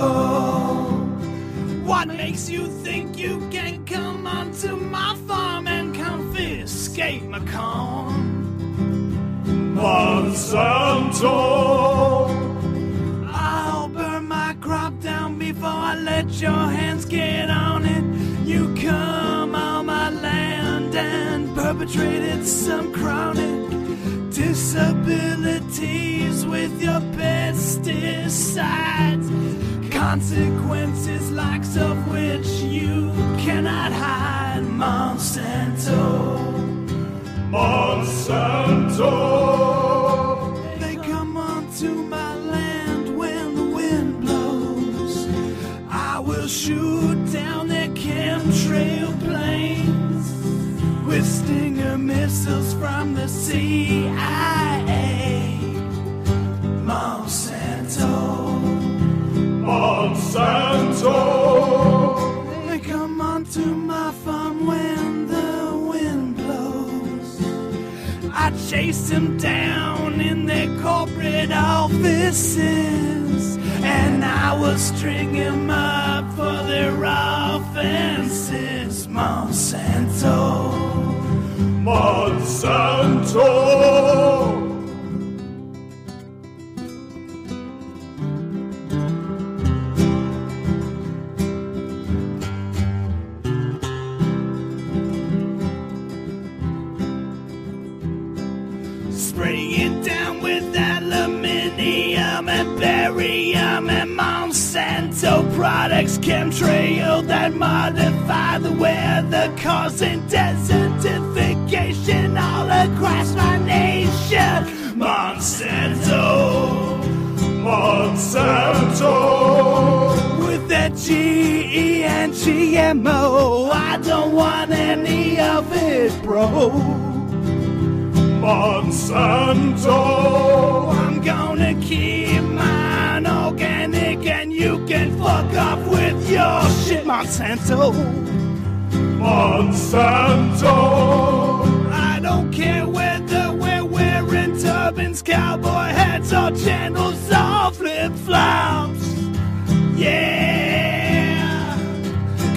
what makes you think you can come onto my farm and confiscate my corn? Monsanto, I'll burn my crop down before I let your hands get on it. You come on my land and perpetrated some chronic disabilities with your pesticides, consequences likes of which you cannot hide. Monsanto, Monsanto, letters from the C I A. Monsanto. Monsanto. They come onto my farm when the wind blows. I chase them down in their corporate offices, and I will string them up for their offenses. Monsanto. Monsanto. Spraying it down with aluminium and barium and Monsanto products, chemtrail that modify the weather, causing desertification all across my nation. Monsanto, Monsanto, with that G E and G M O, I don't want any of it, bro. Monsanto. I'm gonna keep mine organic, and you can fuck up with your shit, Monsanto. Monsanto. I don't care whether we're wearing turbans, cowboy hats, or channels or flip-flops. Yeah,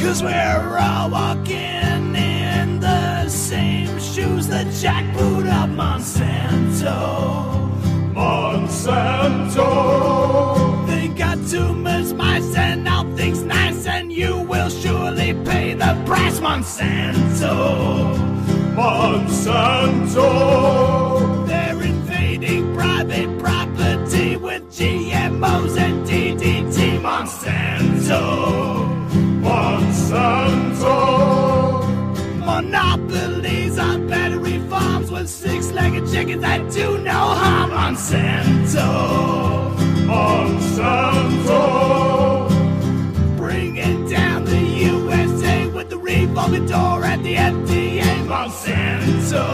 cause we're all walking in the same shoes that jackboot up. Monsanto, Monsanto. Think I tumors, mice, and all things nice, and you will surely pay the price. Monsanto, Monsanto. They're invading private property with G M Os and D D T. Monsanto, Monsanto. Monopolies on battery farms with six-legged chickens that do no harm. Monsanto, Monsanto. Bringing down the U S A with the revolving door at the F D A. Monsanto,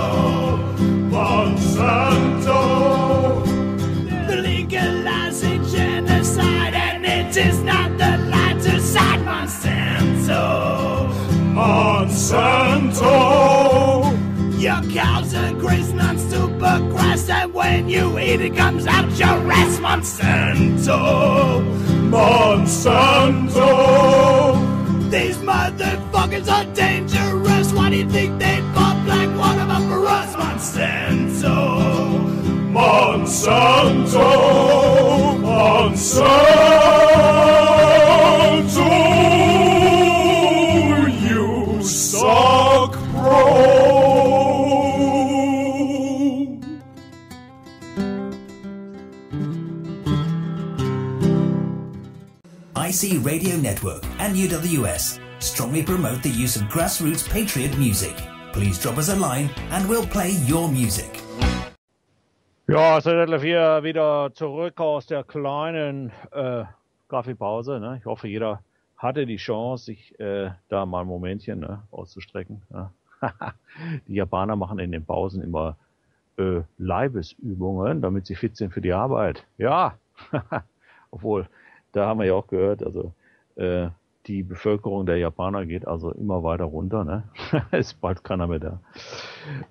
Monsanto. They're legalizing genocide, and it is not the lie to side. Monsanto, Monsanto. Your cows are grazing on super grass, and when you eat it comes out your ass. Monsanto, Monsanto. These motherfuckers are dangerous. Why do you think they bought black water but for us? Monsanto, Monsanto, Monsanto. Suck, bro. I C Radio Network and U W S strongly promote the use of grassroots patriot music. Please drop us a line and we'll play your music. Ja, sind wir wieder zurück aus der kleinen äh, Kaffeepause, ne? Ich hoffe, jeder hatte die Chance, sich äh, da mal ein Momentchen, ne, auszustrecken. Ja. Die Japaner machen in den Pausen immer äh, Leibesübungen, damit sie fit sind für die Arbeit. Ja, obwohl, da haben wir ja auch gehört, also äh, die Bevölkerung der Japaner geht also immer weiter runter. Ne? Ist bald keiner mehr da.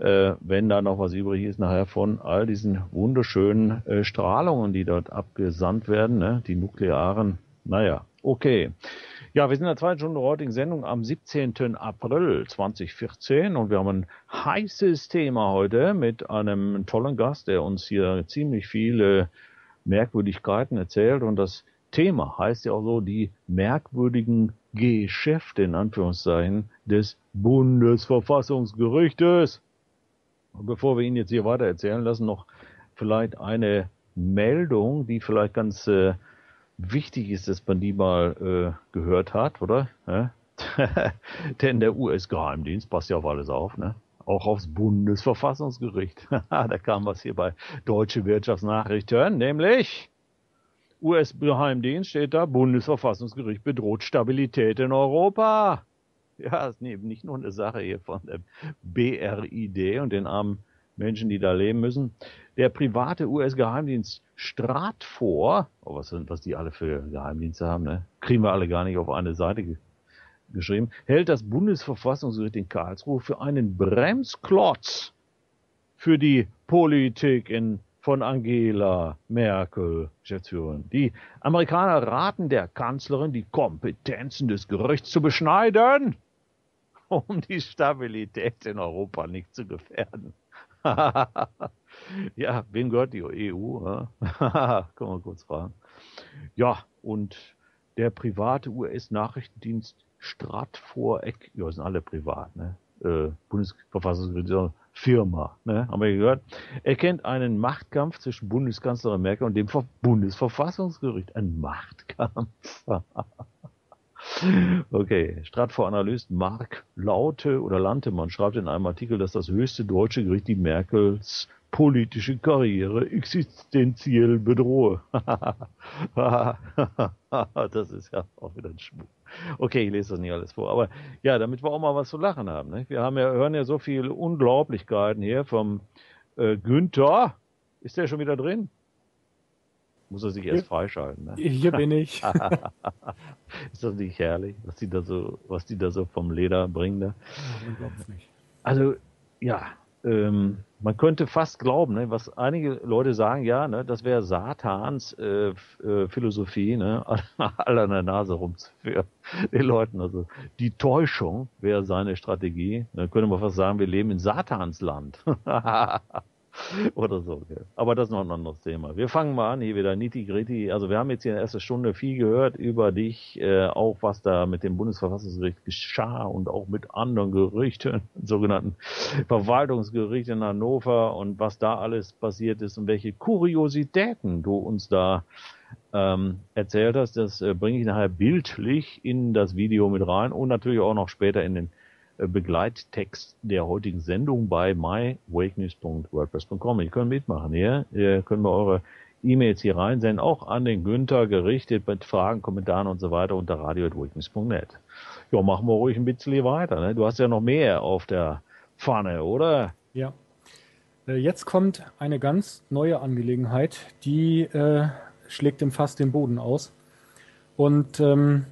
Äh, wenn da noch was übrig ist nachher von all diesen wunderschönen äh, Strahlungen, die dort abgesandt werden, ne? Die nuklearen, naja, okay. Ja, wir sind in der zweiten Stunde der heutigen Sendung am siebzehnten April zweitausendvierzehn und wir haben ein heißes Thema heute mit einem tollen Gast, der uns hier ziemlich viele Merkwürdigkeiten erzählt, und das Thema heißt ja auch so, die merkwürdigen Geschäfte in Anführungszeichen des Bundesverfassungsgerichtes. Und bevor wir ihn jetzt hier weiter erzählen lassen, noch vielleicht eine Meldung, die vielleicht ganz äh, wichtig ist, dass man die mal äh, gehört hat, oder? Ja? Denn der U S-Geheimdienst passt ja auf alles auf, ne? Auch aufs Bundesverfassungsgericht. Da kam was hier bei Deutsche Wirtschaftsnachrichten, nämlich U S-Geheimdienst steht da, Bundesverfassungsgericht bedroht Stabilität in Europa. Ja, ist eben nicht nur eine Sache hier von dem B R I D und den armen Menschen, die da leben müssen. Der private U S-Geheimdienst Stratfor, oh, was, was die alle für Geheimdienste haben, ne? Kriegen wir alle gar nicht auf eine Seite ge geschrieben, hält das Bundesverfassungsgericht in Karlsruhe für einen Bremsklotz für die Politik in von Angela Merkel, Geschäftsführerin. Die Amerikaner raten der Kanzlerin, die Kompetenzen des Gerichts zu beschneiden, um die Stabilität in Europa nicht zu gefährden. Ja, wem gehört die E U? Können wir kurz fragen. Ja, und der private U S-Nachrichtendienst Stratfor, ja, das sind alle privat, ne? Äh, Bundesverfassungsgericht, Firma, ne? Haben wir gehört, erkennt einen Machtkampf zwischen Bundeskanzlerin Merkel und dem Bundesverfassungsgericht. Ein Machtkampf. Okay, Stratfor-Analyst Mark Laute oder Lantemann schreibt in einem Artikel, dass das höchste deutsche Gericht die Merkels politische Karriere existenziell bedrohe. Das ist ja auch wieder ein Schmuck. Okay, ich lese das nicht alles vor, aber ja, damit wir auch mal was zu lachen haben. Ne? Wir haben ja, hören ja so viele Unglaublichkeiten hier vom äh, Günther. Ist der schon wieder drin? Muss er sich erst freischalten. Ne? Hier bin ich. Ist das nicht herrlich, was die da so, was die da so vom Leder bringen? Ne? Man glaubt's nicht. Also, ja, ähm, man könnte fast glauben, ne, was einige Leute sagen, ja, ne, das wäre Satans äh, äh, Philosophie, ne, alle an der Nase rumzuführen, den Leuten. Also die Täuschung wäre seine Strategie. Dann könnte man fast sagen, wir leben in Satansland. Oder so. Okay. Aber das ist noch ein anderes Thema. Wir fangen mal an, hier wieder Niti Griti. Also wir haben jetzt hier in der ersten Stunde viel gehört über dich, äh, auch was da mit dem Bundesverfassungsgericht geschah und auch mit anderen Gerichten, sogenannten Verwaltungsgericht in Hannover und was da alles passiert ist und welche Kuriositäten du uns da ähm, erzählt hast. Das äh, bringe ich nachher bildlich in das Video mit rein und natürlich auch noch später in den Begleittext der heutigen Sendung bei my wake news punkt wordpress punkt com. Ihr könnt mitmachen hier. Ihr könnt mal eure E-Mails hier reinsenden, auch an den Günther gerichtet mit Fragen, Kommentaren und so weiter unter radio at wake news punkt net. Ja, machen wir ruhig ein bisschen weiter. Ne? Du hast ja noch mehr auf der Pfanne, oder? Ja. Jetzt kommt eine ganz neue Angelegenheit, die äh, schlägt dem Fass den Boden aus. Und ähm,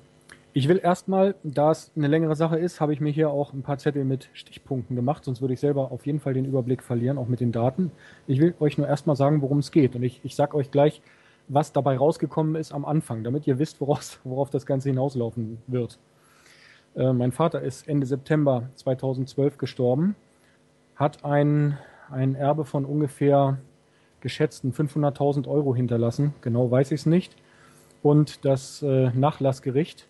ich will erstmal, da es eine längere Sache ist, habe ich mir hier auch ein paar Zettel mit Stichpunkten gemacht, sonst würde ich selber auf jeden Fall den Überblick verlieren, auch mit den Daten. Ich will euch nur erstmal sagen, worum es geht. Und ich, ich sage euch gleich, was dabei rausgekommen ist am Anfang, damit ihr wisst, woraus, worauf das Ganze hinauslaufen wird. Äh, mein Vater ist Ende September zweitausendzwölf gestorben, hat ein, ein Erbe von ungefähr geschätzten fünfhunderttausend Euro hinterlassen, genau weiß ich es nicht. Und das äh, Nachlassgericht,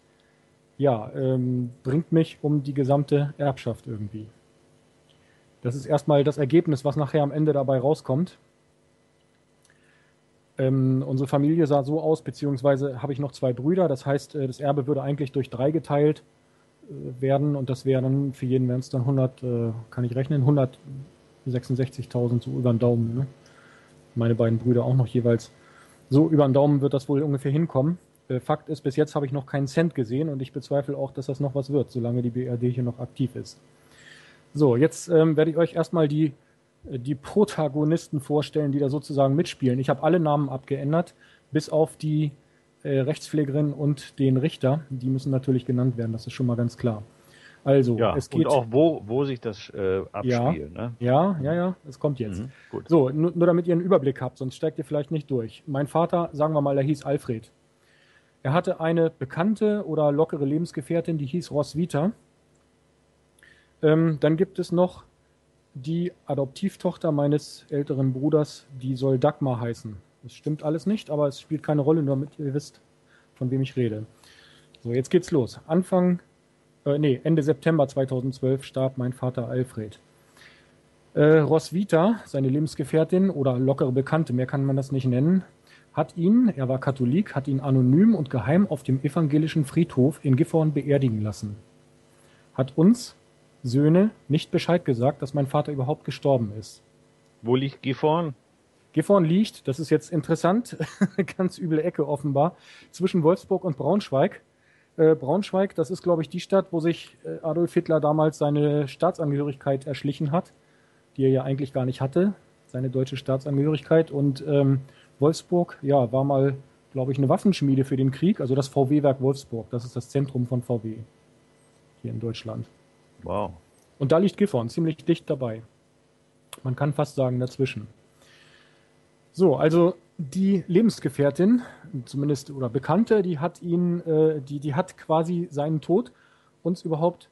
ja, ähm, bringt mich um die gesamte Erbschaft irgendwie. Das ist erstmal das Ergebnis, was nachher am Ende dabei rauskommt. Ähm, unsere Familie sah so aus, beziehungsweise habe ich noch zwei Brüder. Das heißt, das Erbe würde eigentlich durch drei geteilt äh, werden und das wäre dann, für jeden wären es dann hundert, äh, kann ich rechnen, hundertsechsundsechzigtausend so über den Daumen. Ne? Meine beiden Brüder auch noch jeweils. So über den Daumen wird das wohl ungefähr hinkommen. Fakt ist, bis jetzt habe ich noch keinen Cent gesehen und ich bezweifle auch, dass das noch was wird, solange die B R D hier noch aktiv ist. So, jetzt ähm, werde ich euch erstmal die, die Protagonisten vorstellen, die da sozusagen mitspielen. Ich habe alle Namen abgeändert, bis auf die äh, Rechtspflegerin und den Richter. Die müssen natürlich genannt werden, das ist schon mal ganz klar. Also, ja, es geht und auch, wo, wo sich das äh, abspielt. Ja, ne? ja, ja, ja, es kommt jetzt. Mhm, gut. So, nur, nur damit ihr einen Überblick habt, sonst steigt ihr vielleicht nicht durch. Mein Vater, sagen wir mal, er hieß Alfred. Er hatte eine bekannte oder lockere Lebensgefährtin, die hieß Roswitha. Ähm, dann gibt es noch die Adoptivtochter meines älteren Bruders, die soll Dagmar heißen. Das stimmt alles nicht, aber es spielt keine Rolle, nur damit ihr wisst, von wem ich rede. So, jetzt geht's los. Anfang, äh, nee, Ende September zweitausendzwölf starb mein Vater Alfred. Äh, Roswitha, seine Lebensgefährtin oder lockere Bekannte, mehr kann man das nicht nennen, hat ihn, er war Katholik, hat ihn anonym und geheim auf dem evangelischen Friedhof in Gifhorn beerdigen lassen. Hat uns Söhne nicht Bescheid gesagt, dass mein Vater überhaupt gestorben ist. Wo liegt Gifhorn? Gifhorn liegt, das ist jetzt interessant, ganz üble Ecke offenbar, zwischen Wolfsburg und Braunschweig. Äh, Braunschweig, das ist glaube ich die Stadt, wo sich Adolf Hitler damals seine Staatsangehörigkeit erschlichen hat. die er ja eigentlich gar nicht hatte, seine deutsche Staatsangehörigkeit. Und ähm, Wolfsburg, ja, war mal, glaube ich, eine Waffenschmiede für den Krieg, also das V W-Werk Wolfsburg, das ist das Zentrum von V W hier in Deutschland. Wow. Und da liegt Gifhorn ziemlich dicht dabei. Man kann fast sagen dazwischen. So, also die Lebensgefährtin, zumindest oder Bekannte, die hat ihn, äh, die, die hat quasi seinen Tod uns überhaupt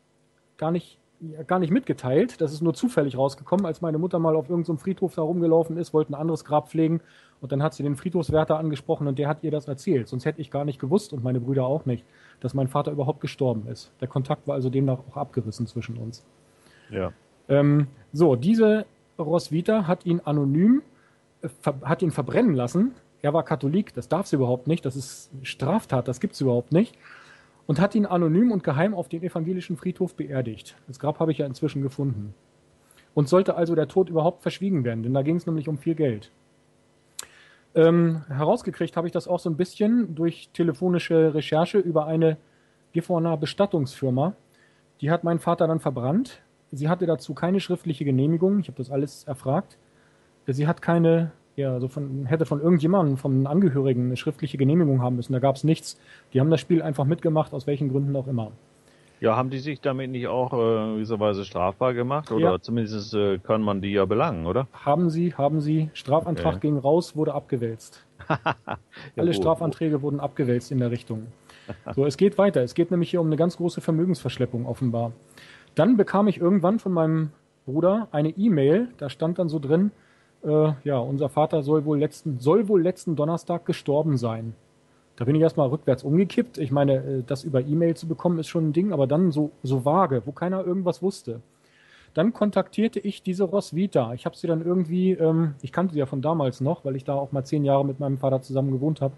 gar nicht, gar nicht mitgeteilt. Das ist nur zufällig rausgekommen, als meine Mutter mal auf irgendeinem Friedhof da rumgelaufen ist, wollte ein anderes Grab pflegen und dann hat sie den Friedhofswärter angesprochen und der hat ihr das erzählt. Sonst hätte ich gar nicht gewusst und meine Brüder auch nicht, dass mein Vater überhaupt gestorben ist. Der Kontakt war also demnach auch abgerissen zwischen uns. Ja. Ähm, so, diese Roswitha hat ihn anonym hat ihn verbrennen lassen. Er war Katholik, das darf sie überhaupt nicht, das ist Straftat, das gibt es überhaupt nicht. Und hat ihn anonym und geheim auf dem evangelischen Friedhof beerdigt. Das Grab habe ich ja inzwischen gefunden. Und sollte also der Tod überhaupt verschwiegen werden, denn da ging es nämlich um viel Geld. Ähm, herausgekriegt habe ich das auch so ein bisschen durch telefonische Recherche über eine Gifhorner Bestattungsfirma. Die hat meinen Vater dann verbrannt. Sie hatte dazu keine schriftliche Genehmigung, ich habe das alles erfragt. Sie hat keine, ja, also von, hätte von irgendjemandem, von Angehörigen eine schriftliche Genehmigung haben müssen. Da gab es nichts. Die haben das Spiel einfach mitgemacht, aus welchen Gründen auch immer. Ja, haben die sich damit nicht auch äh, in gewisser Weise strafbar gemacht? Oder ja. Zumindest äh, kann man die ja belangen, oder? Haben sie, haben sie. Strafantrag okay. Ging raus, wurde abgewälzt. ja, Alle gut, Strafanträge gut. wurden abgewälzt in der Richtung. So, es geht weiter. Es geht nämlich hier um eine ganz große Vermögensverschleppung offenbar. Dann bekam ich irgendwann von meinem Bruder eine E-Mail. Da stand dann so drin, ja, unser Vater soll wohl, letzten, soll wohl letzten Donnerstag gestorben sein. Da bin ich erstmal rückwärts umgekippt. Ich meine, das über E-Mail zu bekommen ist schon ein Ding, aber dann so, so vage, wo keiner irgendwas wusste. Dann kontaktierte ich diese Roswitha. Ich habe sie dann irgendwie, ähm, ich kannte sie ja von damals noch, weil ich da auch mal zehn Jahre mit meinem Vater zusammen gewohnt habe.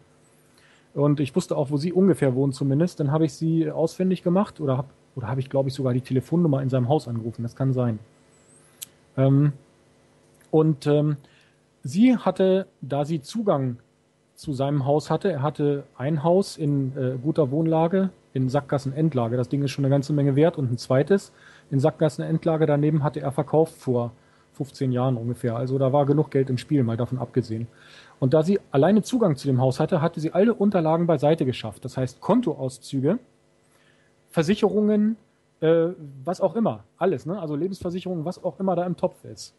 Und ich wusste auch, wo sie ungefähr wohnt zumindest. Dann habe ich sie ausfindig gemacht oder habe, oder hab ich, glaube ich, sogar die Telefonnummer in seinem Haus angerufen. Das kann sein. Ähm, Und ähm, sie hatte, da sie Zugang zu seinem Haus hatte, er hatte ein Haus in äh, guter Wohnlage, in Sackgassenendlage, das Ding ist schon eine ganze Menge wert, und ein zweites in Sackgassenendlage daneben hatte er verkauft vor fünfzehn Jahren ungefähr. Also da war genug Geld im Spiel, mal davon abgesehen. Und da sie alleine Zugang zu dem Haus hatte, hatte sie alle Unterlagen beiseite geschafft. Das heißt Kontoauszüge, Versicherungen, äh, was auch immer, alles, ne? Also Lebensversicherungen, was auch immer da im Topf ist.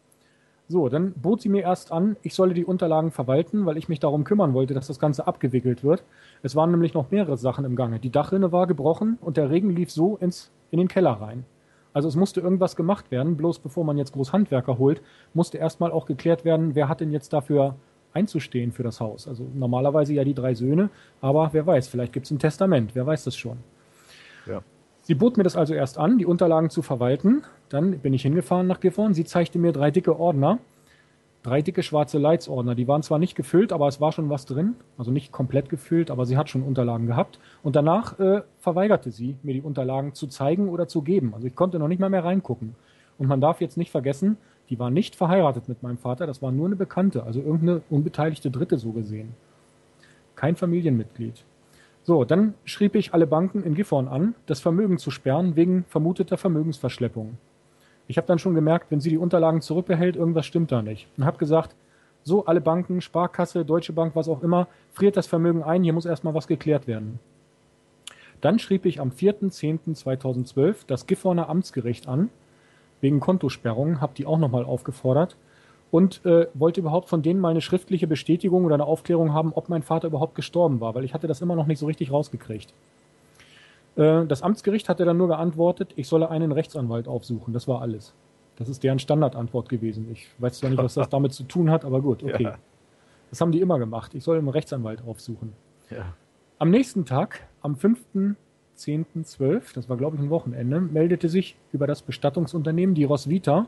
So, dann bot sie mir erst an, ich solle die Unterlagen verwalten, weil ich mich darum kümmern wollte, dass das Ganze abgewickelt wird. Es waren nämlich noch mehrere Sachen im Gange. Die Dachrinne war gebrochen und der Regen lief so ins, in den Keller rein. Also es musste irgendwas gemacht werden, bloß bevor man jetzt groß Handwerker holt, musste erstmal auch geklärt werden, wer hat denn jetzt dafür einzustehen für das Haus. Also normalerweise ja die drei Söhne, aber wer weiß, vielleicht gibt es ein Testament, wer weiß das schon. Ja. Sie bot mir das also erst an, die Unterlagen zu verwalten. Dann bin ich hingefahren nach Gifhorn. Sie zeigte mir drei dicke Ordner, drei dicke schwarze Leitsordner. Die waren zwar nicht gefüllt, aber es war schon was drin. Also nicht komplett gefüllt, aber sie hat schon Unterlagen gehabt. Und danach äh, verweigerte sie, mir die Unterlagen zu zeigen oder zu geben. Also ich konnte noch nicht mal mehr reingucken. Und man darf jetzt nicht vergessen, die war nicht verheiratet mit meinem Vater. Das war nur eine Bekannte, also irgendeine unbeteiligte Dritte so gesehen. Kein Familienmitglied. So, dann schrieb ich alle Banken in Gifhorn an, das Vermögen zu sperren wegen vermuteter Vermögensverschleppung. Ich habe dann schon gemerkt, wenn sie die Unterlagen zurückbehält, irgendwas stimmt da nicht. Und habe gesagt, so alle Banken, Sparkasse, Deutsche Bank, was auch immer, friert das Vermögen ein, hier muss erstmal was geklärt werden. Dann schrieb ich am vierten zehnten zweitausendzwölf das Gifhorner Amtsgericht an, wegen Kontosperrungen, habe die auch nochmal aufgefordert und äh, wollte überhaupt von denen mal eine schriftliche Bestätigung oder eine Aufklärung haben, ob mein Vater überhaupt gestorben war, weil ich hatte das immer noch nicht so richtig rausgekriegt. Äh, das Amtsgericht hatte dann nur geantwortet, ich solle einen Rechtsanwalt aufsuchen, das war alles. Das ist deren Standardantwort gewesen. Ich weiß zwar nicht, was das damit zu tun hat, aber gut, okay. Ja. Das haben die immer gemacht, ich soll einen Rechtsanwalt aufsuchen. Ja. Am nächsten Tag, am fünften zehnten zwölf, das war glaube ich ein Wochenende, meldete sich über das Bestattungsunternehmen die Roswitha,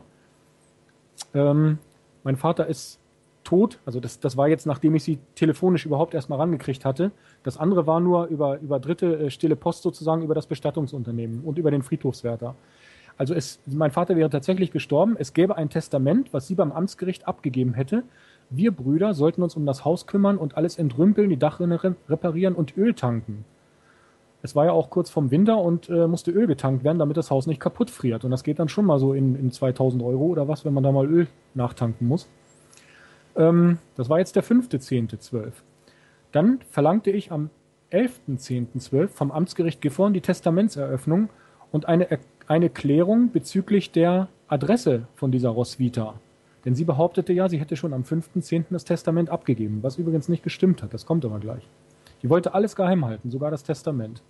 ähm, mein Vater ist tot, also das, das war jetzt, nachdem ich sie telefonisch überhaupt erstmal rangekriegt hatte. Das andere war nur über, über dritte äh, stille Post sozusagen, über das Bestattungsunternehmen und über den Friedhofswärter. Also es, mein Vater wäre tatsächlich gestorben, es gäbe ein Testament, was sie beim Amtsgericht abgegeben hätte. Wir Brüder sollten uns um das Haus kümmern und alles entrümpeln, die Dachrinne reparieren und Öl tanken. es war ja auch kurz vorm Winter und äh, musste Öl getankt werden, damit das Haus nicht kaputt friert. Und das geht dann schon mal so in, in zweitausend Euro oder was, wenn man da mal Öl nachtanken muss. Ähm, das war jetzt der fünfte zehnte zwölf. Dann verlangte ich am elften zehnten zwölf vom Amtsgericht Gifhorn die Testamentseröffnung und eine, eine Klärung bezüglich der Adresse von dieser Roswitha. Denn sie behauptete ja, sie hätte schon am fünften zehnten das Testament abgegeben, was übrigens nicht gestimmt hat. Das kommt aber gleich. Die wollte alles geheim halten, sogar das Testament.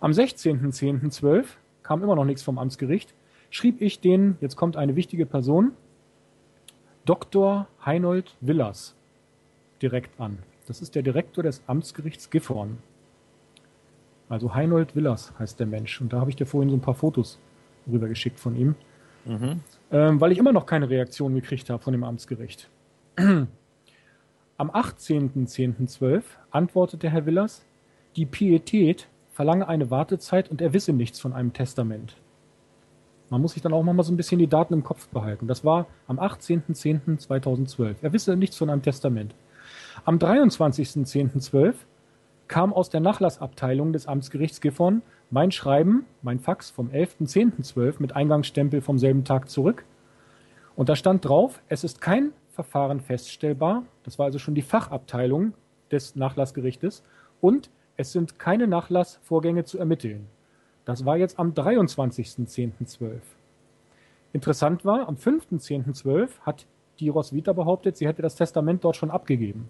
Am sechzehnten zehnten zwölf kam immer noch nichts vom Amtsgericht, schrieb ich den, jetzt kommt eine wichtige Person, Doktor Heinold Willers direkt an. Das ist der Direktor des Amtsgerichts Gifhorn. Also Heinold Willers heißt der Mensch. Und da habe ich dir vorhin so ein paar Fotos rübergeschickt von ihm. Mhm. Ähm, weil ich immer noch keine Reaktion gekriegt habe von dem Amtsgericht. Am achtzehnten zehnten zwölf antwortete Herr Willers, die Pietät verlange eine Wartezeit und er wisse nichts von einem Testament. Man muss sich dann auch mal so ein bisschen die Daten im Kopf behalten. Das war am achtzehnten zehnten zweitausendzwölf. Er wisse nichts von einem Testament. Am dreiundzwanzigsten zehnten zwölf kam aus der Nachlassabteilung des Amtsgerichts Gifhorn mein Schreiben, mein Fax vom elften zehnten zwölf mit Eingangsstempel vom selben Tag zurück. Und da stand drauf, es ist kein Verfahren feststellbar. Das war also schon die Fachabteilung des Nachlassgerichtes. Und es sind keine Nachlassvorgänge zu ermitteln. Das war jetzt am dreiundzwanzigsten zehnten zwölf. Interessant war, am fünften zehnten zwölf hat die Roswitha behauptet, sie hätte das Testament dort schon abgegeben.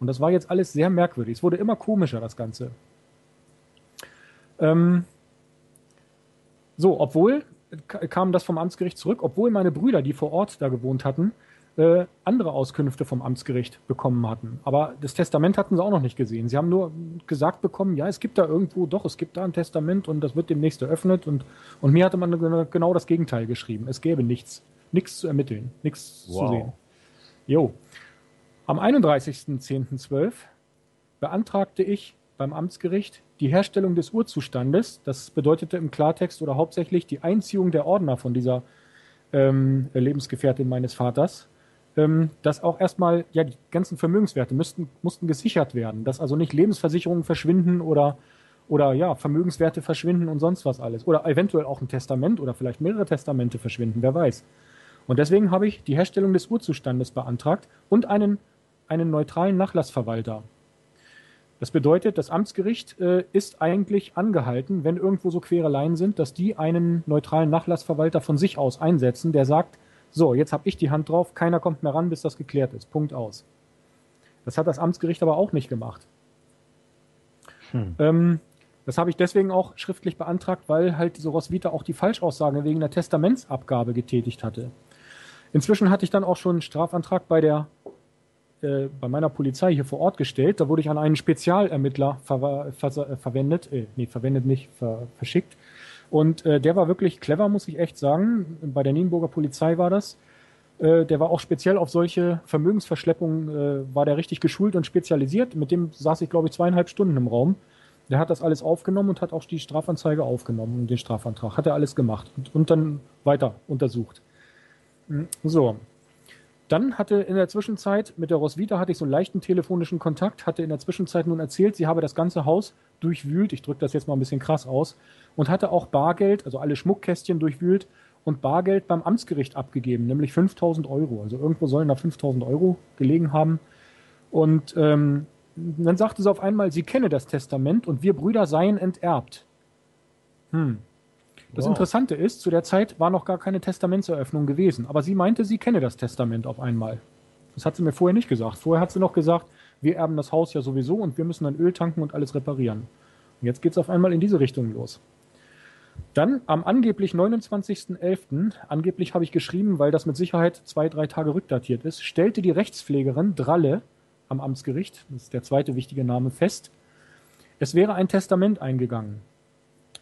Und das war jetzt alles sehr merkwürdig. Es wurde immer komischer, das Ganze. Ähm so, obwohl, kam das vom Amtsgericht zurück, obwohl meine Brüder, die vor Ort da gewohnt hatten, äh, andere Auskünfte vom Amtsgericht bekommen hatten. Aber das Testament hatten sie auch noch nicht gesehen. Sie haben nur gesagt bekommen, ja, es gibt da irgendwo, doch, es gibt da ein Testament und das wird demnächst eröffnet. Und, und mir hatte man genau das Gegenteil geschrieben. Es gäbe nichts. Nichts zu ermitteln, nichts wow. zu sehen. Jo. Am einunddreißigsten zehnten zwölf beantragte ich beim Amtsgericht die Herstellung des Urzustandes. Das bedeutete im Klartext oder hauptsächlich die Einziehung der Ordner von dieser ähm, Lebensgefährtin meines Vaters, ähm, dass auch erstmal ja, die ganzen Vermögenswerte müssten, mussten gesichert werden, dass also nicht Lebensversicherungen verschwinden oder, oder ja, Vermögenswerte verschwinden und sonst was alles. Oder eventuell auch ein Testament oder vielleicht mehrere Testamente verschwinden, wer weiß. Und deswegen habe ich die Herstellung des Urzustandes beantragt und einen, einen neutralen Nachlassverwalter. Das bedeutet, das Amtsgericht äh, ist eigentlich angehalten, wenn irgendwo so Quereleien sind, dass die einen neutralen Nachlassverwalter von sich aus einsetzen, der sagt, so, jetzt habe ich die Hand drauf, keiner kommt mehr ran, bis das geklärt ist. Punkt aus. Das hat das Amtsgericht aber auch nicht gemacht. Hm. Ähm, Das habe ich deswegen auch schriftlich beantragt, weil halt diese Roswitha auch die Falschaussage wegen der Testamentsabgabe getätigt hatte. Inzwischen hatte ich dann auch schon einen Strafantrag bei der, äh, bei meiner Polizei hier vor Ort gestellt. Da wurde ich an einen Spezialermittler ver ver verwendet, äh, nee, verwendet nicht, ver verschickt. Und äh, der war wirklich clever, muss ich echt sagen. Bei der Nienburger Polizei war das. Äh, der war auch speziell auf solche Vermögensverschleppungen, äh, war der richtig geschult und spezialisiert. Mit dem saß ich, glaube ich, zweieinhalb Stunden im Raum. Der hat das alles aufgenommen und hat auch die Strafanzeige aufgenommen und den Strafantrag. Hat er alles gemacht und, und dann weiter untersucht. So. Dann hatte in der Zwischenzeit, mit der Roswitha hatte ich so einen leichten telefonischen Kontakt, hatte in der Zwischenzeit nun erzählt, sie habe das ganze Haus durchwühlt, ich drücke das jetzt mal ein bisschen krass aus, und hatte auch Bargeld, also alle Schmuckkästchen durchwühlt und Bargeld beim Amtsgericht abgegeben, nämlich fünftausend Euro. Also irgendwo sollen da fünftausend Euro gelegen haben. Und ähm, dann sagte sie auf einmal, sie kenne das Testament und wir Brüder seien enterbt. Hm. Das wow. Interessante ist, zu der Zeit war noch gar keine Testamentseröffnung gewesen, aber sie meinte, sie kenne das Testament auf einmal. Das hat sie mir vorher nicht gesagt. Vorher hat sie noch gesagt, wir erben das Haus ja sowieso und wir müssen dann Öl tanken und alles reparieren. Und jetzt geht es auf einmal in diese Richtung los. Dann am angeblich neunundzwanzigsten elften, angeblich habe ich geschrieben, weil das mit Sicherheit zwei, drei Tage rückdatiert ist, stellte die Rechtspflegerin Dralle am Amtsgericht, das ist der zweite wichtige Name, fest, es wäre ein Testament eingegangen.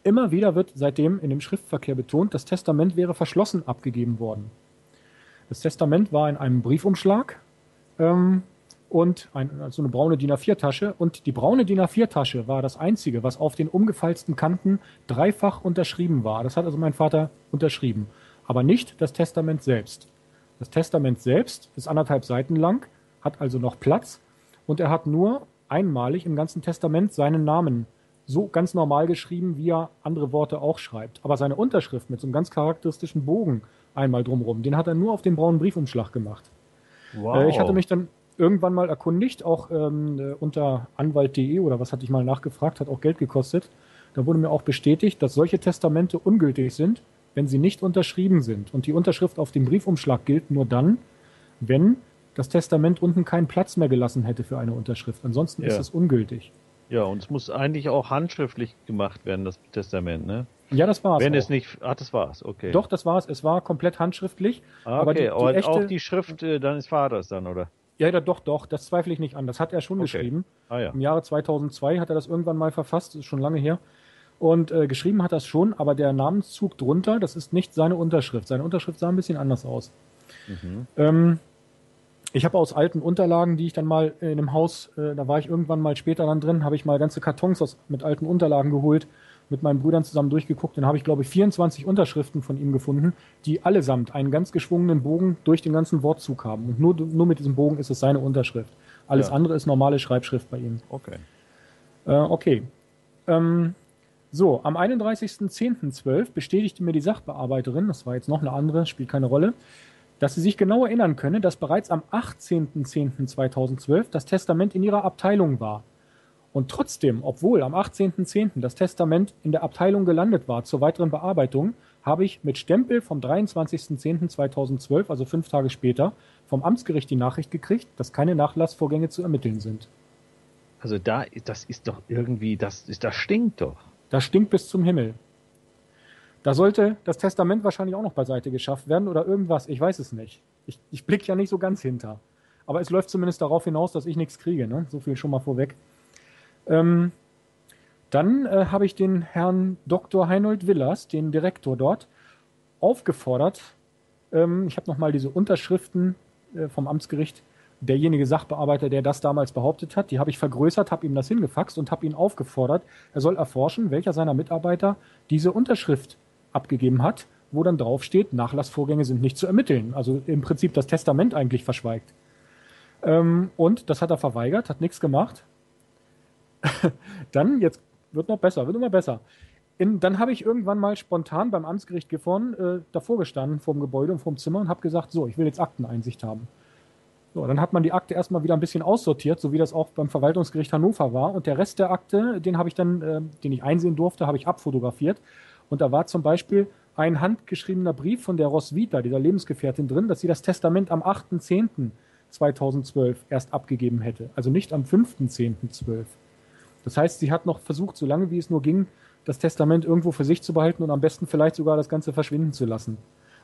Immer wieder wird seitdem in dem Schriftverkehr betont, das Testament wäre verschlossen abgegeben worden. Das Testament war in einem Briefumschlag ähm, und ein, so also eine braune D I N A vier Tasche und die braune D I N A vier Tasche war das einzige, was auf den umgefalzten Kanten dreifach unterschrieben war. Das hat also mein Vater unterschrieben, aber nicht das Testament selbst. Das Testament selbst ist anderthalb Seiten lang, hat also noch Platz und er hat nur einmalig im ganzen Testament seinen Namen so ganz normal geschrieben, wie er andere Worte auch schreibt. Aber seine Unterschrift mit so einem ganz charakteristischen Bogen einmal drumherum, den hat er nur auf den braunen Briefumschlag gemacht. Wow. Äh, ich hatte mich dann irgendwann mal erkundigt, auch ähm, unter anwalt punkt de oder was hatte ich mal nachgefragt, hat auch Geld gekostet. Da wurde mir auch bestätigt, dass solche Testamente ungültig sind, wenn sie nicht unterschrieben sind. Und die Unterschrift auf dem Briefumschlag gilt nur dann, wenn das Testament unten keinen Platz mehr gelassen hätte für eine Unterschrift. Ansonsten ja. ist es ungültig. Ja, und es muss eigentlich auch handschriftlich gemacht werden, das Testament, ne? Ja, das war's. Wenn auch. es nicht, ach, das war's, okay. Doch, das war's. Es war komplett handschriftlich. Ah, okay, aber die, die aber echte, auch die Schrift äh, deines Vaters dann, oder? Ja, ja, doch, doch. Das zweifle ich nicht an. Das hat er schon okay. geschrieben. Ah, ja. Im Jahre zweitausendzwei hat er das irgendwann mal verfasst. Das ist schon lange her. Und äh, geschrieben hat das schon, aber der Namenszug drunter, das ist nicht seine Unterschrift. Seine Unterschrift sah ein bisschen anders aus. Mhm. Ähm, ich habe aus alten Unterlagen, die ich dann mal in einem Haus, äh, da war ich irgendwann mal später dann drin, habe ich mal ganze Kartons aus, mit alten Unterlagen geholt, mit meinen Brüdern zusammen durchgeguckt. Dann habe ich, glaube ich, vierundzwanzig Unterschriften von ihm gefunden, die allesamt einen ganz geschwungenen Bogen durch den ganzen Wortzug haben. Und nur, nur mit diesem Bogen ist es seine Unterschrift. Alles ja. andere ist normale Schreibschrift bei ihm. Okay. Äh, okay. Ähm, So, am einunddreißigsten zehnten zwölf bestätigte mir die Sachbearbeiterin, das war jetzt noch eine andere, spielt keine Rolle, dass sie sich genau erinnern könne, dass bereits am achtzehnten zehnten zweitausendzwölf das Testament in ihrer Abteilung war. Und trotzdem, obwohl am achtzehnten zehnten das Testament in der Abteilung gelandet war zur weiteren Bearbeitung, habe ich mit Stempel vom dreiundzwanzigsten zehnten zweitausendzwölf, also fünf Tage später, vom Amtsgericht die Nachricht gekriegt, dass keine Nachlassvorgänge zu ermitteln sind. Also da, das ist doch irgendwie, das, das stinkt doch. Das stinkt bis zum Himmel. Da sollte das Testament wahrscheinlich auch noch beiseite geschafft werden oder irgendwas. Ich weiß es nicht. Ich, ich blicke ja nicht so ganz hinter. Aber es läuft zumindest darauf hinaus, dass ich nichts kriege. Ne? So viel schon mal vorweg. Ähm, dann äh, habe ich den Herrn Doktor Heinold Willers, den Direktor dort, aufgefordert. Ähm, ich habe nochmal diese Unterschriften äh, vom Amtsgericht. Derjenige Sachbearbeiter, der das damals behauptet hat, die habe ich vergrößert, habe ihm das hingefaxt und habe ihn aufgefordert, er soll erforschen, welcher seiner Mitarbeiter diese Unterschrift abgegeben hat, wo dann draufsteht, Nachlassvorgänge sind nicht zu ermitteln. Also im Prinzip das Testament eigentlich verschweigt. Ähm, und das hat er verweigert, hat nichts gemacht. Dann, jetzt wird noch besser, wird immer besser. In, dann habe ich irgendwann mal spontan beim Amtsgericht gefahren, äh, davor gestanden, vor dem Gebäude und vor dem Zimmer und habe gesagt, so, ich will jetzt Akteneinsicht haben. So, dann hat man die Akte erstmal wieder ein bisschen aussortiert, so wie das auch beim Verwaltungsgericht Hannover war. Und der Rest der Akte, den habe ich dann, äh, den ich einsehen durfte, habe ich abfotografiert. Und da war zum Beispiel ein handgeschriebener Brief von der Roswitha, dieser Lebensgefährtin, drin, dass sie das Testament am achten zehnten zweitausendzwölf erst abgegeben hätte. Also nicht am fünften zehnten zwölf. Das heißt, sie hat noch versucht, so lange wie es nur ging, das Testament irgendwo für sich zu behalten und am besten vielleicht sogar das Ganze verschwinden zu lassen.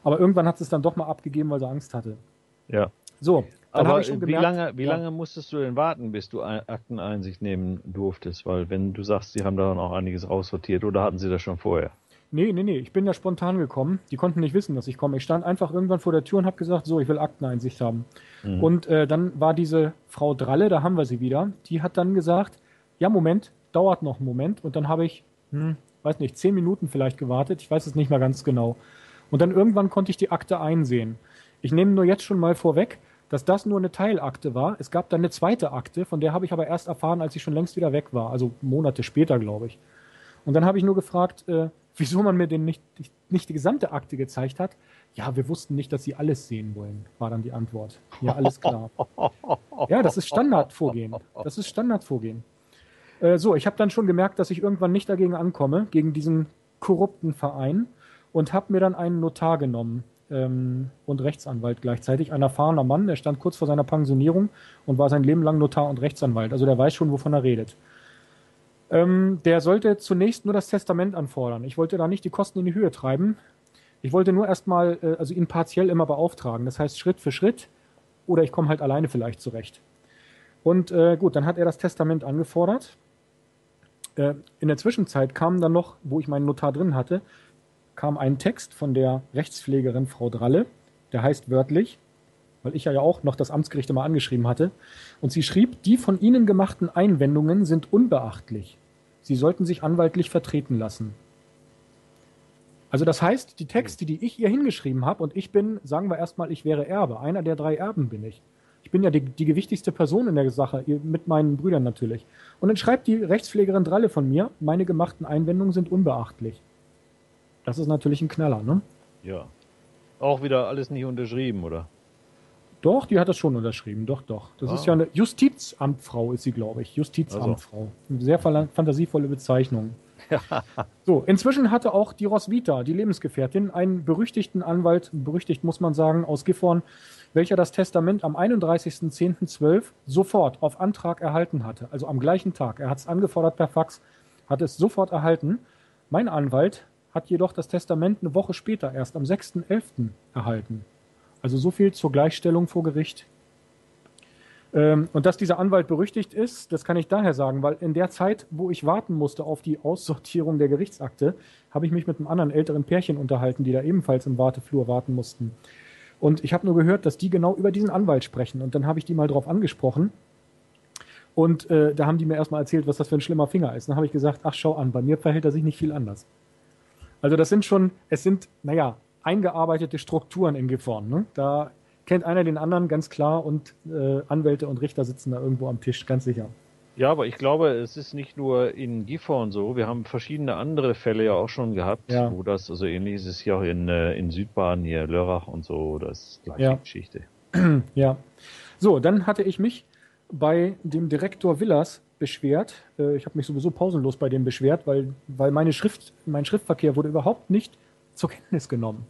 Aber irgendwann hat sie es dann doch mal abgegeben, weil sie Angst hatte. Ja. So. Dann aber gemerkt, wie, lange, wie ja. lange musstest du denn warten, bis du Akteneinsicht nehmen durftest? Weil wenn du sagst, sie haben da noch einiges aussortiert oder hatten sie das schon vorher? Nee, nee, nee, ich bin ja spontan gekommen. Die konnten nicht wissen, dass ich komme. Ich stand einfach irgendwann vor der Tür und habe gesagt, so, ich will Akteneinsicht haben. Mhm. Und äh, dann war diese Frau Dralle, da haben wir sie wieder, die hat dann gesagt, ja, Moment, dauert noch einen Moment. Und dann habe ich, hm, weiß nicht, zehn Minuten vielleicht gewartet. Ich weiß es nicht mehr ganz genau. Und dann irgendwann konnte ich die Akte einsehen. Ich nehme nur jetzt schon mal vorweg, dass das nur eine Teilakte war. Es gab dann eine zweite Akte, von der habe ich aber erst erfahren, als ich schon längst wieder weg war. Also Monate später, glaube ich. Und dann habe ich nur gefragt, äh, wieso man mir denn nicht, nicht die gesamte Akte gezeigt hat. Ja, wir wussten nicht, dass sie alles sehen wollen, war dann die Antwort. Ja, alles klar. Ja, das ist Standardvorgehen. Das ist Standardvorgehen. Äh, so, ich habe dann schon gemerkt, dass ich irgendwann nicht dagegen ankomme, gegen diesen korrupten Verein, und habe mir dann einen Notar genommen. Und Rechtsanwalt gleichzeitig. Ein erfahrener Mann, der stand kurz vor seiner Pensionierung und war sein Leben lang Notar und Rechtsanwalt. Also der weiß schon, wovon er redet. Ähm, der sollte zunächst nur das Testament anfordern. Ich wollte da nicht die Kosten in die Höhe treiben. Ich wollte nur erstmal, äh, also ihn partiell immer beauftragen. Das heißt Schritt für Schritt, oder ich komme halt alleine vielleicht zurecht. Und äh, gut, dann hat er das Testament angefordert. Äh, in der Zwischenzeit kam dann noch, wo ich meinen Notar drin hatte, kam ein Text von der Rechtspflegerin Frau Dralle, der heißt wörtlich, weil ich ja auch noch das Amtsgericht immer angeschrieben hatte, und sie schrieb, die von Ihnen gemachten Einwendungen sind unbeachtlich. Sie sollten sich anwaltlich vertreten lassen. Also das heißt, die Texte, die ich ihr hingeschrieben habe, und ich bin, sagen wir erstmal, ich wäre Erbe, einer der drei Erben bin ich. Ich bin ja die, die gewichtigste Person in der Sache, mit meinen Brüdern natürlich. Und dann schreibt die Rechtspflegerin Dralle von mir, meine gemachten Einwendungen sind unbeachtlich. Das ist natürlich ein Knaller, ne? Ja. Auch wieder alles nicht unterschrieben, oder? Doch, die hat das schon unterschrieben, doch, doch. Das ah. ist ja eine Justizamtfrau, ist sie, glaube ich. Justizamtfrau. Eine sehr fantasievolle Bezeichnung. So, inzwischen hatte auch die Roswitha, die Lebensgefährtin, einen berüchtigten Anwalt, berüchtigt muss man sagen, aus Gifhorn, welcher das Testament am einunddreißigsten zehnten zwölf sofort auf Antrag erhalten hatte. Also am gleichen Tag. Er hat es angefordert per Fax, hat es sofort erhalten. Mein Anwalt hat jedoch das Testament eine Woche später erst am sechsten elften erhalten. Also so viel zur Gleichstellung vor Gericht. Ähm, und dass dieser Anwalt berüchtigt ist, das kann ich daher sagen, weil in der Zeit, wo ich warten musste auf die Aussortierung der Gerichtsakte, habe ich mich mit einem anderen älteren Pärchen unterhalten, die da ebenfalls im Warteflur warten mussten. Und ich habe nur gehört, dass die genau über diesen Anwalt sprechen. Und dann habe ich die mal drauf angesprochen. Und äh, da haben die mir erstmal erzählt, was das für ein schlimmer Finger ist. Dann habe ich gesagt, ach schau an, bei mir verhält er sich nicht viel anders. Also das sind schon, es sind, naja, eingearbeitete Strukturen in Gifhorn. Ne? Da kennt einer den anderen ganz klar und äh, Anwälte und Richter sitzen da irgendwo am Tisch, ganz sicher. Ja, aber ich glaube, es ist nicht nur in Gifhorn so. Wir haben verschiedene andere Fälle ja auch schon gehabt, ja. wo das, also ähnlich ist es ja auch in, in Südbaden, hier Lörrach und so, das ist gleiche ja. Geschichte. Ja. So, dann hatte ich mich bei dem Direktor Villers beschwert. Äh, ich habe mich sowieso pausenlos bei dem beschwert, weil, weil meine Schrift, mein Schriftverkehr wurde überhaupt nicht zur Kenntnis genommen.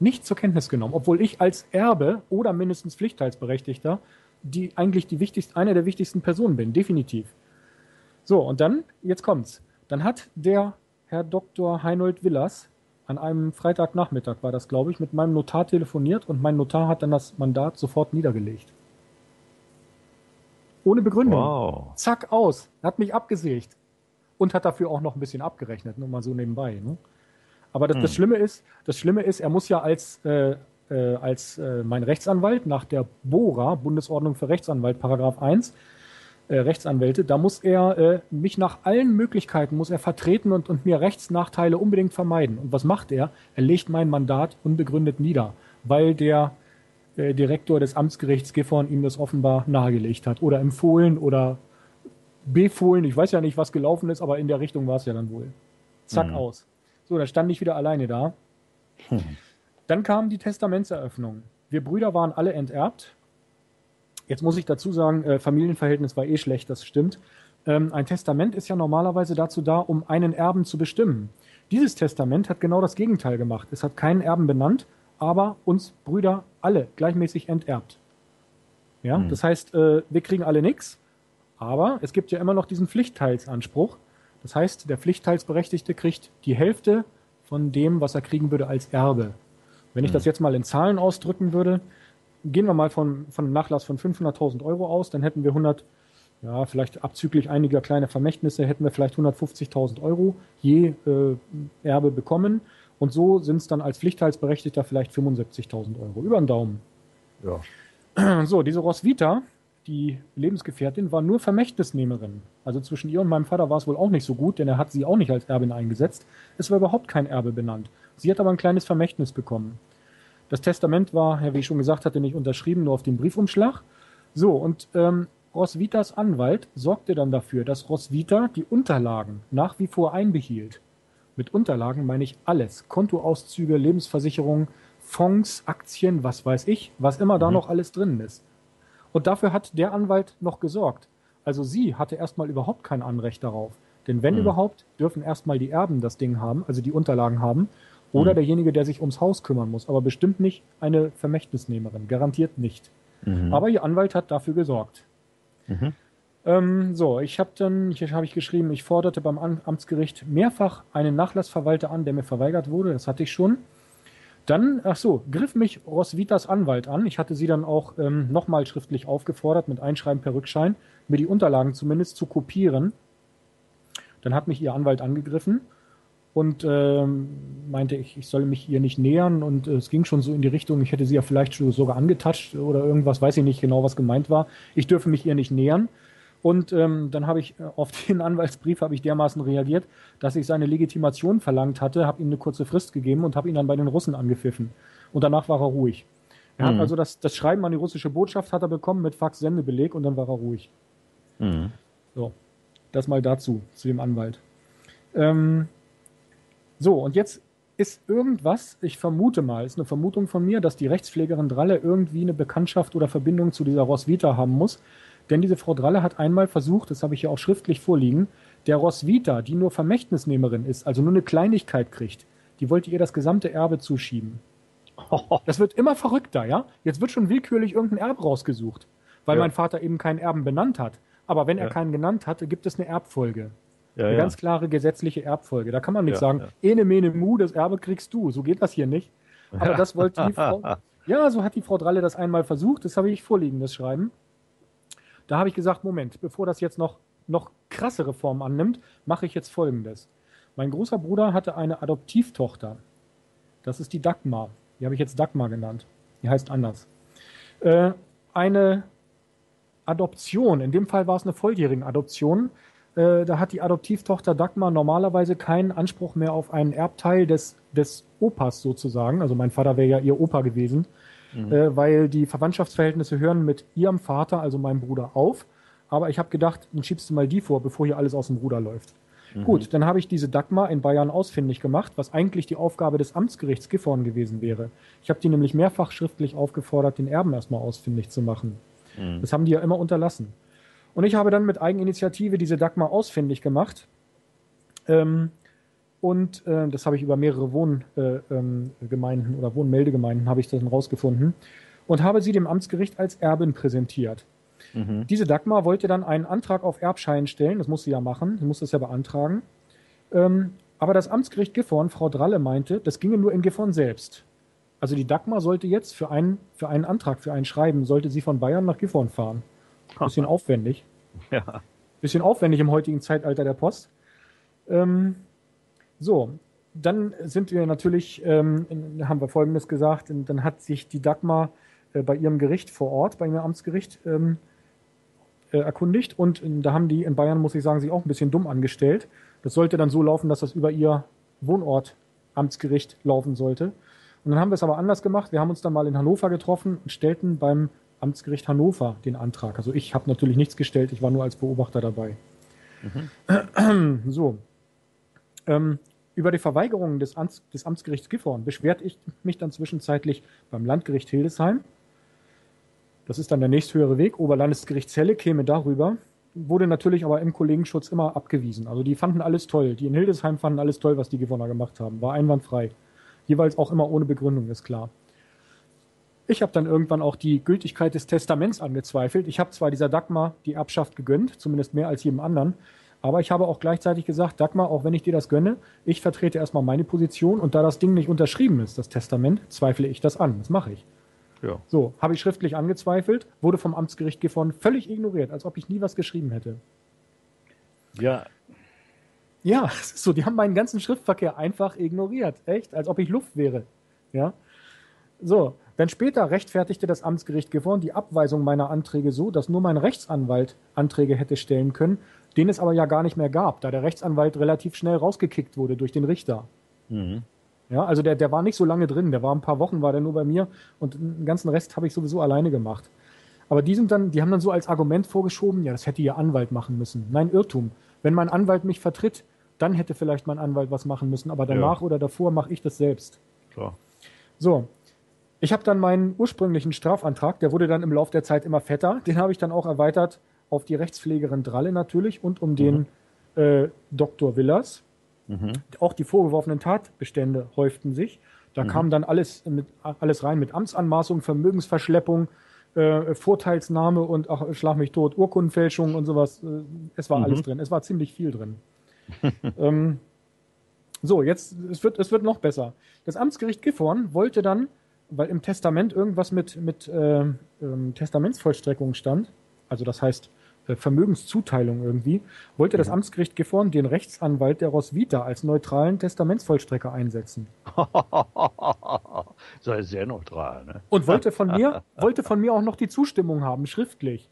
Nicht zur Kenntnis genommen, obwohl ich als Erbe oder mindestens Pflichtteilsberechtigter die eigentlich die wichtigste, eine der wichtigsten Personen bin, definitiv. So, und dann, jetzt kommt's. Dann hat der Herr Doktor Heinold Villers an einem Freitagnachmittag, war das, glaube ich, mit meinem Notar telefoniert und mein Notar hat dann das Mandat sofort niedergelegt. Ohne Begründung. Wow. Zack, aus. Hat mich abgesägt. Und hat dafür auch noch ein bisschen abgerechnet, nur mal so nebenbei, ne? Aber das, das Schlimme ist, das Schlimme ist, er muss ja als, äh, äh, als äh, mein Rechtsanwalt nach der B O R A, Bundesordnung für Rechtsanwalt, Paragraph eins, äh, Rechtsanwälte, da muss er äh, mich nach allen Möglichkeiten muss er vertreten und, und mir Rechtsnachteile unbedingt vermeiden. Und was macht er? Er legt mein Mandat unbegründet nieder, weil der äh, Direktor des Amtsgerichts Gifhorn ihm das offenbar nahegelegt hat oder empfohlen oder befohlen. Ich weiß ja nicht, was gelaufen ist, aber in der Richtung war es ja dann wohl. Zack, mhm. aus. So, da stand ich wieder alleine da. Hm. Dann kam die Testamentseröffnung. Wir Brüder waren alle enterbt. Jetzt muss ich dazu sagen, äh, Familienverhältnis war eh schlecht, das stimmt. Ähm, ein Testament ist ja normalerweise dazu da, um einen Erben zu bestimmen. Dieses Testament hat genau das Gegenteil gemacht. Es hat keinen Erben benannt, aber uns Brüder alle gleichmäßig enterbt. Ja, hm. Das heißt, äh, wir kriegen alle nichts, aber es gibt ja immer noch diesen Pflichtteilsanspruch. Das heißt, der Pflichtteilsberechtigte kriegt die Hälfte von dem, was er kriegen würde als Erbe. Wenn ich das jetzt mal in Zahlen ausdrücken würde, gehen wir mal von, von einem Nachlass von fünfhunderttausend Euro aus, dann hätten wir hundert, ja, vielleicht abzüglich einiger kleiner Vermächtnisse, hätten wir vielleicht hundertfünfzigtausend Euro je äh, Erbe bekommen. Und so sind es dann als Pflichtteilsberechtigter vielleicht fünfundsiebzigtausend Euro. Über den Daumen. Ja. So, diese Roswitha, die Lebensgefährtin, war nur Vermächtnisnehmerin. Also zwischen ihr und meinem Vater war es wohl auch nicht so gut, denn er hat sie auch nicht als Erbin eingesetzt. Es war überhaupt kein Erbe benannt. Sie hat aber ein kleines Vermächtnis bekommen. Das Testament war, ja, wie ich schon gesagt hatte, nicht unterschrieben, nur auf dem Briefumschlag. So, und ähm, Roswithas Anwalt sorgte dann dafür, dass Roswitha die Unterlagen nach wie vor einbehielt. Mit Unterlagen meine ich alles. Kontoauszüge, Lebensversicherungen, Fonds, Aktien, was weiß ich, was immer da mhm. noch alles drin ist. Und dafür hat der Anwalt noch gesorgt. Also sie hatte erstmal überhaupt kein Anrecht darauf. Denn wenn mhm. überhaupt, dürfen erstmal die Erben das Ding haben, also die Unterlagen haben, oder mhm. derjenige, der sich ums Haus kümmern muss. Aber bestimmt nicht eine Vermächtnisnehmerin, garantiert nicht. Mhm. Aber ihr Anwalt hat dafür gesorgt. Mhm. Ähm, so, ich habe dann, hier habe ich geschrieben, ich forderte beim Amtsgericht mehrfach einen Nachlassverwalter an, der mir verweigert wurde, das hatte ich schon. Dann, ach so, griff mich Roswithas Anwalt an. Ich hatte sie dann auch ähm, nochmal schriftlich aufgefordert, mit Einschreiben per Rückschein, mir die Unterlagen zumindest zu kopieren. Dann hat mich ihr Anwalt angegriffen und ähm, meinte, ich, ich solle mich ihr nicht nähern. Und äh, es ging schon so in die Richtung, ich hätte sie ja vielleicht sogar angetatscht oder irgendwas, weiß ich nicht genau, was gemeint war. Ich dürfe mich ihr nicht nähern. Und ähm, dann habe ich auf den Anwaltsbrief habe ich dermaßen reagiert, dass ich seine Legitimation verlangt hatte, habe ihm eine kurze Frist gegeben und habe ihn dann bei den Russen angepfiffen. Und danach war er ruhig. Er mhm. hat also das, das Schreiben an die russische Botschaft hat er bekommen mit Fax-Sendebeleg und dann war er ruhig. Mhm. So, das mal dazu, zu dem Anwalt. Ähm, so, und jetzt ist irgendwas, ich vermute mal, ist eine Vermutung von mir, dass die Rechtspflegerin Dralle irgendwie eine Bekanntschaft oder Verbindung zu dieser Roswitha haben muss. Denn diese Frau Dralle hat einmal versucht, das habe ich hier auch schriftlich vorliegen, der Roswitha, die nur Vermächtnisnehmerin ist, also nur eine Kleinigkeit kriegt, die wollte ihr das gesamte Erbe zuschieben. Das wird immer verrückter, ja? Jetzt wird schon willkürlich irgendein Erbe rausgesucht, weil ja. mein Vater eben keinen Erben benannt hat. Aber wenn ja. er keinen genannt hatte, gibt es eine Erbfolge. Ja, eine ja. ganz klare gesetzliche Erbfolge. Da kann man nicht ja, sagen, ja. ene, mene, mu, das Erbe kriegst du. So geht das hier nicht. Aber ja. das wollte die Frau... Ja, so hat die Frau Dralle das einmal versucht. Das habe ich vorliegen, das Schreiben. Da habe ich gesagt, Moment, bevor das jetzt noch, noch krassere Form annimmt, mache ich jetzt Folgendes. Mein großer Bruder hatte eine Adoptivtochter. Das ist die Dagmar. Die habe ich jetzt Dagmar genannt. Die heißt anders. Äh, eine Adoption, in dem Fall war es eine volljährige Adoption. Äh, da hat die Adoptivtochter Dagmar normalerweise keinen Anspruch mehr auf einen Erbteil des, des Opas sozusagen. Also mein Vater wäre ja ihr Opa gewesen. Mhm. Äh, weil die Verwandtschaftsverhältnisse hören mit ihrem Vater, also meinem Bruder, auf. Aber ich habe gedacht, dann schiebst du mal die vor, bevor hier alles aus dem Ruder läuft. Mhm. Gut, dann habe ich diese Dagmar in Bayern ausfindig gemacht, was eigentlich die Aufgabe des Amtsgerichts Gifhorn gewesen wäre. Ich habe die nämlich mehrfach schriftlich aufgefordert, den Erben erstmal ausfindig zu machen. Mhm. Das haben die ja immer unterlassen. Und ich habe dann mit Eigeninitiative diese Dagmar ausfindig gemacht. Ähm, und äh, das habe ich über mehrere Wohngemeinden äh, ähm, oder Wohnmeldegemeinden habe ich das dann rausgefunden. Und habe sie dem Amtsgericht als Erbin präsentiert. Mhm. Diese Dagmar wollte dann einen Antrag auf Erbschein stellen. Das muss sie ja machen. Sie muss das ja beantragen. Ähm, aber das Amtsgericht Gifhorn, Frau Dralle, meinte, das ginge nur in Gifhorn selbst. Also die Dagmar sollte jetzt für einen, für einen Antrag, für ein Schreiben, sollte sie von Bayern nach Gifhorn fahren. Bisschen aufwendig. Ja. Bisschen aufwendig im heutigen Zeitalter der Post. Ähm, so, dann sind wir natürlich, ähm, haben wir Folgendes gesagt, dann hat sich die Dagmar äh, bei ihrem Gericht vor Ort, bei ihrem Amtsgericht, ähm, äh, erkundigt. Und äh, da haben die in Bayern, muss ich sagen, sich auch ein bisschen dumm angestellt. Das sollte dann so laufen, dass das über ihr Wohnort Amtsgericht laufen sollte. Und dann haben wir es aber anders gemacht. Wir haben uns dann mal in Hannover getroffen und stellten beim Amtsgericht Hannover den Antrag. Also ich habe natürlich nichts gestellt, ich war nur als Beobachter dabei. Mhm. So. Ähm, über die Verweigerungen des, Amts, des Amtsgerichts Gifhorn beschwerte ich mich dann zwischenzeitlich beim Landgericht Hildesheim. Das ist dann der nächsthöhere Weg. Oberlandesgericht Celle käme darüber. Wurde natürlich aber im Kollegenschutz immer abgewiesen. Also die fanden alles toll. Die in Hildesheim fanden alles toll, was die Gifhorner gemacht haben. War einwandfrei. Jeweils auch immer ohne Begründung, ist klar. Ich habe dann irgendwann auch die Gültigkeit des Testaments angezweifelt. Ich habe zwar dieser Dagmar die Erbschaft gegönnt, zumindest mehr als jedem anderen, aber ich habe auch gleichzeitig gesagt, Dagmar, auch wenn ich dir das gönne, ich vertrete erstmal meine Position und da das Ding nicht unterschrieben ist, das Testament, zweifle ich das an. Das mache ich. Ja. So, habe ich schriftlich angezweifelt, wurde vom Amtsgericht Gifhorn völlig ignoriert, als ob ich nie was geschrieben hätte. Ja. Ja, es ist so, die haben meinen ganzen Schriftverkehr einfach ignoriert. Echt, als ob ich Luft wäre. Ja. So. Denn später rechtfertigte das Amtsgericht Gifhorn die Abweisung meiner Anträge so, dass nur mein Rechtsanwalt Anträge hätte stellen können, den es aber ja gar nicht mehr gab, da der Rechtsanwalt relativ schnell rausgekickt wurde durch den Richter. Mhm. Ja, also der, der war nicht so lange drin, der war ein paar Wochen, war der nur bei mir und den ganzen Rest habe ich sowieso alleine gemacht. Aber die sind dann, die haben dann so als Argument vorgeschoben, ja, das hätte ihr Anwalt machen müssen. Nein, Irrtum. Wenn mein Anwalt mich vertritt, dann hätte vielleicht mein Anwalt was machen müssen, aber danach ja. oder davor mache ich das selbst. Klar. So. Ich habe dann meinen ursprünglichen Strafantrag, der wurde dann im Laufe der Zeit immer fetter, den habe ich dann auch erweitert auf die Rechtspflegerin Dralle natürlich und um mhm. den äh, Doktor Willers. Mhm. Auch die vorgeworfenen Tatbestände häuften sich. Da mhm. kam dann alles, mit, alles rein mit Amtsanmaßung, Vermögensverschleppung, äh, Vorteilsnahme und ach, schlag mich tot, Urkundenfälschung und sowas. Es war mhm. alles drin, es war ziemlich viel drin. ähm, so, jetzt, es wird, es wird noch besser. Das Amtsgericht Gifhorn wollte dann, weil im Testament irgendwas mit, mit äh, ähm, Testamentsvollstreckung stand, also das heißt äh, Vermögenszuteilung irgendwie, wollte das ja. Amtsgericht Gifhorn den Rechtsanwalt der Roswitha als neutralen Testamentsvollstrecker einsetzen. Sei sehr neutral, ne? Und wollte von mir, wollte von mir auch noch die Zustimmung haben, schriftlich.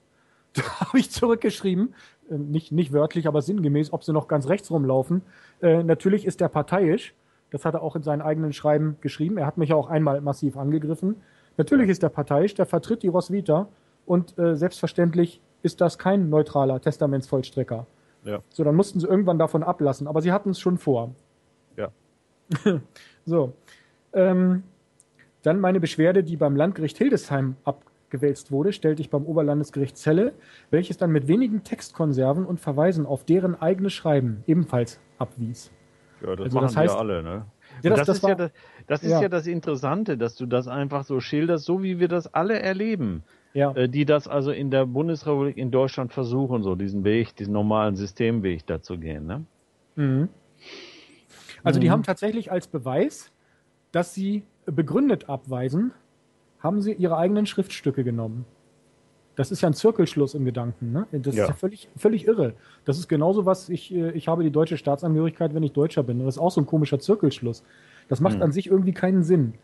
Da habe ich zurückgeschrieben, äh, nicht, nicht wörtlich, aber sinngemäß, ob sie noch ganz rechts rumlaufen. Äh, natürlich ist der parteiisch. Das hat er auch in seinen eigenen Schreiben geschrieben. Er hat mich ja auch einmal massiv angegriffen. Natürlich ist er parteiisch, der vertritt die Roswitha und äh, selbstverständlich ist das kein neutraler Testamentsvollstrecker. Ja. So, dann mussten sie irgendwann davon ablassen, aber sie hatten es schon vor. Ja. So. Ähm, dann meine Beschwerde, die beim Landgericht Hildesheim abgewälzt wurde, stellte ich beim Oberlandesgericht Celle, welches dann mit wenigen Textkonserven und Verweisen auf deren eigenes Schreiben ebenfalls abwies. Ja, das also, machen das heißt, ja alle, ne? Ja, das, das, das ist, war, ja, das, das ist ja. ja das Interessante, dass du das einfach so schilderst, so wie wir das alle erleben, ja. äh, die das also in der Bundesrepublik in Deutschland versuchen, so diesen Weg, diesen normalen Systemweg dazu gehen. Ne? Mhm. Also mhm. die haben tatsächlich als Beweis, dass sie begründet abweisen, haben sie ihre eigenen Schriftstücke genommen. Das ist ja ein Zirkelschluss im Gedanken. Ne? Das ja. ist ja völlig, völlig irre. Das ist genauso was, ich, ich habe die deutsche Staatsangehörigkeit, wenn ich Deutscher bin. Das ist auch so ein komischer Zirkelschluss. Das macht hm. an sich irgendwie keinen Sinn.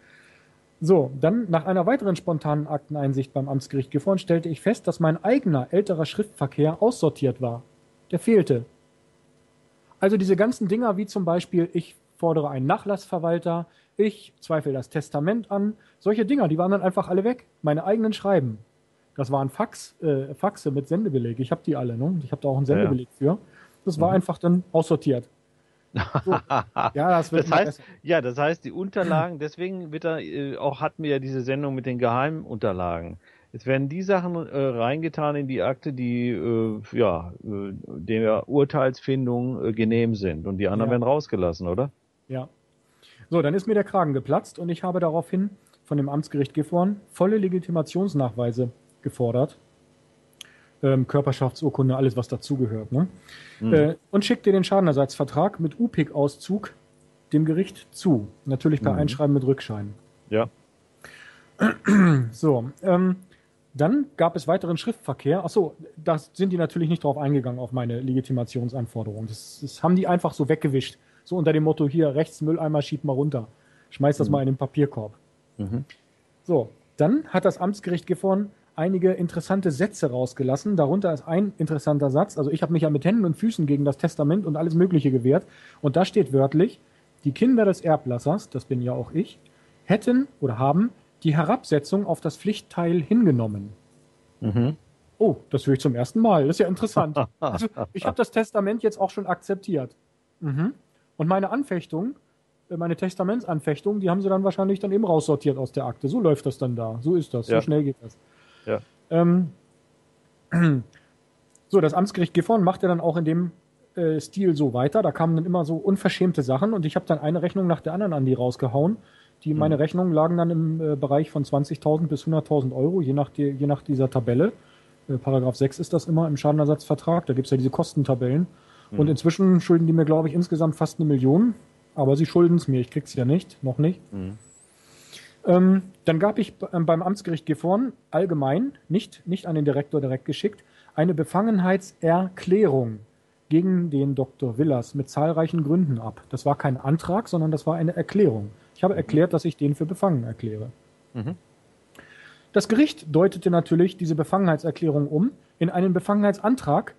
So, dann nach einer weiteren spontanen Akteneinsicht beim Amtsgericht Gifhorn stellte ich fest, dass mein eigener älterer Schriftverkehr aussortiert war. Der fehlte. Also diese ganzen Dinger wie zum Beispiel, ich fordere einen Nachlassverwalter, ich zweifle das Testament an, solche Dinger, die waren dann einfach alle weg. Meine eigenen Schreiben. Das waren Fax, äh, Faxe mit Sendebeleg. Ich habe die alle, ne? Ich habe da auch einen Sendebeleg ja, ja. für. Das war mhm. einfach dann aussortiert. So. ja, das wird das heißt, ja, das heißt, die Unterlagen, deswegen wird da, äh, auch hatten wir ja diese Sendung mit den geheimen Unterlagen. Jetzt werden die Sachen äh, reingetan in die Akte, die äh, ja, äh, der Urteilsfindung äh, genehm sind. Und die anderen ja. werden rausgelassen, oder? Ja. So, dann ist mir der Kragen geplatzt und ich habe daraufhin von dem Amtsgericht Gifhorn volle Legitimationsnachweise gefordert. Ähm, Körperschaftsurkunde, alles was dazugehört. Ne? Mhm. Äh, und schickte den Schadenersatzvertrag mit U P I C-Auszug dem Gericht zu. Natürlich per mhm. Einschreiben mit Rückschein. Ja. So, ähm, dann gab es weiteren Schriftverkehr. Achso, da sind die natürlich nicht drauf eingegangen, auf meine Legitimationsanforderungen. Das, das haben die einfach so weggewischt. So unter dem Motto, hier rechts Mülleimer, schieb mal runter. Schmeiß das mhm. mal in den Papierkorb. Mhm. So, dann hat das Amtsgericht Gifhorn einige interessante Sätze rausgelassen. Darunter ist ein interessanter Satz. Also ich habe mich ja mit Händen und Füßen gegen das Testament und alles Mögliche gewehrt. Und da steht wörtlich, die Kinder des Erblassers, das bin ja auch ich, hätten oder haben die Herabsetzung auf das Pflichtteil hingenommen. Mhm. Oh, das höre ich zum ersten Mal. Das ist ja interessant. Also ich habe das Testament jetzt auch schon akzeptiert. Mhm. Und meine Anfechtung, meine Testamentsanfechtung, die haben sie dann wahrscheinlich dann eben raussortiert aus der Akte. So läuft das dann da. So ist das. Ja. So schnell geht das. Ja. Ähm, so, das Amtsgericht Gifhorn machte dann auch in dem äh, Stil so weiter. Da kamen dann immer so unverschämte Sachen und ich habe dann eine Rechnung nach der anderen an die rausgehauen. Die, mhm. Meine Rechnungen lagen dann im äh, Bereich von zwanzigtausend bis hunderttausend Euro, je nach, die, je nach dieser Tabelle. Äh, Paragraph sechs ist das immer im Schadenersatzvertrag. Da gibt es ja diese Kostentabellen. Mhm. Und inzwischen schulden die mir, glaube ich, insgesamt fast eine Million. Aber sie schulden es mir. Ich krieg's ja nicht, noch nicht. Mhm. Ähm, dann gab ich beim Amtsgericht Gifhorn allgemein, nicht, nicht an den Direktor direkt geschickt, eine Befangenheitserklärung gegen den Doktor Villers mit zahlreichen Gründen ab. Das war kein Antrag, sondern das war eine Erklärung. Ich habe erklärt, dass ich den für befangen erkläre. Mhm. Das Gericht deutete natürlich diese Befangenheitserklärung um in einen Befangenheitsantrag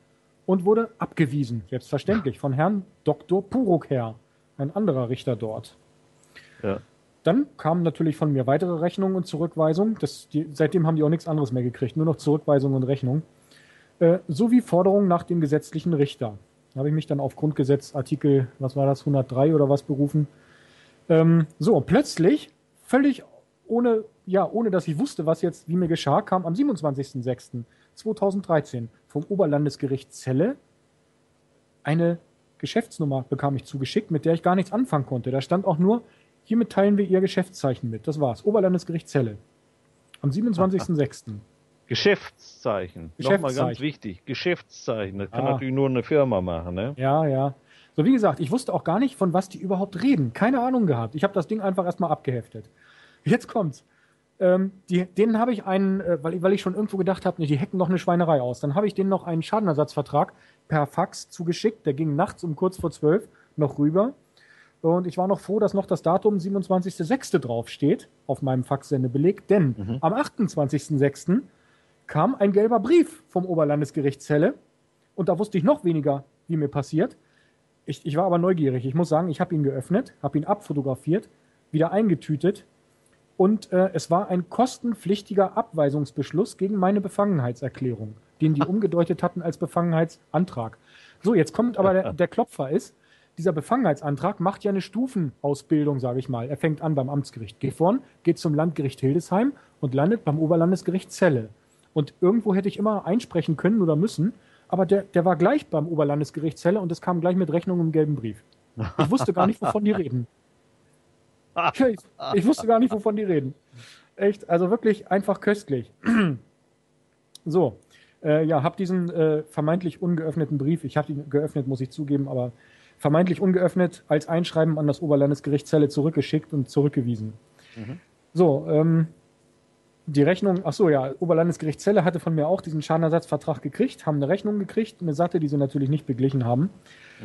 und wurde abgewiesen, selbstverständlich, von Herrn Doktor Purukher, ein anderer Richter dort. Ja. Dann kamen natürlich von mir weitere Rechnungen und Zurückweisungen. Das, die, seitdem haben die auch nichts anderes mehr gekriegt, nur noch Zurückweisungen und Rechnungen. Äh, sowie Forderungen nach dem gesetzlichen Richter. Da habe ich mich dann auf Grundgesetz Artikel, was war das, hundertdrei oder was berufen. Ähm, so, plötzlich, völlig ohne, ja, ohne dass ich wusste, was jetzt wie mir geschah, kam am siebenundzwanzigsten sechsten zweitausenddreizehn vom Oberlandesgericht Celle eine Geschäftsnummer, bekam ich zugeschickt, mit der ich gar nichts anfangen konnte. Da stand auch nur: Hiermit teilen wir Ihr Geschäftszeichen mit. Das war's. Oberlandesgericht Celle. Am siebenundzwanzigsten sechsten Geschäftszeichen. Geschäftszeichen. Nochmal ganz wichtig. Geschäftszeichen. Das kann ah. natürlich nur eine Firma machen, ne? Ja, ja. So, wie gesagt, ich wusste auch gar nicht, von was die überhaupt reden. Keine Ahnung gehabt. Ich habe das Ding einfach erstmal abgeheftet. Jetzt kommt's. Ähm, die, denen habe ich einen, äh, weil, weil ich schon irgendwo gedacht habe, nee, die hecken noch eine Schweinerei aus. Dann habe ich denen noch einen Schadenersatzvertrag per Fax zugeschickt. Der ging nachts um kurz vor zwölf noch rüber. Und ich war noch froh, dass noch das Datum siebenundzwanzigsten sechsten draufsteht, auf meinem Faxsendebeleg, denn mhm. am achtundzwanzigsten sechsten kam ein gelber Brief vom Oberlandesgericht Celle und da wusste ich noch weniger, wie mir passiert. Ich, ich war aber neugierig. Ich muss sagen, ich habe ihn geöffnet, habe ihn abfotografiert, wieder eingetütet und äh, es war ein kostenpflichtiger Abweisungsbeschluss gegen meine Befangenheitserklärung, den die umgedeutet hatten als Befangenheitsantrag. So, jetzt kommt aber der, der Klopfer ist, dieser Befangenheitsantrag macht ja eine Stufenausbildung, sage ich mal. Er fängt an beim Amtsgericht Gifhorn, geht zum Landgericht Hildesheim und landet beim Oberlandesgericht Celle. Und irgendwo hätte ich immer einsprechen können oder müssen, aber der, der war gleich beim Oberlandesgericht Celle und es kam gleich mit Rechnung im gelben Brief. Ich wusste gar nicht, wovon die reden. Ich, ich wusste gar nicht, wovon die reden. Echt, also wirklich einfach köstlich. So, äh, ja, hab diesen äh, vermeintlich ungeöffneten Brief, ich habe ihn geöffnet, muss ich zugeben, aber vermeintlich ungeöffnet als Einschreiben an das Oberlandesgericht Celle zurückgeschickt und zurückgewiesen. Mhm. So, ähm, die Rechnung, ach so, ja, Oberlandesgericht Celle hatte von mir auch diesen Schadenersatzvertrag gekriegt, haben eine Rechnung gekriegt, eine Satte, die sie natürlich nicht beglichen haben.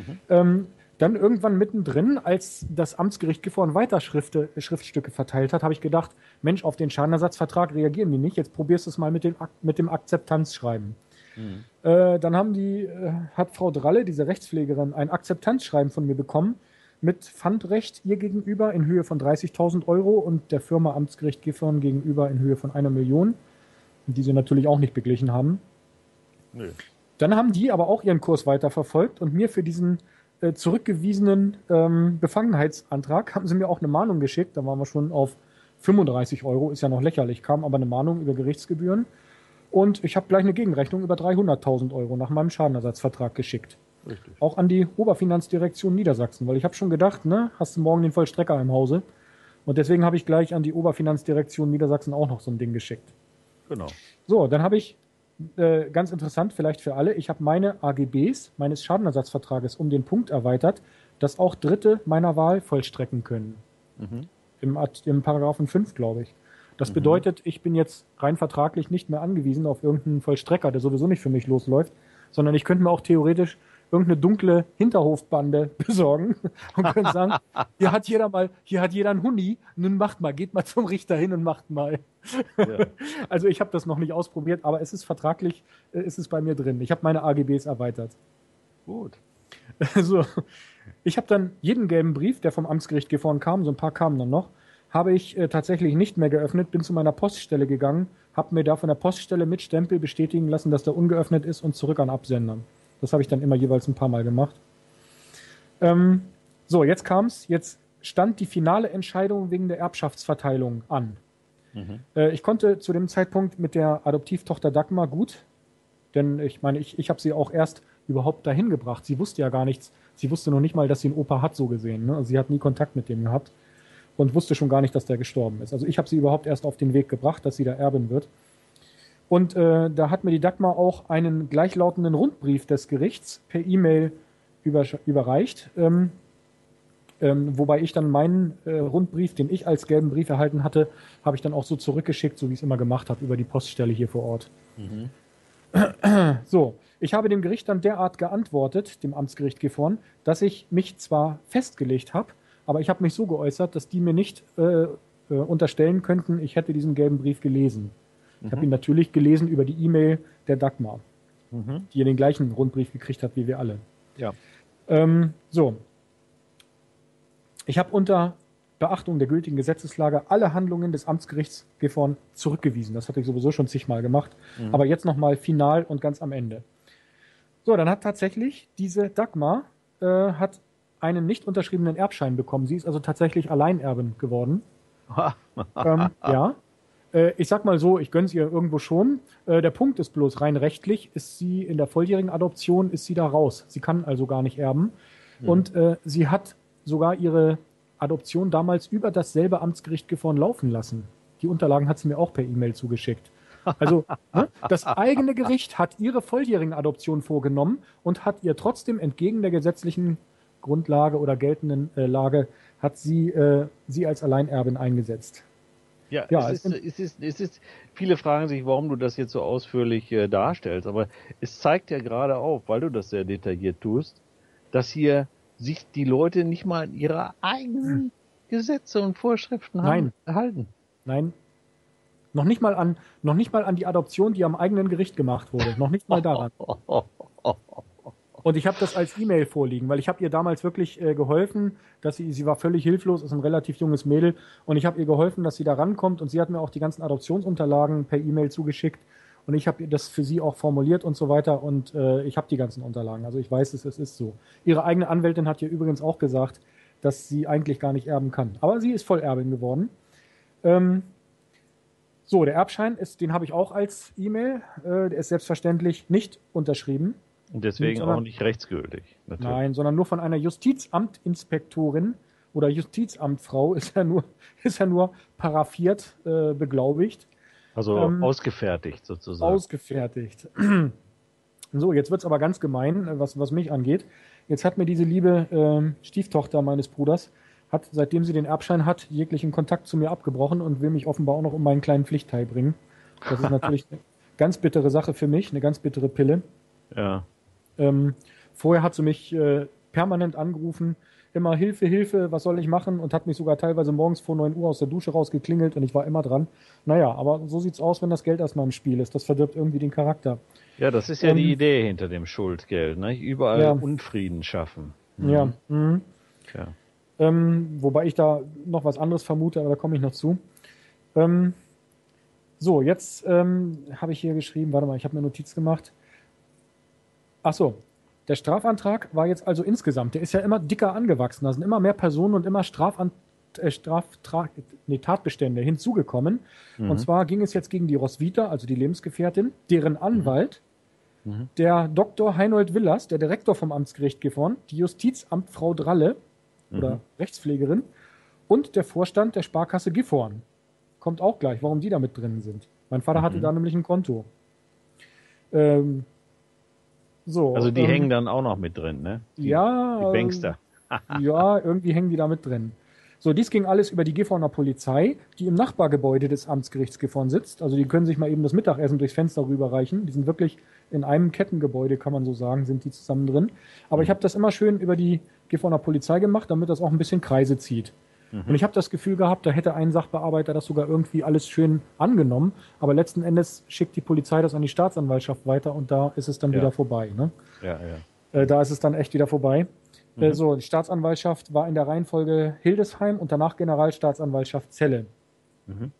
Mhm. Ähm, dann irgendwann mittendrin, als das Amtsgericht Gifhorn weiter Schriftstücke verteilt hat, habe ich gedacht, Mensch, auf den Schadenersatzvertrag reagieren die nicht, jetzt probierst du es mal mit dem, mit dem Akzeptanzschreiben. Mhm. Äh, dann haben die, äh, hat Frau Dralle, diese Rechtspflegerin, ein Akzeptanzschreiben von mir bekommen mit Pfandrecht ihr gegenüber in Höhe von dreißigtausend Euro und der Firma Amtsgericht Gifhorn gegenüber in Höhe von einer Million, die sie natürlich auch nicht beglichen haben. Nee. Dann haben die aber auch ihren Kurs weiterverfolgt und mir für diesen äh, zurückgewiesenen ähm, Befangenheitsantrag haben sie mir auch eine Mahnung geschickt, da waren wir schon auf fünfunddreißig Euro, ist ja noch lächerlich, kam aber eine Mahnung über Gerichtsgebühren. Und ich habe gleich eine Gegenrechnung über dreihunderttausend Euro nach meinem Schadenersatzvertrag geschickt. Richtig. Auch an die Oberfinanzdirektion Niedersachsen, weil ich habe schon gedacht, ne, hast du morgen den Vollstrecker im Hause. Und deswegen habe ich gleich an die Oberfinanzdirektion Niedersachsen auch noch so ein Ding geschickt. Genau. So, dann habe ich, äh, ganz interessant vielleicht für alle, ich habe meine A G Bs meines Schadenersatzvertrages um den Punkt erweitert, dass auch Dritte meiner Wahl vollstrecken können. Mhm. Im, im Paragraphen fünf, glaube ich. Das bedeutet, ich bin jetzt rein vertraglich nicht mehr angewiesen auf irgendeinen Vollstrecker, der sowieso nicht für mich losläuft, sondern ich könnte mir auch theoretisch irgendeine dunkle Hinterhofbande besorgen und könnte sagen, hier hat jeder mal, hier hat jeder einen Huni, nun macht mal, geht mal zum Richter hin und macht mal. Ja. Also ich habe das noch nicht ausprobiert, aber es ist vertraglich, ist es bei mir drin. Ich habe meine A G Bs erweitert. Gut. Also, ich habe dann jeden gelben Brief, der vom Amtsgericht Gifhorn kam, so ein paar kamen dann noch, habe ich äh, tatsächlich nicht mehr geöffnet, bin zu meiner Poststelle gegangen, habe mir da von der Poststelle mit Stempel bestätigen lassen, dass der ungeöffnet ist und zurück an Absender. Das habe ich dann immer jeweils ein paar Mal gemacht. Ähm, so, jetzt kam es, jetzt stand die finale Entscheidung wegen der Erbschaftsverteilung an. Mhm. Äh, ich konnte zu dem Zeitpunkt mit der Adoptivtochter Dagmar gut, denn ich meine, ich, ich habe sie auch erst überhaupt dahin gebracht. Sie wusste ja gar nichts, sie wusste noch nicht mal, dass sie einen Opa hat, so gesehen. Ne? Also sie hat nie Kontakt mit dem gehabt. Und wusste schon gar nicht, dass der gestorben ist. Also ich habe sie überhaupt erst auf den Weg gebracht, dass sie da Erbin wird. Und äh, da hat mir die Dagmar auch einen gleichlautenden Rundbrief des Gerichts per E-Mail über, überreicht. Ähm, ähm, wobei ich dann meinen äh, Rundbrief, den ich als gelben Brief erhalten hatte, habe ich dann auch so zurückgeschickt, so wie ich es immer gemacht habe, über die Poststelle hier vor Ort. Mhm. So, ich habe dem Gericht dann derart geantwortet, dem Amtsgericht Gifhorn, dass ich mich zwar festgelegt habe, aber ich habe mich so geäußert, dass die mir nicht äh, unterstellen könnten, ich hätte diesen gelben Brief gelesen. Mhm. Ich habe ihn natürlich gelesen über die E-Mail der Dagmar, mhm. die ja den gleichen Rundbrief gekriegt hat wie wir alle. Ja. Ähm, so. Ich habe unter Beachtung der gültigen Gesetzeslage alle Handlungen des Amtsgerichts Gifhorn zurückgewiesen. Das hatte ich sowieso schon zigmal gemacht. Mhm. Aber jetzt nochmal final und ganz am Ende. So, dann hat tatsächlich diese Dagmar äh, hat einen nicht unterschriebenen Erbschein bekommen. Sie ist also tatsächlich Alleinerbin geworden. ähm, ja. Äh, ich sag mal so, ich gönn's ihr irgendwo schon. Äh, der Punkt ist bloß, rein rechtlich ist sie in der volljährigen Adoption, ist sie da raus. Sie kann also gar nicht erben. Mhm. Und äh, sie hat sogar ihre Adoption damals über dasselbe Amtsgericht Gifhorn laufen lassen. Die Unterlagen hat sie mir auch per E-Mail zugeschickt. Also ne, das eigene Gericht hat ihre volljährigen Adoption vorgenommen und hat ihr trotzdem entgegen der gesetzlichen Grundlage oder geltenden äh, Lage hat sie, äh, sie als Alleinerbin eingesetzt. Ja, ja es, es, ist, es, ist, es ist, viele fragen sich, warum du das jetzt so ausführlich äh, darstellst, aber es zeigt ja gerade auf, weil du das sehr detailliert tust, dass hier sich die Leute nicht mal an ihre eigenen Gesetze und Vorschriften haben, Nein. halten. Nein. Noch nicht mal an, noch nicht mal an die Adoption, die am eigenen Gericht gemacht wurde. Noch nicht mal daran. Und ich habe das als E-Mail vorliegen, weil ich habe ihr damals wirklich äh, geholfen, dass sie, sie war völlig hilflos, ist ein relativ junges Mädel, und ich habe ihr geholfen, dass sie da rankommt, und sie hat mir auch die ganzen Adoptionsunterlagen per E-Mail zugeschickt und ich habe das für sie auch formuliert und so weiter, und äh, ich habe die ganzen Unterlagen, also ich weiß es, es ist so. Ihre eigene Anwältin hat ihr übrigens auch gesagt, dass sie eigentlich gar nicht erben kann, aber sie ist Vollerbin geworden. Ähm, so, der Erbschein, ist, den habe ich auch als E-Mail, äh, der ist selbstverständlich nicht unterschrieben. Und deswegen nicht, auch nicht rechtsgültig. Natürlich. Nein, sondern nur von einer Justizamtinspektorin oder Justizamtfrau ist er nur, ist er nur paraphiert, äh, beglaubigt. Also ähm, ausgefertigt sozusagen. Ausgefertigt. So, jetzt wird es aber ganz gemein, was, was mich angeht. Jetzt hat mir diese liebe äh, Stieftochter meines Bruders, hat, seitdem sie den Erbschein hat, jeglichen Kontakt zu mir abgebrochen und will mich offenbar auch noch um meinen kleinen Pflichtteil bringen. Das ist natürlich eine ganz bittere Sache für mich, eine ganz bittere Pille. Ja. Ähm, vorher hat sie mich äh, permanent angerufen, immer Hilfe, Hilfe, was soll ich machen, und hat mich sogar teilweise morgens vor neun Uhr aus der Dusche rausgeklingelt, und ich war immer dran. Naja, aber so sieht's aus, wenn das Geld erstmal im Spiel ist. Das verdirbt irgendwie den Charakter. Ja, das ist ja ähm, die Idee hinter dem Schuldgeld, ne? Überall ja. Unfrieden schaffen. Mhm. Ja. Mhm. ja. Ähm, wobei ich da noch was anderes vermute, aber da komme ich noch zu. Ähm, so, jetzt ähm, habe ich hier geschrieben, warte mal, ich habe mir Notiz gemacht. Ach so, der Strafantrag war jetzt also insgesamt, der ist ja immer dicker angewachsen, da sind immer mehr Personen und immer Strafant äh, Straftrag nee, Tatbestände hinzugekommen. Mhm. Und zwar ging es jetzt gegen die Roswitha, also die Lebensgefährtin, deren Anwalt, mhm. der Doktor Heinold Willers, der Direktor vom Amtsgericht Gifhorn, die Justizamtfrau Dralle mhm. oder Rechtspflegerin und der Vorstand der Sparkasse Gifhorn. Kommt auch gleich, warum die da mit drin sind. Mein Vater mhm. hatte da nämlich ein Konto. Ähm, So, also die ähm, hängen dann auch noch mit drin, ne? Die, ja. Die Bankster. Ja, irgendwie hängen die da mit drin. So, dies ging alles über die Gifhorner Polizei, die im Nachbargebäude des Amtsgerichts Gifhorn sitzt. Also die können sich mal eben das Mittagessen durchs Fenster rüberreichen. Die sind wirklich in einem Kettengebäude, kann man so sagen, sind die zusammen drin. Aber mhm. ich habe das immer schön über die Gifhorner Polizei gemacht, damit das auch ein bisschen Kreise zieht. Mhm. Und ich habe das Gefühl gehabt, da hätte ein Sachbearbeiter das sogar irgendwie alles schön angenommen, aber letzten Endes schickt die Polizei das an die Staatsanwaltschaft weiter, und da ist es dann ja. wieder vorbei. Ne? Ja, ja. Äh, da ist es dann echt wieder vorbei. Mhm. Äh, so, die Staatsanwaltschaft war in der Reihenfolge Hildesheim und danach Generalstaatsanwaltschaft Celle. Mhm.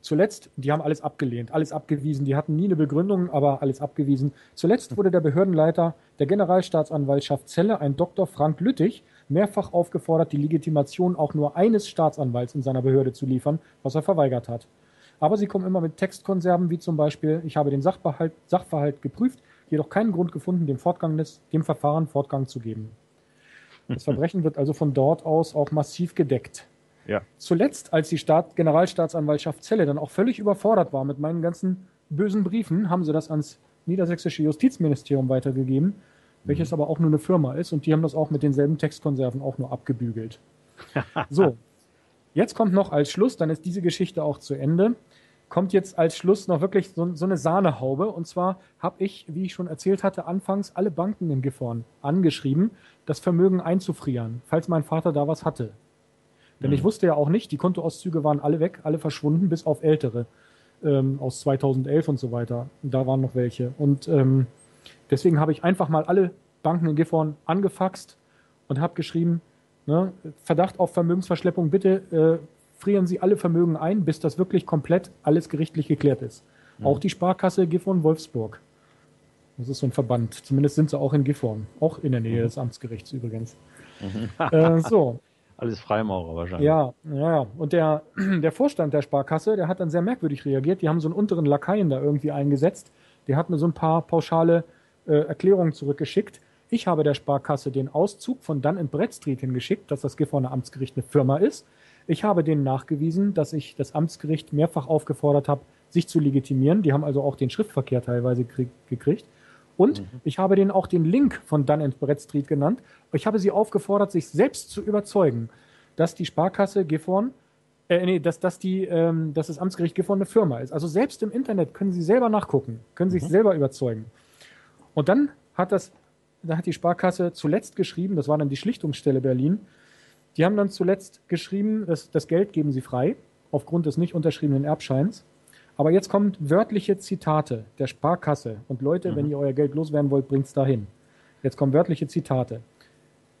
Zuletzt, die haben alles abgelehnt, alles abgewiesen, die hatten nie eine Begründung, aber alles abgewiesen. Zuletzt wurde der Behördenleiter der Generalstaatsanwaltschaft Celle, ein Doktor Frank Lüttich, mehrfach aufgefordert, die Legitimation auch nur eines Staatsanwalts in seiner Behörde zu liefern, was er verweigert hat. Aber sie kommen immer mit Textkonserven, wie zum Beispiel, ich habe den Sachbehalt, Sachverhalt geprüft, jedoch keinen Grund gefunden, dem, Fortgang des, dem Verfahren Fortgang zu geben. Das Verbrechen wird also von dort aus auch massiv gedeckt. Ja. Zuletzt, als die Staat, Generalstaatsanwaltschaft Celle dann auch völlig überfordert war mit meinen ganzen bösen Briefen, haben sie das ans niedersächsische Justizministerium weitergegeben, welches aber auch nur eine Firma ist, und die haben das auch mit denselben Textkonserven auch nur abgebügelt. So, jetzt kommt noch als Schluss, dann ist diese Geschichte auch zu Ende, kommt jetzt als Schluss noch wirklich so, so eine Sahnehaube, und zwar habe ich, wie ich schon erzählt hatte, anfangs alle Banken in Gifhorn angeschrieben, das Vermögen einzufrieren, falls mein Vater da was hatte. Denn mhm. ich wusste ja auch nicht, die Kontoauszüge waren alle weg, alle verschwunden, bis auf ältere, ähm, aus zweitausendelf und so weiter. Da waren noch welche. Und ähm, deswegen habe ich einfach mal alle Banken in Gifhorn angefaxt und habe geschrieben, ne, Verdacht auf Vermögensverschleppung, bitte äh, frieren Sie alle Vermögen ein, bis das wirklich komplett alles gerichtlich geklärt ist. Mhm. Auch die Sparkasse Gifhorn-Wolfsburg. Das ist so ein Verband. Zumindest sind sie auch in Gifhorn. Auch in der Nähe mhm. des Amtsgerichts übrigens. Mhm. äh, so. Alles Freimaurer wahrscheinlich. Ja, ja. Und der, der Vorstand der Sparkasse, der hat dann sehr merkwürdig reagiert. Die haben so einen unteren Lakaien da irgendwie eingesetzt. Der hat mir so ein paar pauschale äh, Erklärungen zurückgeschickt. Ich habe der Sparkasse den Auszug von Dunn and Bradstreet hingeschickt, dass das Gifhorner Amtsgericht eine Firma ist. Ich habe denen nachgewiesen, dass ich das Amtsgericht mehrfach aufgefordert habe, sich zu legitimieren. Die haben also auch den Schriftverkehr teilweise gekriegt. Und ich habe denen auch den Link von Dunn and Bradstreet genannt. Ich habe sie aufgefordert, sich selbst zu überzeugen, dass die Sparkasse Gifhorn, äh, nee, dass, dass, die, ähm, dass das Amtsgericht Gifhorn eine Firma ist. Also selbst im Internet können sie selber nachgucken, können sich mhm. selber überzeugen. Und dann hat, das, dann hat die Sparkasse zuletzt geschrieben, das war dann die Schlichtungsstelle Berlin, die haben dann zuletzt geschrieben, dass das Geld geben sie frei, aufgrund des nicht unterschriebenen Erbscheins. Aber jetzt kommen wörtliche Zitate der Sparkasse. Und Leute, mhm. wenn ihr euer Geld loswerden wollt, bringt's dahin. Jetzt kommen wörtliche Zitate.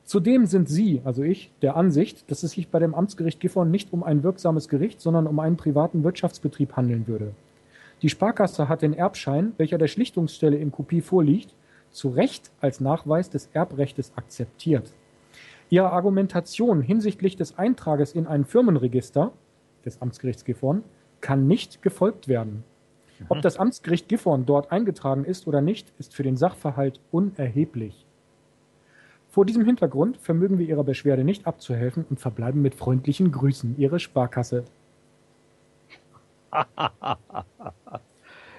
Zudem sind Sie, also ich, der Ansicht, dass es sich bei dem Amtsgericht Gifhorn nicht um ein wirksames Gericht, sondern um einen privaten Wirtschaftsbetrieb handeln würde. Die Sparkasse hat den Erbschein, welcher der Schlichtungsstelle in Kopie vorliegt, zu Recht als Nachweis des Erbrechtes akzeptiert. Ihre Argumentation hinsichtlich des Eintrages in ein Firmenregister des Amtsgerichts Gifhorn kann nicht gefolgt werden. Ob das Amtsgericht Gifhorn dort eingetragen ist oder nicht, ist für den Sachverhalt unerheblich. Vor diesem Hintergrund vermögen wir Ihrer Beschwerde nicht abzuhelfen und verbleiben mit freundlichen Grüßen. Ihre Sparkasse.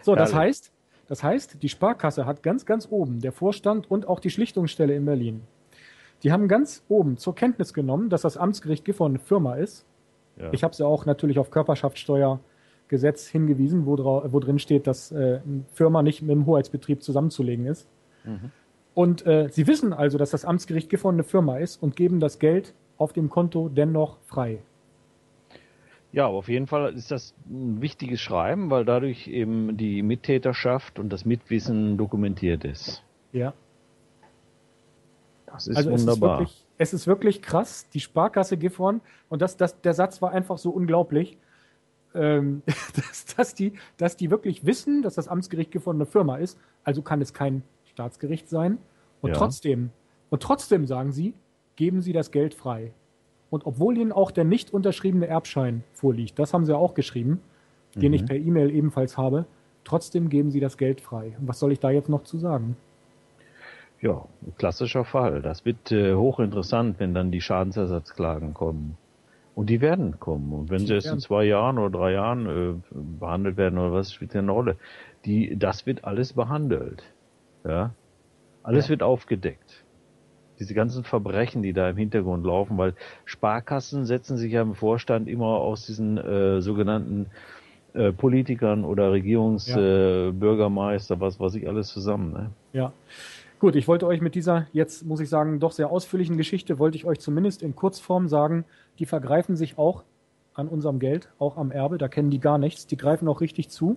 So, das heißt, das heißt, die Sparkasse hat ganz, ganz oben, der Vorstand und auch die Schlichtungsstelle in Berlin, die haben ganz oben zur Kenntnis genommen, dass das Amtsgericht Gifhorn eine Firma ist. Ja. Ich habe sie auch natürlich auf Körperschaftsteuergesetz hingewiesen, wo, wo drin steht, dass äh, eine Firma nicht mit dem Hoheitsbetrieb zusammenzulegen ist. Mhm. Und äh, sie wissen also, dass das Amtsgericht Gifhorn eine Firma ist und geben das Geld auf dem Konto dennoch frei. Ja, aber auf jeden Fall ist das ein wichtiges Schreiben, weil dadurch eben die Mittäterschaft und das Mitwissen dokumentiert ist. Ja. Das ist also wunderbar. Es ist, wirklich, es ist wirklich krass, die Sparkasse Gifhorn, und das, das, der Satz war einfach so unglaublich, ähm, dass, dass, die, dass die wirklich wissen, dass das Amtsgericht Gifhorn eine Firma ist, also kann es kein Staatsgericht sein. Und, ja. trotzdem, und trotzdem, sagen sie, geben sie das Geld frei. Und obwohl ihnen auch der nicht unterschriebene Erbschein vorliegt, das haben sie ja auch geschrieben, mhm. den ich per E-Mail ebenfalls habe, trotzdem geben sie das Geld frei. Und was soll ich da jetzt noch zu sagen? Ja, ein klassischer Fall. Das wird äh, hochinteressant, wenn dann die Schadensersatzklagen kommen. Und die werden kommen. Und wenn die sie erst in zwei Jahren oder drei Jahren äh, behandelt werden oder was, spielt ja eine Rolle. Die, das wird alles behandelt. Ja, alles ja. wird aufgedeckt. Diese ganzen Verbrechen, die da im Hintergrund laufen, weil Sparkassen setzen sich ja im Vorstand immer aus diesen äh, sogenannten äh, Politikern oder Regierungsbürgermeister, ja. äh, was weiß ich, alles zusammen. Ne? Ja. Gut, ich wollte euch mit dieser, jetzt muss ich sagen, doch sehr ausführlichen Geschichte, wollte ich euch zumindest in Kurzform sagen, die vergreifen sich auch an unserem Geld, auch am Erbe, da kennen die gar nichts, die greifen auch richtig zu.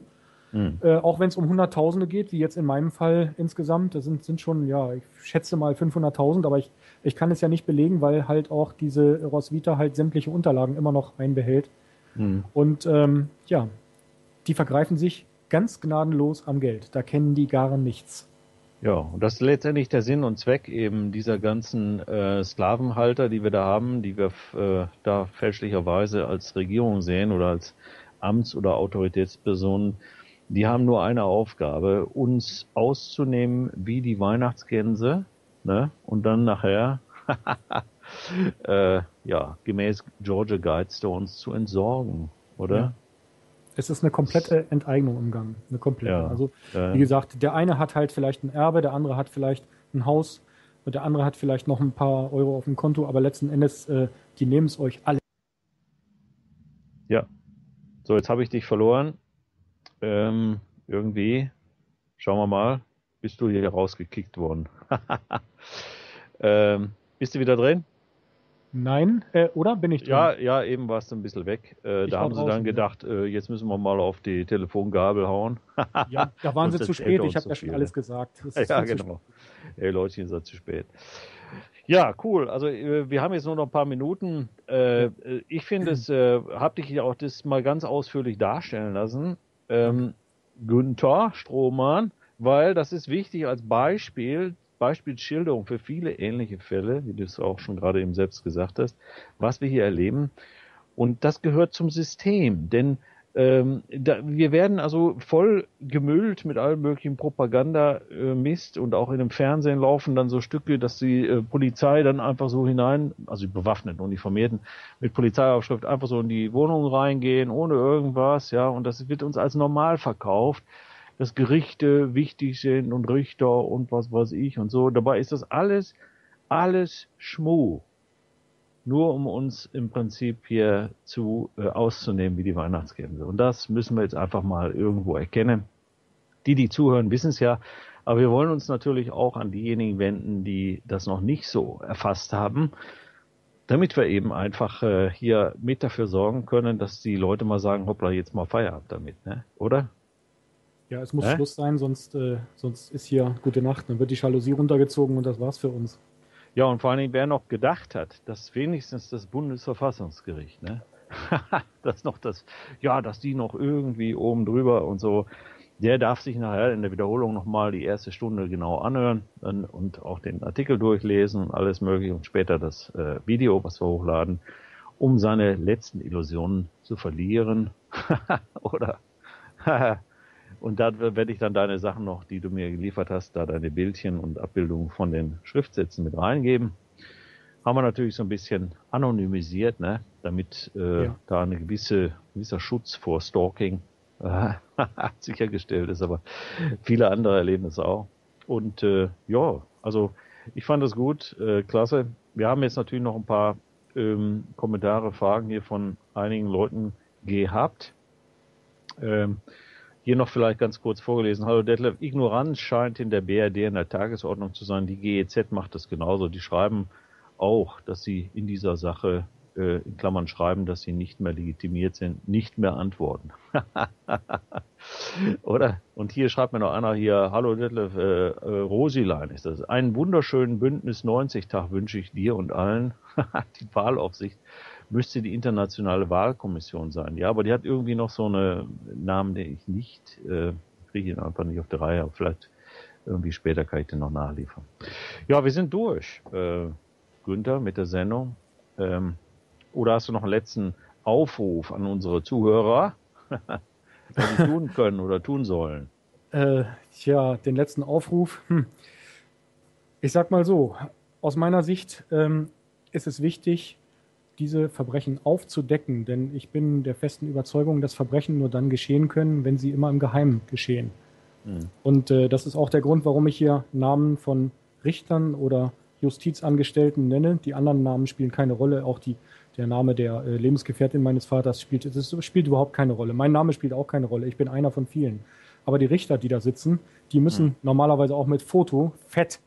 Mhm. Äh, auch wenn es um Hunderttausende geht, wie jetzt in meinem Fall insgesamt, das sind, sind schon, ja, ich schätze mal fünfhunderttausend, aber ich, ich kann es ja nicht belegen, weil halt auch diese Roswitha halt sämtliche Unterlagen immer noch einbehält. Mhm. Und ähm, ja, die vergreifen sich ganz gnadenlos am Geld, da kennen die gar nichts. Ja, und das ist letztendlich der Sinn und Zweck eben dieser ganzen äh, Sklavenhalter, die wir da haben, die wir äh, da fälschlicherweise als Regierung sehen oder als Amts- oder Autoritätspersonen. Die haben nur eine Aufgabe, uns auszunehmen wie die Weihnachtsgänse, ne? Und dann nachher äh, ja, gemäß Georgia Guidestone uns zu entsorgen, oder? Ja. Es ist eine komplette Enteignung im Gang. Eine komplette. Ja, also, äh, wie gesagt, der eine hat halt vielleicht ein Erbe, der andere hat vielleicht ein Haus und der andere hat vielleicht noch ein paar Euro auf dem Konto, aber letzten Endes, äh, die nehmen es euch alle. Ja. So, jetzt habe ich dich verloren. Ähm, irgendwie, schauen wir mal, bist du hier rausgekickt worden. ähm, bist du wieder drin? Nein, äh, oder bin ich drin? Ja, ja, eben warst du ein bisschen weg. Äh, da haben sie dann gedacht, äh, jetzt müssen wir mal auf die Telefongabel hauen. Ja, da waren sie zu spät, ich habe ja schon alles gesagt. Ja, genau. Ey Leute, ihr seid zu spät. Ja, cool. Also äh, wir haben jetzt nur noch ein paar Minuten. Äh, ich finde es, äh, habe dich ja auch das mal ganz ausführlich darstellen lassen, ähm, Günther Strohmann, weil das ist wichtig als Beispiel, Beispielsschilderung für viele ähnliche Fälle, wie du es auch schon gerade eben selbst gesagt hast, was wir hier erleben. Und das gehört zum System, denn ähm, da, wir werden also voll gemüllt mit allen möglichen Propagandamist, äh, und auch in dem Fernsehen laufen dann so Stücke, dass die äh, Polizei dann einfach so hinein, also die bewaffneten, uniformierten, mit Polizeiaufschrift einfach so in die Wohnung reingehen, ohne irgendwas, ja, und das wird uns als normal verkauft, dass Gerichte wichtig sind und Richter und was weiß ich und so. Dabei ist das alles, alles Schmuh. Nur um uns im Prinzip hier zu, äh, auszunehmen wie die Weihnachtsgänse. Und das müssen wir jetzt einfach mal irgendwo erkennen. Die, die zuhören, wissen es ja. Aber wir wollen uns natürlich auch an diejenigen wenden, die das noch nicht so erfasst haben, damit wir eben einfach äh, hier mit dafür sorgen können, dass die Leute mal sagen, hoppla, jetzt mal Feierabend damit, ne? Oder? Ja, es muss äh? Schluss sein, sonst, äh, sonst ist hier gute Nacht. Dann wird die Jalousie runtergezogen und das war's für uns. Ja, und vor allen Dingen, wer noch gedacht hat, dass wenigstens das Bundesverfassungsgericht, ne? dass noch das, ja, dass die noch irgendwie oben drüber und so, der darf sich nachher in der Wiederholung nochmal die erste Stunde genau anhören und auch den Artikel durchlesen und alles mögliche und später das äh, Video, was wir hochladen, um seine letzten Illusionen zu verlieren. Oder und da werde ich dann deine Sachen noch, die du mir geliefert hast, da deine Bildchen und Abbildungen von den Schriftsätzen mit reingeben. Haben wir natürlich so ein bisschen anonymisiert, ne? Damit äh, ja. da eine gewisse, gewisser Schutz vor Stalking äh, sichergestellt ist, aber viele andere erleben das auch. Und äh, ja, also ich fand das gut, äh, klasse. Wir haben jetzt natürlich noch ein paar ähm, Kommentare, Fragen hier von einigen Leuten gehabt. Ähm, Hier noch vielleicht ganz kurz vorgelesen. Hallo Detlef, Ignoranz scheint in der B R D in der Tagesordnung zu sein. Die G E Z macht das genauso. Die schreiben auch, dass sie in dieser Sache, äh, in Klammern schreiben, dass sie nicht mehr legitimiert sind, nicht mehr antworten. Oder? Und hier schreibt mir noch einer hier, hallo Detlef, äh, äh, Rosilein ist das. Einen wunderschönen Bündnis neunzig Tag wünsche ich dir und allen. Die Wahlaufsicht müsste die internationale Wahlkommission sein. Ja, aber die hat irgendwie noch so einen Namen, den ich nicht, äh, kriege ihn einfach nicht auf der Reihe, aber vielleicht irgendwie später kann ich den noch nachliefern. Ja, wir sind durch, äh, Günther, mit der Sendung. Ähm, oder hast du noch einen letzten Aufruf an unsere Zuhörer, was sie tun können oder tun sollen? Äh, tja, den letzten Aufruf. Hm. Ich sag mal so, aus meiner Sicht ähm, ist es wichtig, diese Verbrechen aufzudecken, denn ich bin der festen Überzeugung, dass Verbrechen nur dann geschehen können, wenn sie immer im Geheimen geschehen. Mhm. Und äh, das ist auch der Grund, warum ich hier Namen von Richtern oder Justizangestellten nenne. Die anderen Namen spielen keine Rolle. Auch die, der Name der äh, Lebensgefährtin meines Vaters spielt, das spielt überhaupt keine Rolle. Mein Name spielt auch keine Rolle. Ich bin einer von vielen. Aber die Richter, die da sitzen, die müssen mhm. normalerweise auch mit Foto fett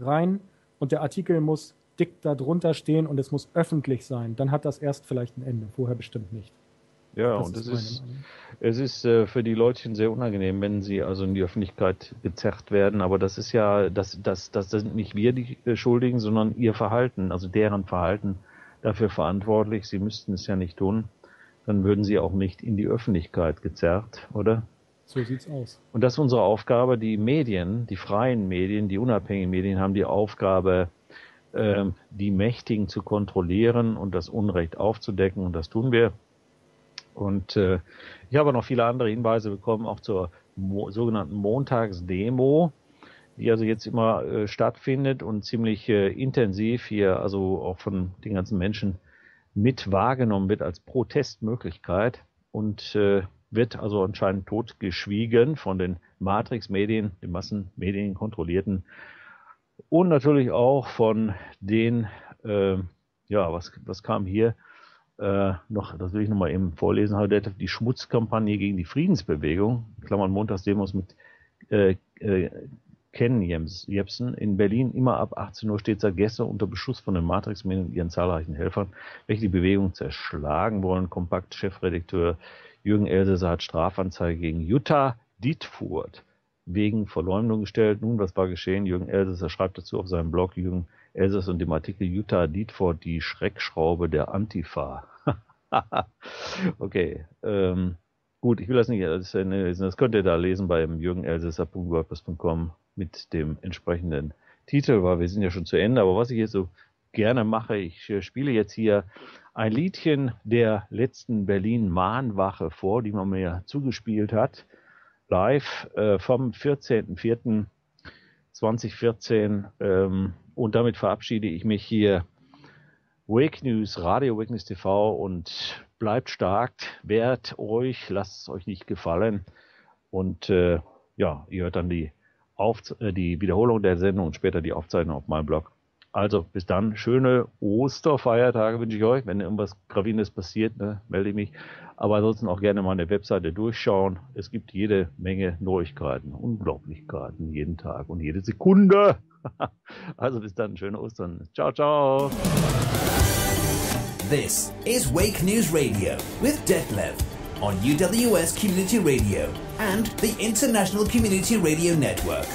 rein und der Artikel muss dick da drunter stehen und es muss öffentlich sein, dann hat das erst vielleicht ein Ende, vorher bestimmt nicht. Ja, das und ist es, ist, es ist äh, für die Leutchen sehr unangenehm, wenn sie also in die Öffentlichkeit gezerrt werden, aber das ist ja, das, das, das sind nicht wir die Schuldigen, sondern ihr Verhalten, also deren Verhalten dafür verantwortlich, sie müssten es ja nicht tun, dann würden sie auch nicht in die Öffentlichkeit gezerrt, oder? So sieht's aus. Und das ist unsere Aufgabe, die Medien, die freien Medien, die unabhängigen Medien haben die Aufgabe, die Mächtigen zu kontrollieren und das Unrecht aufzudecken, und das tun wir. Und äh, ich habe noch viele andere Hinweise bekommen, auch zur Mo- sogenannten Montagsdemo, die also jetzt immer äh, stattfindet und ziemlich äh, intensiv hier, also auch von den ganzen Menschen mit wahrgenommen wird als Protestmöglichkeit und äh, wird also anscheinend totgeschwiegen von den Matrix-Medien, den Massenmedien kontrollierten. Und natürlich auch von den, äh, ja, was, was kam hier äh, noch, das will ich nochmal eben vorlesen, die Schmutzkampagne gegen die Friedensbewegung, Klammern Montagsdemos mit äh, äh, Ken Jebsen in Berlin, immer ab achtzehn Uhr steht seit gestern unter Beschuss von den Matrix-Medien und ihren zahlreichen Helfern, welche die Bewegung zerschlagen wollen. Kompakt-Chefredakteur Jürgen Elsässer hat Strafanzeige gegen Jutta Dietfurt wegen Verleumdung gestellt. Nun, was war geschehen? Jürgen Elsässer schreibt dazu auf seinem Blog, Jürgen Elsässer und dem Artikel Jutta Dietfurt, die Schreckschraube der Antifa. Okay, ähm, gut, ich will das nicht alles lesen. Das könnt ihr da lesen bei jürgen elsässer punkt wordpress punkt com mit dem entsprechenden Titel, weil wir sind ja schon zu Ende. Aber was ich jetzt so gerne mache, ich spiele jetzt hier ein Liedchen der letzten Berlin-Mahnwache vor, die man mir zugespielt hat. Live äh, vom vierzehnten vierten zweitausendvierzehn ähm, und damit verabschiede ich mich hier. Wake News, Radio Wake News T V, und bleibt stark, wehrt euch, lasst es euch nicht gefallen und äh, ja, ihr hört dann die, Aufze- äh, die Wiederholung der Sendung und später die Aufzeichnung auf meinem Blog. Also bis dann, schöne Osterfeiertage wünsche ich euch. Wenn irgendwas Gravierendes passiert, ne, melde ich mich. Aber ansonsten auch gerne meine Webseite durchschauen. Es gibt jede Menge Neuigkeiten, Unglaublichkeiten jeden Tag und jede Sekunde. Also bis dann, schöne Ostern. Ciao, ciao. This is Wake News Radio with Detlef. on U W S Community Radio and the International Community Radio Network.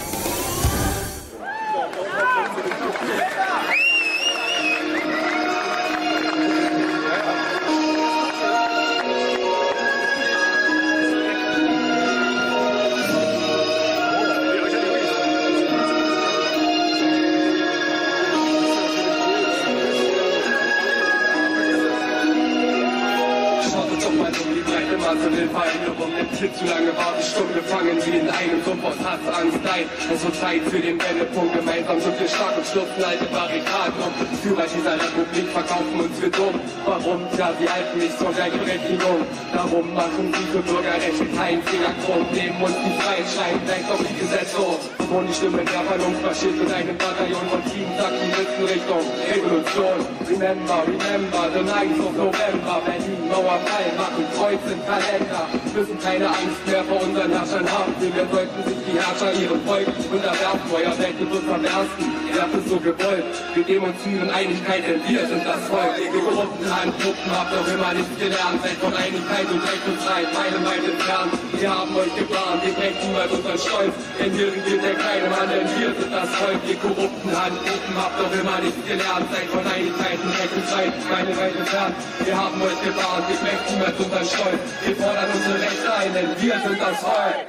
Zu lange Wartestunde fangen sie in einem Sumpf aus Hassangst ein. Es wird Zeit für den Wendepunkt, gemeinsam sind wir stark und stürzen alte Barrikaden um. Führer dieser Republik verkaufen uns für dumm. Warum? Ja, sie halten nicht zur Gleichberechtigung. Darum machen diese Bürgerrechte keinen Finger krumm. Nehmen uns die Freiheit, schreiben gleich auf die Gesetze um. Wo die Stimme der Vernunft marschiert in einem Bataillon von Teamsacken-Witzen Richtung Revolution. Remember, remember, the ninth of November. Berlin, Mauer, Fall, machen Kreuz im Kalender. Müssen keine Angst mehr vor unseren Herrschern haben, denn wir sollten sich die Herrscher ihrem Volk unterwerfen. Euer Welt wird uns am ersten, ihr habt es so gewollt. Wir geben uns nur in Einigkeit, denn wir sind das Volk. Die Gruppen an Gruppen habt doch immer nichts gelernt. Seid von Einigkeit und Recht und Streit, meine Meinung entfernt. Wir haben euch gewarnt, ihr brecht niemals unseren Stolz. Denn wir sind der kleine Mann, denn wir sind das Volk. Die korrupten Handgruppen habt doch immer nichts gelernt. Seid von Einigkeit und Recht und Streit, meine Meinung entfernt. Wir haben euch gewarnt, ihr brecht niemals unseren Stolz. Wir fordern unsere Rechte ein, denn wir sind das Volk.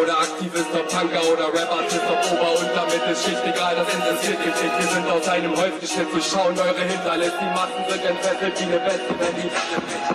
Oder Aktivist, ob Punker oder Rapper, Tipp, ob Ober- und Mittelschicht, egal, das interessiert den Schicht. Wir sind aus einem Holz geschnitzt, wir schauen eure Hinterlässe, die Massen sind entfesselt wie eine Weste, wenn die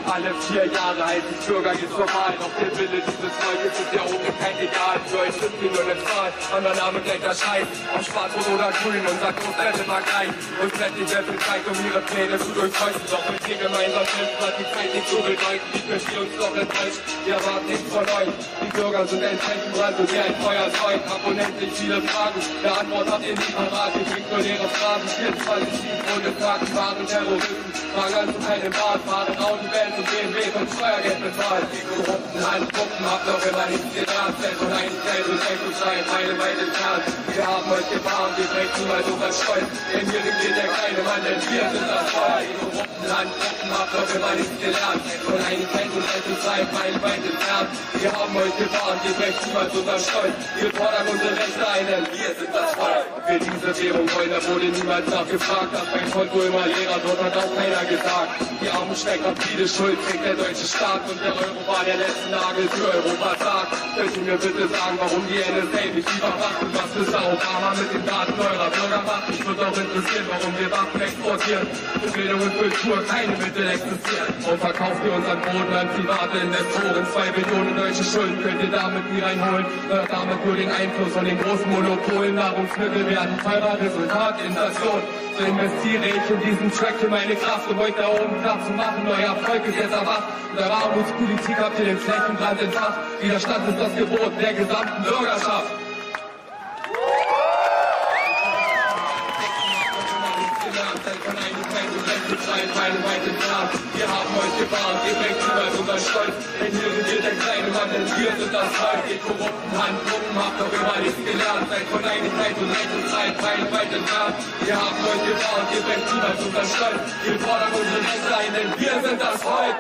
alle vier Jahre heißen Bürger jetzt normal. Doch der Wille dieses Volkes ist ja ohne kein Ideal, für euch sind wir nur eine Zahl, anderer Name gleich der Scheiß, ob schwarz-rot oder grün, unser Großstädte mag rein. Uns bleibt nicht mehr viel Zeit, um ihre Pläne zu durchkreuzen, doch mit dir gemeinsam kämpfen, hat die Zeit nicht so bedeuten, die können wir uns doch enttäuschen, wir erwarten nichts von euch, die Bürger sind entfesselt. Brand und wie ein Feuer säugt, hab unendlich viele Fragen. Der Antwort habt ihr nie parat, ihr kriegt nur leere Phrasen. vierundzwanzig sieben Bundestagen fahren Terroristen, Fragen zu keinem Bad, fahren Autobahnen und B M W von Steuergeld bezahlt. Die korrupten Handgruppen habt doch immer nichts gelernt, selbst und eingestellt und recht und schreit, meine Welt entfernt. Wir haben euch gewarnt, ihr brecht niemals unser Stolz, denn hier geht der kleine Mann, denn wir sind das Volk. Die korrupten Handgruppen habt doch immer nichts gelernt, selbst und eingestellt und recht und schreit, meine Welt entfernt. Wir haben euch gewarnt, ihr brecht niemals unser Stolz, wir fordern unsere Rechte ein, denn wir sind das Volk. Ob wir diese Währung wollen, da wurde niemals nachgefragt, dass mein Konto immer leerer wird, hat auch keiner gesagt. Die Armen stecken auf viele Schuld, trägt der deutsche Staat und der Euro war der letzte Nagel für Europas Tag. Könnt ihr mir bitte sagen, warum die N S A nicht überwacht und was Mister Obama mit den Daten eurer Bürger macht? Ich würde auch interessieren, warum wir Waffen exportieren, für Bildung und Kultur keine Mittel existieren. Und verkauft ihr unseren Boden an private Investoren, zwei Millionen deutsche Schulden könnt ihr damit nie rein. Hört damit nur den Einfluss von den großen Monopolen. Nahrungsmittel werden teurer, Resultat Inflation. So investiere ich in diesen Track für meine Kraft, um euch da oben klar zu machen. Euer Volk ist jetzt erwacht. Und eure Armutspolitik habt ihr den Flächenbrand entfacht. Widerstand ist das Gebot der gesamten Bürgerschaft. Wir haben euch gewarnt, ihr bringt niemals unser Stolz, denn hier sind wir der kleine Mann, denn wir sind das Volk. Die korrupten Handgruppen habt doch immer nichts gelernt, seid von Einigkeit und Recht und Zeit weit, weit entfernt. Wir haben euch gewarnt, ihr bringt niemals unser Stolz, wir fordern unsere Rechte ein, denn wir sind das Volk.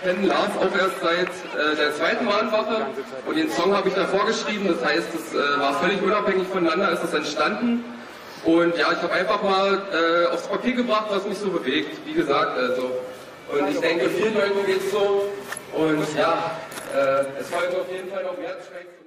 Ich kenne Lars auch erst seit äh, der zweiten Mahnwache und den Song habe ich davor geschrieben, das heißt, es äh, war völlig unabhängig voneinander, ist das entstanden. Und ja, ich habe einfach mal äh, aufs Papier gebracht, was mich so bewegt, wie gesagt. Also. Und ich denke, vielen Leuten geht es so. Und ja, äh, es folgt auf jeden Fall noch mehr Tracks.